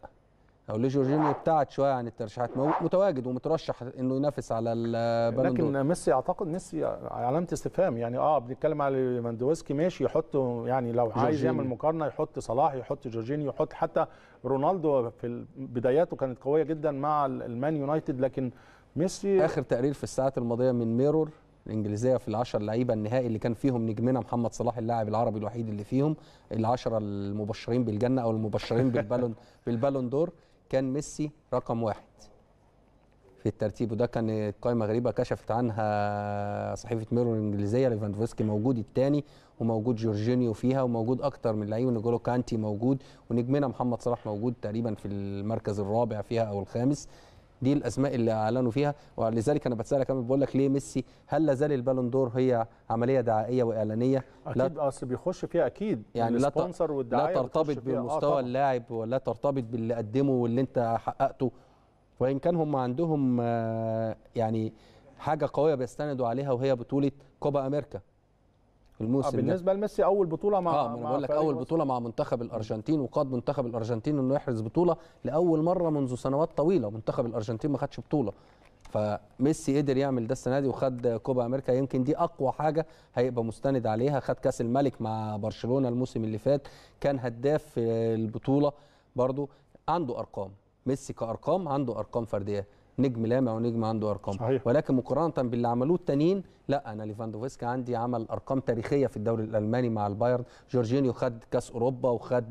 او ليه جورجينيو ابتعد شويه عن الترشيحات؟ متواجد ومترشح انه ينافس على البالون دور، لكن ميسي اعتقد ميسي علامه استفهام. يعني اه بنتكلم على ليفاندوفسكي ماشي، يحطه يعني لو جورجينيو. عايز يعمل مقارنه يحط صلاح، يحط جورجينيو، يحط حتى رونالدو في بداياته كانت قويه جدا مع المان يونايتد، لكن ميسي. اخر تقرير في الساعات الماضيه من ميرور الانجليزيه في العشر لعيبه النهائي اللي كان فيهم نجمنا محمد صلاح اللاعب العربي الوحيد اللي فيهم العشره المبشرين بالجنه او المبشرين بالبالون بالبالون دور، كان ميسي رقم واحد في الترتيب. وده كان قائمه غريبه كشفت عنها صحيفه ميرور الانجليزيه. ليفاندوفسكي موجود الثاني، وموجود جورجينيو فيها، وموجود اكتر من لعيب، ونجولو كانتي موجود، ونجمنا محمد صلاح موجود تقريبا في المركز الرابع فيها او الخامس. دي الاسماء اللي اعلنوا فيها، ولذلك انا بتسالك كمان بقول لك ليه ميسي؟ هل لا زال البالون دور هي عمليه دعائيه واعلانيه؟ اكيد اصل بيخش فيها اكيد يعني السبونسر والدعايه، لا ترتبط بمستوى آه اللاعب ولا ترتبط باللي قدمه واللي انت حققته. وان كان هم عندهم يعني حاجه قويه بيستندوا عليها، وهي بطوله كوبا امريكا الموسم ده. بالنسبه لميسي اول بطوله مع اه انا بقول لك اول بطوله مع منتخب الارجنتين، وقاد منتخب الارجنتين انه يحرز بطوله لاول مره منذ سنوات طويله. منتخب الارجنتين ما خدش بطوله، فميسي قدر يعمل ده السنه دي وخد كوبا امريكا، يمكن دي اقوى حاجه هيبقى مستند عليها. خد كاس الملك مع برشلونه الموسم اللي فات، كان هداف في البطوله. برضو عنده ارقام ميسي، كارقام عنده ارقام فرديه، نجم لامع ونجم عنده ارقام صحيح. ولكن مقارنه باللي عملوه التانيين، لا انا ليفاندوفسكي عندي عمل ارقام تاريخيه في الدوري الالماني مع البايرن، جورجينيو خد كاس اوروبا وخد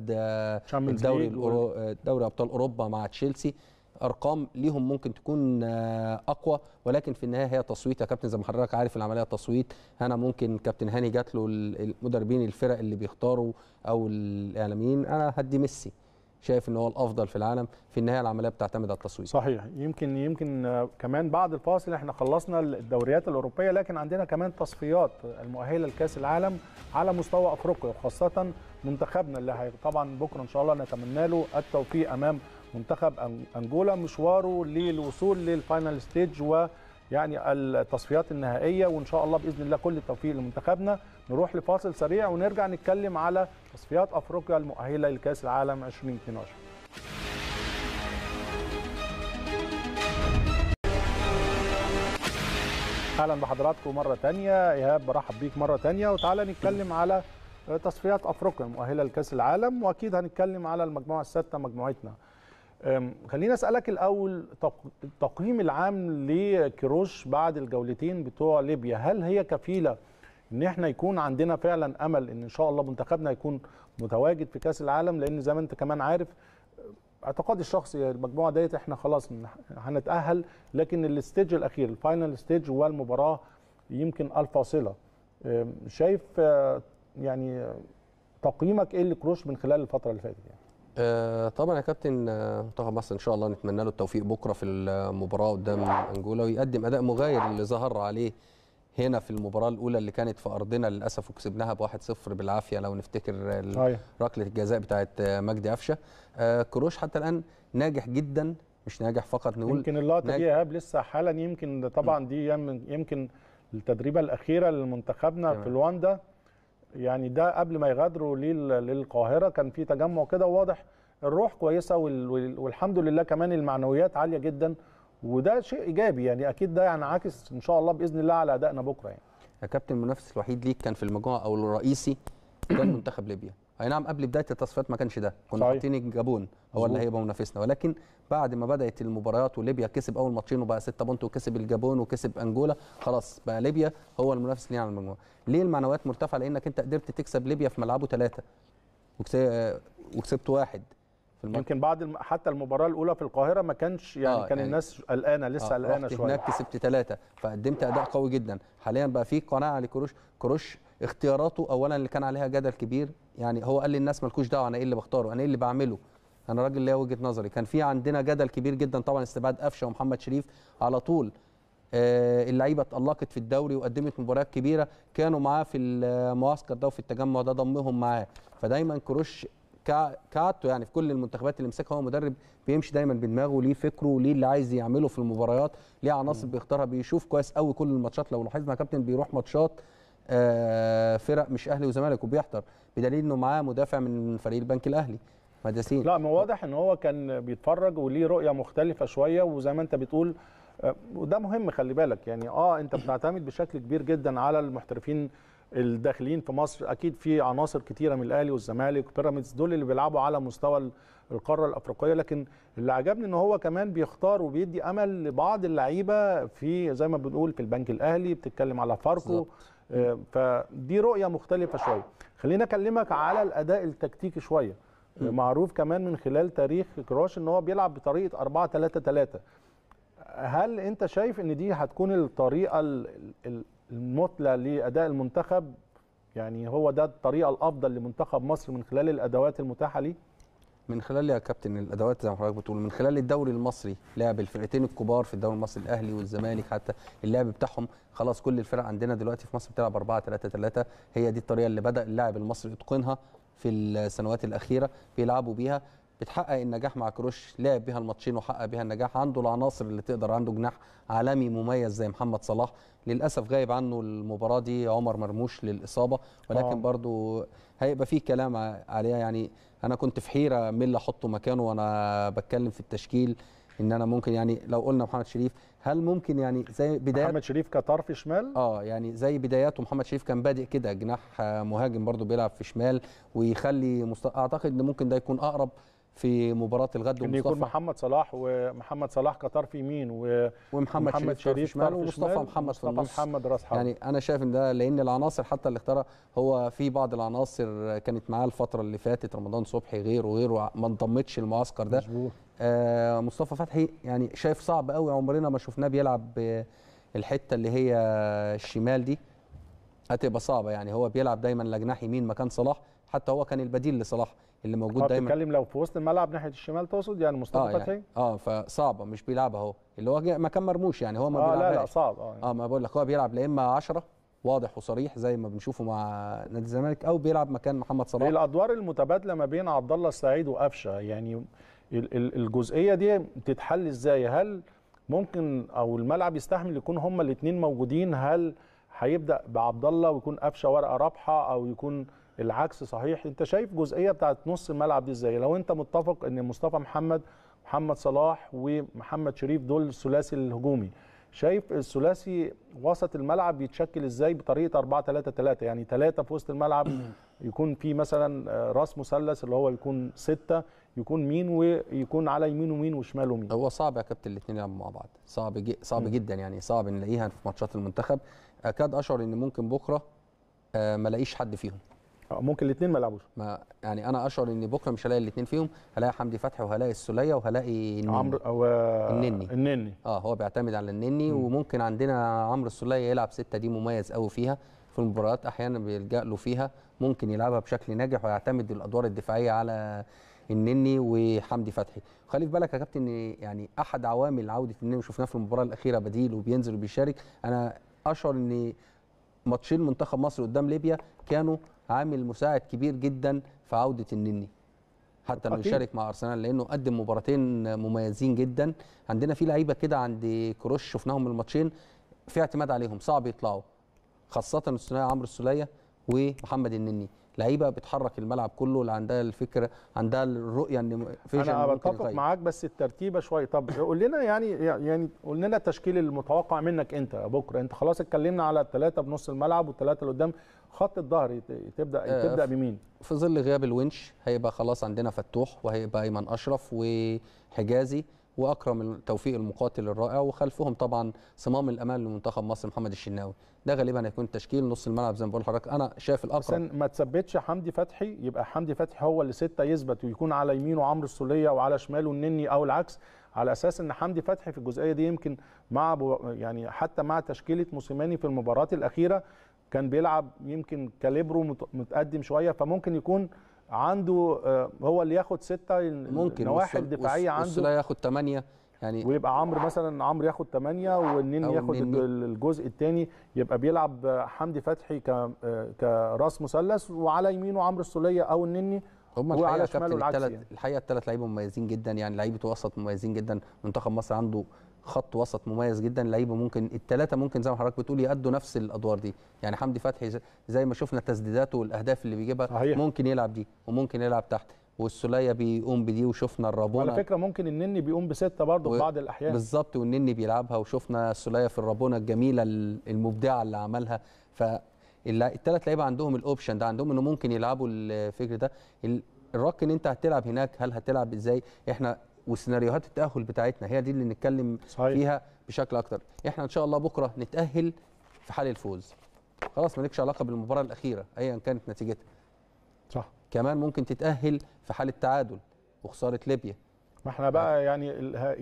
الدوري الأورو... دوري ابطال اوروبا مع تشيلسي، ارقام ليهم ممكن تكون اقوى، ولكن في النهايه هي تصويت يا كابتن، زي ما حضرتك عارف العمليه تصويت. انا ممكن كابتن هاني جات له المدربين الفرق اللي بيختاروا او الاعلاميين، انا هدي ميسي، شايف ان هو الافضل في العالم. في النهايه العمليه بتعتمد على التصويت صحيح. يمكن يمكن كمان بعد الفاصل احنا خلصنا الدوريات الاوروبيه، لكن عندنا كمان تصفيات المؤهله لكاس العالم على مستوى افريقيا، وخاصه منتخبنا اللي طبعا بكره ان شاء الله نتمنى له التوفيق امام منتخب انجولا، مشواره للوصول للفاينل ستيج ويعني التصفيات النهائيه، وان شاء الله باذن الله كل التوفيق لمنتخبنا. نروح لفاصل سريع ونرجع نتكلم على تصفيات افريقيا المؤهله لكاس العالم ألفين واثنين وعشرين. اهلا بحضراتكم مره ثانيه، ايهاب برحب بيك مره ثانيه، وتعالى نتكلم على تصفيات افريقيا المؤهله لكاس العالم، واكيد هنتكلم على المجموعه السادسه مجموعتنا. خليني اسالك الاول التقييم العام لكيروش بعد الجولتين بتوع ليبيا، هل هي كفيله ان احنا يكون عندنا فعلا امل ان ان شاء الله منتخبنا يكون متواجد في كاس العالم؟ لان زي ما انت كمان عارف اعتقادي الشخصي المجموعه ديت احنا خلاص هنتاهل، لكن الستيج الاخير الفاينل ستيج والمباراه يمكن الفاصله، شايف يعني تقييمك ايه لكروش من خلال الفتره اللي فاتت يعني؟ آه طبعا يا كابتن، منتخب مصر ان شاء الله نتمنى له التوفيق بكره في المباراه قدام انجولا، ويقدم اداء مغاير اللي ظهر عليه هنا في المباراه الاولى اللي كانت في ارضنا للاسف وكسبناها ب واحد صفر بالعافيه، لو نفتكر ركله الجزاء بتاعه مجدي قفشه. آه كروش حتى الان ناجح جدا، مش ناجح فقط نقول، يمكن اللقطه ناج... دي يا ايهاب لسه حالا، يمكن طبعا دي يمكن التدريبه الاخيره لمنتخبنا في لواندا، يعني ده قبل ما يغادروا للقاهره كان في تجمع كده، وواضح الروح كويسه والحمد لله كمان المعنويات عاليه جدا، وده شيء ايجابي يعني، اكيد ده يعني عاكس ان شاء الله باذن الله على ادائنا بكره يعني. يا كابتن المنافس الوحيد ليك كان في المجموعه او الرئيسي كان منتخب ليبيا، اي نعم قبل بدايه التصفيات ما كانش ده، كنا حاطين الجابون هو اللي هيبقى منافسنا، ولكن بعد ما بدات المباريات وليبيا كسب اول ماتشين وبقى ستة بونت، وكسب الجابون وكسب انجولا، خلاص بقى ليبيا هو المنافس لينا على المجموعه. ليه المعنويات مرتفعه؟ لانك انت قدرت تكسب ليبيا في ملعبه ثلاثه وكسبت واحد. يمكن بعد حتى المباراه الاولى في القاهره ما كانش يعني آه كان يعني الناس قلقانه لسه قلقانه آه شويه، هناك كسبت ثلاثه فقدمت اداء قوي جدا. حاليا بقى في قناعه لكروش، كروش اختياراته اولا اللي كان عليها جدل كبير، يعني هو قال للناس مالكوش دعوه انا ايه اللي بختاره، انا ايه اللي بعمله، انا راجل ليا وجهه نظري. كان في عندنا جدل كبير جدا طبعا استبعاد قفشه ومحمد شريف على طول. آه اللعيبه اتالقت في الدوري وقدمت مباريات كبيره، كانوا معاه في المعسكر ده وفي التجمع ده ضمهم معاه، فدايما كروش كعادته يعني في كل المنتخبات اللي مسكها هو مدرب بيمشي دايما بدماغه، ليه فكره وليه اللي عايز يعمله في المباريات، ليه عناصر بيختارها، بيشوف كويس قوي كل الماتشات. لو لاحظنا يا كابتن بيروح ماتشات آه فرق مش اهلي وزمالك وبيحضر، بدليل انه معاه مدافع من فريق البنك الاهلي مداسين. لا ما واضح ان هو كان بيتفرج وليه رؤيه مختلفه شويه، وزي ما انت بتقول آه وده مهم، خلي بالك يعني اه انت بتعتمد بشكل كبير جدا على المحترفين الداخلين في مصر، اكيد في عناصر كتيره من الاهلي والزمالك وبيراميدز، دول اللي بيلعبوا على مستوى القاره الافريقيه، لكن اللي عجبني ان هو كمان بيختار وبيدي امل لبعض اللعيبه في زي ما بنقول في البنك الاهلي، بتتكلم على فاركو آه فدي رؤيه مختلفه شويه. خليني اكلمك على الاداء التكتيكي شويه، م. معروف كمان من خلال تاريخ كراش ان هو بيلعب بطريقه أربعة ثلاثة ثلاثة، هل انت شايف ان دي هتكون الطريقه ال ال المثلى لاداء المنتخب؟ يعني هو ده الطريقه الافضل لمنتخب مصر من خلال الادوات المتاحه ليه؟ من خلال يا كابتن الادوات زي ما حضرتك بتقول، من خلال الدوري المصري، لعب الفرقتين الكبار في الدوري المصري الاهلي والزمالك، حتى اللعب بتاعهم خلاص كل الفرق عندنا دلوقتي في مصر بتلعب أربعة ثلاثة ثلاثة، هي دي الطريقه اللي بدا اللاعب المصري يتقنها في السنوات الاخيره، بيلعبوا بيها، بتحقق النجاح. مع كروش لعب بها الماتشين وحقق بها النجاح، عنده العناصر اللي تقدر، عنده جناح عالمي مميز زي محمد صلاح، للاسف غايب عنه المباراه دي عمر مرموش للاصابه، ولكن آه. برضو هيبقى فيه كلام عليها، يعني انا كنت في حيره مين اللي احطه مكانه وانا بتكلم في التشكيل، ان انا ممكن يعني لو قلنا محمد شريف، هل ممكن يعني زي بدايات محمد شريف كطرف شمال، اه يعني زي بداياته محمد شريف كان بادئ كده جناح مهاجم برضو بيلعب في شمال ويخلي مست... اعتقد ان ممكن ده يكون اقرب في مباراه الغد، ان يكون محمد صلاح ومحمد صلاح كطرف يمين و... ومحمد شريف, شريف شمال ومصطفى محمد في النص، محمد راس حرب. يعني انا شايف ان ده لان العناصر حتى اللي اختارها هو في بعض العناصر كانت معاه الفتره اللي فاتت، رمضان صبحي غير وغيره ما انضمتش المعسكر ده. آه مصطفى فتحي يعني شايف صعب قوي، عمرنا ما شفناه بيلعب الحته اللي هي الشمال دي، هتبقى صعبه. يعني هو بيلعب دايما لجناح يمين مكان صلاح، حتى هو كان البديل لصلاح اللي موجود دايما. بتتكلم لو في وسط الملعب ناحيه الشمال تقصد يعني مصطفى آه فتحي؟ يعني اه فصعبه مش بيلعبها هو، اللي هو مكان مرموش يعني هو ما بيلعبهاش. اه لا لا صعب اه يعني. اه ما بقول لك هو بيلعب لا اما عشرة واضح وصريح زي ما بنشوفه مع نادي الزمالك، او بيلعب مكان محمد صلاح. الادوار المتبادله ما بين عبد الله السعيد وقفشه، يعني الجزئيه دي بتتحل ازاي؟ هل ممكن او الملعب يستحمل يكون هما الاثنين موجودين؟ هل هيبدا بعبد الله ويكون قفشه ورقه رابحه، او يكون العكس صحيح؟ انت شايف جزئيه بتاعت نص الملعب دي ازاي؟ لو انت متفق ان مصطفى محمد محمد صلاح ومحمد شريف دول الثلاثي الهجومي، شايف الثلاثي وسط الملعب بيتشكل ازاي بطريقه أربعة ثلاثة ثلاثة؟ يعني ثلاثه في وسط الملعب، يكون في مثلا راس مثلث اللي هو يكون سته، يكون مين ويكون على يمينه مين وشماله مين. هو صعب يا كابتن الاثنين يلعبوا مع بعض، صعب جي صعب م. جدا يعني، صعب نلاقيها في ماتشات المنتخب. اكاد اشعر ان ممكن بكره آه ما الاقيش حد فيهم، ممكن الاثنين ما يلعبوش. ما يعني انا اشعر ان بكره مش هلاقي الاثنين فيهم، هلاقي حمدي فتحي وهلاقي السليه وهلاقي النني. عمرو أو... النني النني اه هو بيعتمد على النني. مم. وممكن عندنا عمرو السليه يلعب سته، دي مميز قوي فيها في المباريات، احيانا بيلجأ له فيها، ممكن يلعبها بشكل ناجح ويعتمد الادوار الدفاعيه على النني وحمدي فتحي. خلي في بالك يا كابتن ان يعني احد عوامل عوده النني شفناه في المباراه الاخيره بديل وبينزل وبيشارك. انا اشعر ان ماتشين منتخب مصر قدام ليبيا كانوا عامل مساعد كبير جدا في عوده النني، حتى انه يشارك مع ارسنال، لانه قدم مباراتين مميزين جدا. عندنا في لعيبه كده عند كروش شفناهم الماتشين في اعتماد عليهم، صعب يطلعوا، خاصه الثنائي عمرو السوليه ومحمد النني، لعيبه بتحرك الملعب كله، اللي عندها الفكره عندها الرؤيه ان فيش. انا بتفق معاك بس الترتيبه شويه. طب قول لنا يعني يعني قول لنا التشكيل المتوقع منك انت بكره. انت خلاص اتكلمنا على الثلاثه بنص الملعب والثلاثه اللي قدام. خط الظهر تبدا تبدا بمين؟ في ظل غياب الونش هيبقى خلاص عندنا فتوح، وهيبقى ايمن اشرف وحجازي واكرم توفيق المقاتل الرائع، وخلفهم طبعا صمام الامان لمنتخب مصر محمد الشناوي. ده غالبا هيكون تشكيل نص الملعب زي ما بقول لحضرتك. انا شايف الاقرب عشان ما تثبتش حمدي فتحي، يبقى حمدي فتحي هو اللي سته يثبت، ويكون على يمينه عمرو السوليه وعلى شماله النني، او العكس، على اساس ان حمدي فتحي في الجزئيه دي يمكن مع يعني حتى مع تشكيله موسيماني في المباريات الاخيره كان بيلعب يمكن كاليبرو متقدم شويه، فممكن يكون عنده هو اللي ياخد سته النواحي الدفاعيه عنده، والسوليه ياخد ثمانيه يعني، ويبقى عمرو مثلا عمرو ياخد ثمانيه والنني ياخد الجزء الثاني، يبقى بيلعب حمدي فتحي ك كراس مثلث، وعلى يمينه عمرو السوليه او النني، وعلى شماله العكس. يعني الحقيقه الثلاث لعيبه مميزين جدا، يعني لعيبه وسط مميزين جدا، منتخب مصر عنده خط وسط مميز جدا، لعيبه ممكن الثلاثه ممكن زي ما حضرتك بتقول يأدوا نفس الادوار دي. يعني حمدي فتحي زي ما شفنا تسديداته والاهداف اللي بيجيبها صحيح. ممكن يلعب دي وممكن يلعب تحت، والسوليه بيقوم بدي، وشفنا الرابونه على فكره ممكن النني بيقوم بسته برضه و... في بعض الاحيان بالظبط، والنني بيلعبها، وشفنا السوليه في الرابونه الجميله المبدعه اللي عملها. فالثلاث لعيبه عندهم الاوبشن ده، عندهم انه ممكن يلعبوا الفكر ده. الراك ان انت هتلعب هناك، هل هتلعب ازاي؟ احنا وسيناريوهات التأهل بتاعتنا هي دي اللي نتكلم صحيح. فيها بشكل أكتر. إحنا إن شاء الله بكرة نتأهل في حال الفوز، خلاص مالكش علاقة بالمباراة الأخيرة أيا كانت نتيجتها. صح. كمان ممكن تتأهل في حال التعادل وخسارة ليبيا. ما إحنا بقى آه. يعني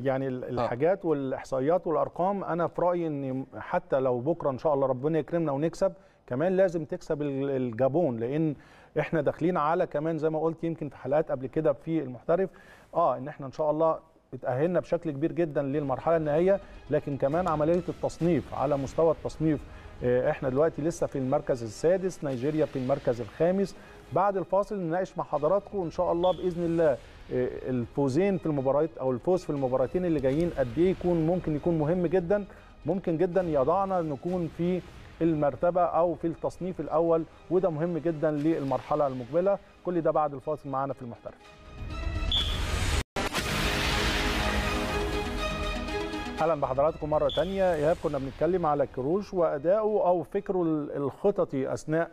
يعني الحاجات آه. والإحصائيات والأرقام، أنا في رأيي إن حتى لو بكرة إن شاء الله ربنا يكرمنا ونكسب، كمان لازم تكسب الجابون، لأن إحنا داخلين على كمان زي ما قلت يمكن في حلقات قبل كده في المحترف اه ان احنا ان شاء الله اتأهلنا بشكل كبير جدا للمرحله النهائيه، لكن كمان عمليه التصنيف على مستوى التصنيف. احنا دلوقتي لسه في المركز السادس، نيجيريا في المركز الخامس. بعد الفاصل نناقش مع حضراتكم ان شاء الله باذن الله الفوزين في المباريات او الفوز في المباراتين اللي جايين قد ايه يكون ممكن يكون مهم جدا، ممكن جدا يضعنا نكون في المرتبه او في التصنيف الاول، وده مهم جدا للمرحله المقبله. كل ده بعد الفاصل معانا في المحترف. اهلا بحضراتكم مره ثانيه. ايهاب، كنا بنتكلم على كيروش وادائه او فكره الخططي اثناء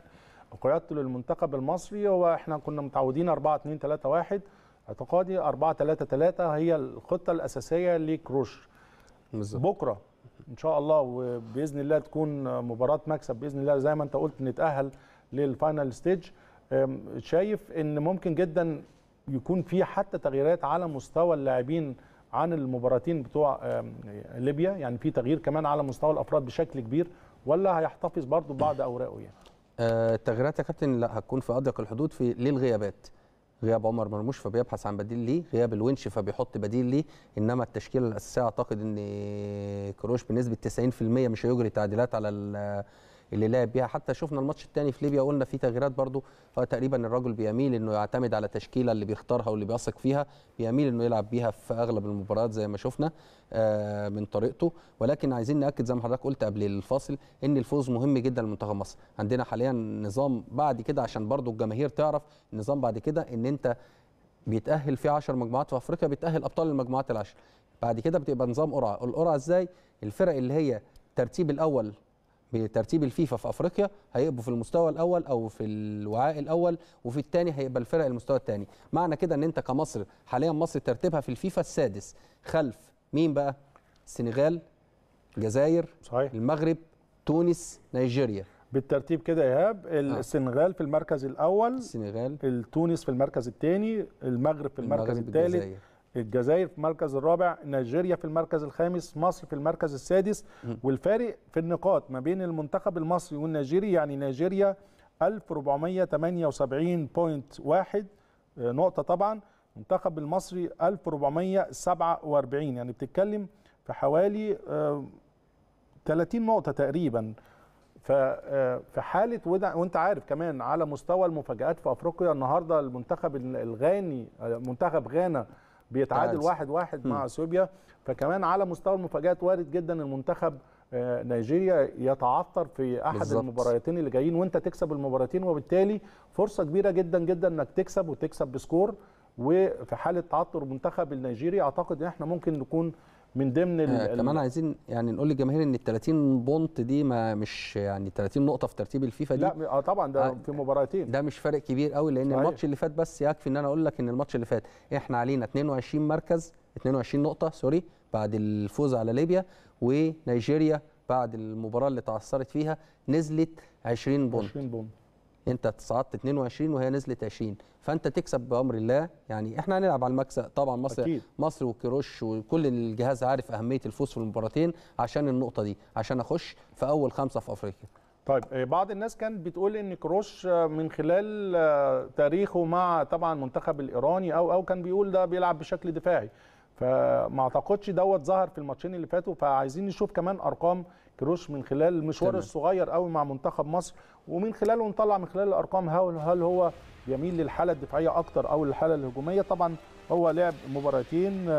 قيادته للمنتخب المصري. هو احنا كنا متعودين أربعة اتنين تلاتة واحد، اعتقادي أربعة تلاتة تلاتة هي الخطه الاساسيه لكيروش. بكره ان شاء الله وباذن الله تكون مباراه مكسب باذن الله، زي ما انت قلت نتاهل للفاينل ستيج. شايف ان ممكن جدا يكون في حتى تغييرات على مستوى اللاعبين عن المباراتين بتوع ليبيا، يعني في تغيير كمان على مستوى الافراد بشكل كبير، ولا هيحتفظ برضه ببعض اوراقه؟ يعني التغييرات يا كابتن لا هتكون في اضيق الحدود في للغيابات. غياب عمر مرموش فبيبحث عن بديل ليه، غياب الونش فبيحط بديل ليه، انما التشكيله الاساسيه اعتقد ان كيروش بنسبه تسعين في المية مش هيجري تعديلات على اللي لعب بيها. حتى شفنا الماتش الثاني في ليبيا قلنا في تغييرات برضه، فتقريبا الراجل بيميل انه يعتمد على تشكيله اللي بيختارها واللي بيثق فيها، بيميل انه يلعب بيها في اغلب المباريات زي ما شفنا من طريقته. ولكن عايزين ناكد زي ما حضرتك قلت قبل الفاصل ان الفوز مهم جدا لمنتخب مصر. عندنا حاليا نظام بعد كده، عشان برضه الجماهير تعرف النظام بعد كده، ان انت بيتاهل في عشر مجموعات في افريقيا، بيتاهل ابطال المجموعات العشر. بعد كده بتبقى نظام قرعه. القرعه ازاي؟ الفرق اللي هي ترتيب الاول بترتيب الفيفا في افريقيا هيبقوا في المستوى الاول او في الوعاء الاول، وفي الثاني هيبقى الفرق المستوى الثاني. معنى كده ان انت كمصر حاليا مصر ترتيبها في الفيفا السادس، خلف مين بقى؟ السنغال، الجزائر، صحيح، المغرب، تونس، نيجيريا. بالترتيب كده يا ايهاب، السنغال في المركز الاول، السنغال، التونس في المركز الثاني، المغرب في المركز الثالث، الجزائر في المركز الرابع، نيجيريا في المركز الخامس، مصر في المركز السادس. والفارق في النقاط ما بين المنتخب المصري والنيجيري، يعني نيجيريا ألف وأربعمية تمانية وسبعين فاصلة واحد نقطة، طبعا المنتخب المصري ألف وأربعمية سبعة وأربعين، يعني بتتكلم في حوالي تلاتين نقطة تقريبا. ففي حالة وانت عارف كمان على مستوى المفاجآت في أفريقيا، النهاردة المنتخب الغاني منتخب غانا بيتعادل واحد واحد مع اثيوبيا، فكمان على مستوى المفاجآت وارد جدا المنتخب نيجيريا يتعثر في احد بالزبط. المباراتين اللي جايين وانت تكسب المباراتين، وبالتالي فرصه كبيره جدا جدا انك تكسب وتكسب بسكور. وفي حاله تعثر المنتخب النيجيري اعتقد ان احنا ممكن نكون من ضمن آه ال كمان عايزين يعني نقول للجماهير ان ال تلاتين بونت دي ما مش يعني تلاتين نقطه في ترتيب الفيفا دي، لا اه طبعا ده آه في مباراتين، ده مش فرق كبير قوي لان صحيح. الماتش اللي فات بس يكفي ان انا اقول لك ان الماتش اللي فات احنا علينا اتنين وعشرين مركز، اتنين وعشرين نقطه سوري، بعد الفوز على ليبيا. ونيجيريا بعد المباراه اللي تعثرت فيها نزلت عشرين بونت، عشرين بونت، انت اتصعدت اتنين وعشرين وهي نزلت عشرين، فانت تكسب بامر الله. يعني احنا هنلعب على المكسب طبعا. مصر أكيد. مصر وكيروش وكل الجهاز عارف اهميه الفوز في المباراتين عشان النقطه دي، عشان اخش في اول خمسه في افريقيا. طيب بعض الناس كانت بتقول ان كيروش من خلال تاريخه مع طبعا المنتخب الايراني او او كان بيقول ده بيلعب بشكل دفاعي، فما اعتقدش دوت ظهر في الماتشين اللي فاتوا. فعايزين نشوف كمان ارقام كيروش من خلال المشوار الصغير قوي مع منتخب مصر، ومن خلاله نطلع من خلال الارقام هل هو يميل للحاله الدفاعيه اكتر او الحاله الهجوميه. طبعا هو لعب مباراتين،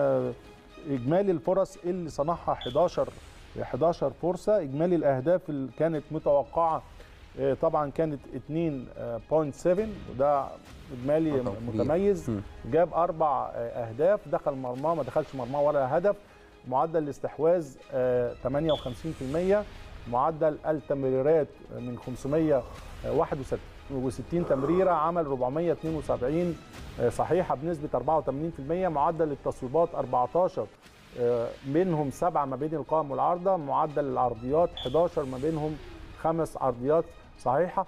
اجمالي الفرص اللي صنعها حداشر حداشر فرصه، اجمالي الاهداف اللي كانت متوقعه طبعا كانت اتنين فاصلة سبعة، وده اجمالي متميز. جاب اربع اهداف، دخل مرماه، ما دخلش مرماه ولا هدف. معدل الاستحواذ تمانية وخمسين في المية، معدل التمريرات من خمسمية وواحد وستين تمريره عمل أربعمية اتنين وسبعين صحيحه بنسبه أربعة وتمانين في المية. معدل التصويبات أربعتاشر منهم سبعة ما بين القائم والعارضه، معدل العرضيات حداشر ما بينهم خمس عرضيات صحيحه.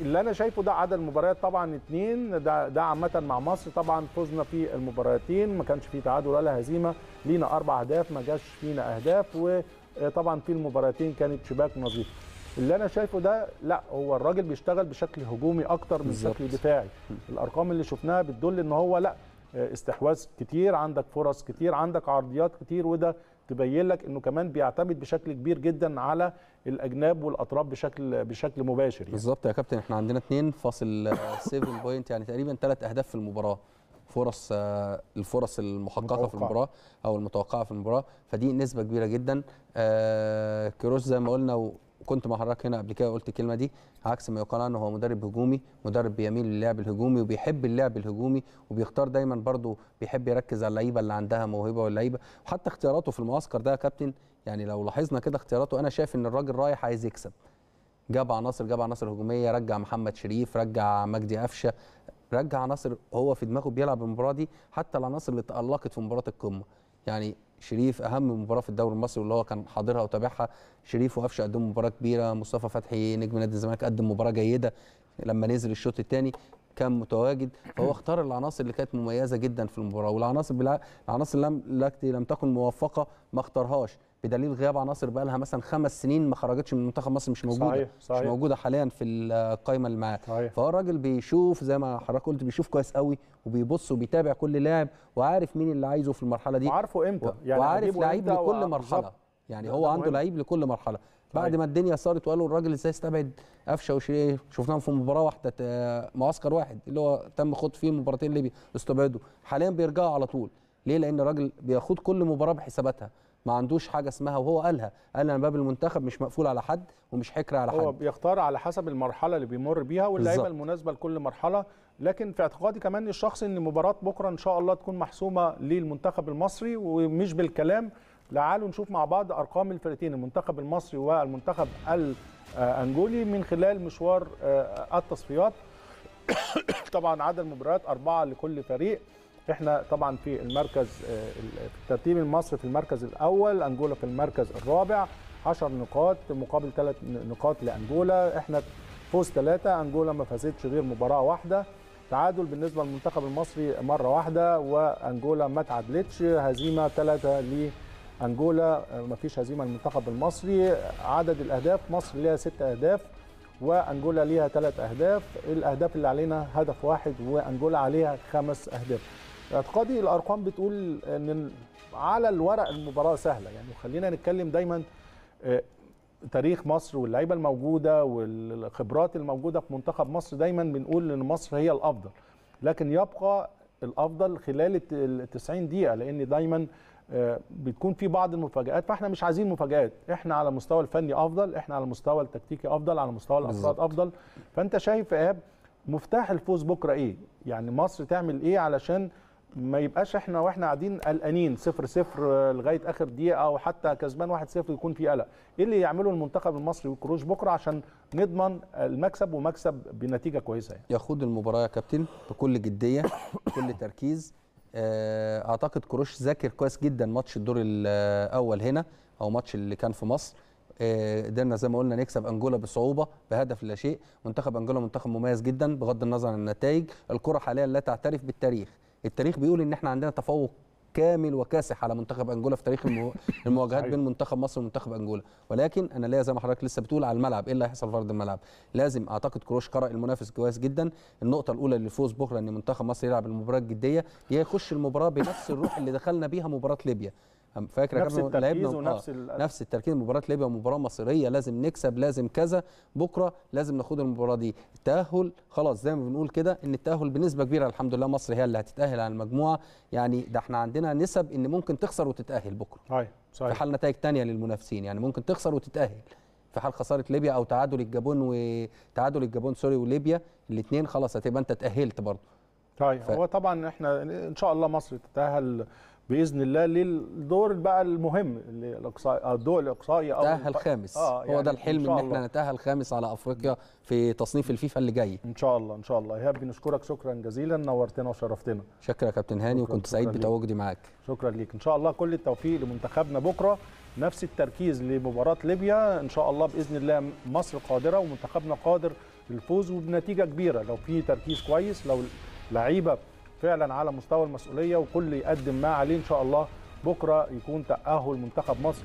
اللي انا شايفه ده عدد المباريات طبعا اتنين، ده ده عامه مع مصر طبعا فزنا في المباراتين، ما كانش فيه تعادل ولا هزيمه، لينا اربع اهداف ما جاش فينا اهداف، وطبعا في المباراتين كانت شباك نظيفه. اللي انا شايفه ده لا، هو الراجل بيشتغل بشكل هجومي اكتر من بشكل دفاعي. الارقام اللي شفناها بتدل ان هو لا، استحواذ كتير عندك، فرص كتير عندك، عرضيات كتير، وده تبين لك انه كمان بيعتمد بشكل كبير جدا على الاجناب والاطراف بشكل بشكل مباشر. يعني بالظبط يا كابتن، احنا عندنا اتنين فاصلة سبعة بوينت، يعني تقريبا ثلاث اهداف في المباراه، فرص الفرص المحققه متوقع. في المباراه او المتوقعه في المباراه، فدي نسبه كبيره جدا. كيروش زي ما قلنا كنت محرك هنا قبل كده قلت الكلمه دي، عكس ما يقال عنه هو مدرب هجومي، مدرب بيميل للعب الهجومي وبيحب اللعب الهجومي وبيختار دايما برضه، بيحب يركز على اللعيبه اللي عندها موهبه واللعيبه، وحتى اختياراته في المعسكر ده يا كابتن يعني لو لاحظنا كده اختياراته انا شايف ان الراجل رايح عايز يكسب. جاب عناصر، جاب عناصر هجوميه، رجع محمد شريف، رجع مجدي قفشه، رجع عناصر هو في دماغه بيلعب المباراه دي، حتى العناصر اللي تألقت في مباراه القمه. يعني شريف اهم مباراه في الدوري المصري واللي هو كان حاضرها وتابعها، شريف وقفشه قدم مباراه كبيره، مصطفى فتحي نجم نادي الزمالك قدم مباراه جيده لما نزل الشوط الثاني كان متواجد، فهو اختار العناصر اللي كانت مميزه جدا في المباراه، والعناصر بلع... العناصر لم التي لم تكن موفقه ما اختارهاش، بدليل غياب عناصر بقى لها مثلا خمس سنين ما خرجتش من منتخب مصر، مش موجوده. صحيح. صحيح. مش موجوده حاليا في القايمه اللي معاه. فهو الراجل بيشوف زي ما حضرتك قلت، بيشوف كويس قوي وبيبص وبيتابع كل لاعب وعارف مين اللي عايزه في المرحله دي وعارفه امتى، يعني وعارف لعيب لكل مرحله، يعني هو عنده لعيب لكل مرحله. بعد ما الدنيا صارت وقالوا الراجل ازاي استبعد قفشه وشريف، شفناهم في مباراه واحده معسكر واحد اللي هو تم خوض فيه مباراتين ليبيا استبعدوا، حاليا بيرجعوا على طول. ليه؟ لان الراجل بياخد كل مباراه بحساباتها، ما عندوش حاجه اسمها، وهو قالها، قال انا باب المنتخب مش مقفول على حد ومش حكر على حد، هو بيختار على حسب المرحله اللي بيمر بيها واللعيبه المناسبه لكل مرحله. لكن في اعتقادي كمان الشخصي ان مباراه بكره ان شاء الله تكون محسومه للمنتخب المصري، ومش بالكلام. تعالوا نشوف مع بعض ارقام الفريقين المنتخب المصري والمنتخب الانجولي من خلال مشوار التصفيات. طبعا عدد مباريات اربعه لكل فريق، احنا طبعا في المركز الترتيب المصري في المركز الاول، انجولا في المركز الرابع، عشر نقاط مقابل ثلاث نقاط لانجولا، احنا فوز ثلاثه، انجولا ما فازتش غير مباراه واحده، تعادل بالنسبه للمنتخب المصري مره واحده وانجولا ما تعادلتش، هزيمه ثلاثه ل أنجولا، مفيش هزيمة المنتخب المصري. عدد الأهداف مصر ليها ست أهداف وأنجولا ليها ثلاث أهداف، الأهداف اللي علينا هدف واحد وأنجولا عليها خمس أهداف. اعتقادي الأرقام بتقول إن على الورق المباراة سهلة، يعني خلينا نتكلم دايما تاريخ مصر واللعيبة الموجودة والخبرات الموجودة في منتخب مصر، دايما بنقول إن مصر هي الأفضل، لكن يبقى الأفضل خلال ال تسعين دقيقة، لأن دايما بتكون في بعض المفاجآت، فاحنا مش عايزين مفاجآت، احنا على المستوى الفني افضل، احنا على المستوى التكتيكي افضل، على مستوى الافراد افضل. فانت شايف يا ايهاب مفتاح الفوز بكره ايه؟ يعني مصر تعمل ايه علشان ما يبقاش احنا واحنا قاعدين قلقانين صفر صفر لغايه اخر دقيقه، او حتى كسبان واحد صفر يكون في قلق؟ ايه اللي يعمله المنتخب المصري والكروش بكره عشان نضمن المكسب ومكسب بنتيجه كويسه؟ يعني ياخد المباراه يا كابتن بكل جديه بكل تركيز. اعتقد كروش ذاكر كويس جدا ماتش الدور الاول هنا او ماتش اللي كان في مصر، قدرنا زي ما قلنا نكسب انجولا بصعوبه بهدف لا شيء. منتخب انجولا منتخب مميز جدا بغض النظر عن النتائج، الكره حاليا لا تعترف بالتاريخ، التاريخ بيقول ان احنا عندنا تفوق كامل وكاسح على منتخب انجولا في تاريخ المواجهات بين منتخب مصر ومنتخب انجولا، ولكن انا ليا زي ما حضرتك لسه بتقول على الملعب ايه اللي هيحصل في ارض الملعب. لازم اعتقد كروش قرأ المنافس كويس جدا. النقطه الاولى للفوز بكره ان منتخب مصر يلعب المباراه الجديه، يخش المباراه بنفس الروح اللي دخلنا بيها مباراه ليبيا. فاكر نفس التركيز ونفس آه. نفس التركيز. مباراه ليبيا مباراه مصيريه، لازم نكسب، لازم كذا. بكره لازم ناخد المباراه دي. التاهل خلاص زي ما بنقول كده ان التاهل بنسبه كبيره الحمد لله مصر هي اللي هتتاهل على المجموعه، يعني ده احنا عندنا نسب ان ممكن تخسر وتتاهل بكره. ايوه صحيح. في حال نتائج ثانيه للمنافسين، يعني ممكن تخسر وتتاهل في حال خساره ليبيا او تعادل الجابون وتعادل الجابون سوري وليبيا الاثنين، خلاص هتبقى انت اتاهلت برضه. طيب ف... هو طبعا احنا ان شاء الله مصر تتاهل باذن الله للدور بقى المهم الاقصائي، الدور الاقصائي او التاهل الخامس. آه يعني هو ده الحلم ان احنا نتاهل الخامس على افريقيا في تصنيف الفيفا اللي جاي ان شاء الله. ان شاء الله. ايهاب بنشكرك شكرا جزيلا، نورتنا وشرفتنا. شكرا يا كابتن هاني، وكنت سعيد بتواجدي معاك. شكرا ليك. ان شاء الله كل التوفيق لمنتخبنا بكره، نفس التركيز لمباراه ليبيا ان شاء الله. باذن الله مصر قادره ومنتخبنا قادر للفوز وبنتيجه كبيره، لو في تركيز كويس، لو لعيبه فعلا على مستوى المسؤوليه وكل يقدم ما عليه، ان شاء الله بكره يكون تاهل منتخب مصر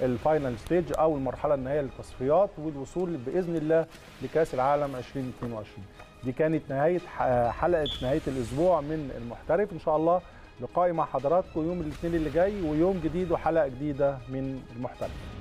للفاينل ستيج او المرحله النهائيه للتصفيات والوصول باذن الله لكاس العالم ألفين واثنين وعشرين. دي كانت نهايه حلقه نهايه الاسبوع من المحترف. ان شاء الله لقائي مع حضراتكم يوم الاثنين اللي جاي، ويوم جديد وحلقه جديده من المحترف.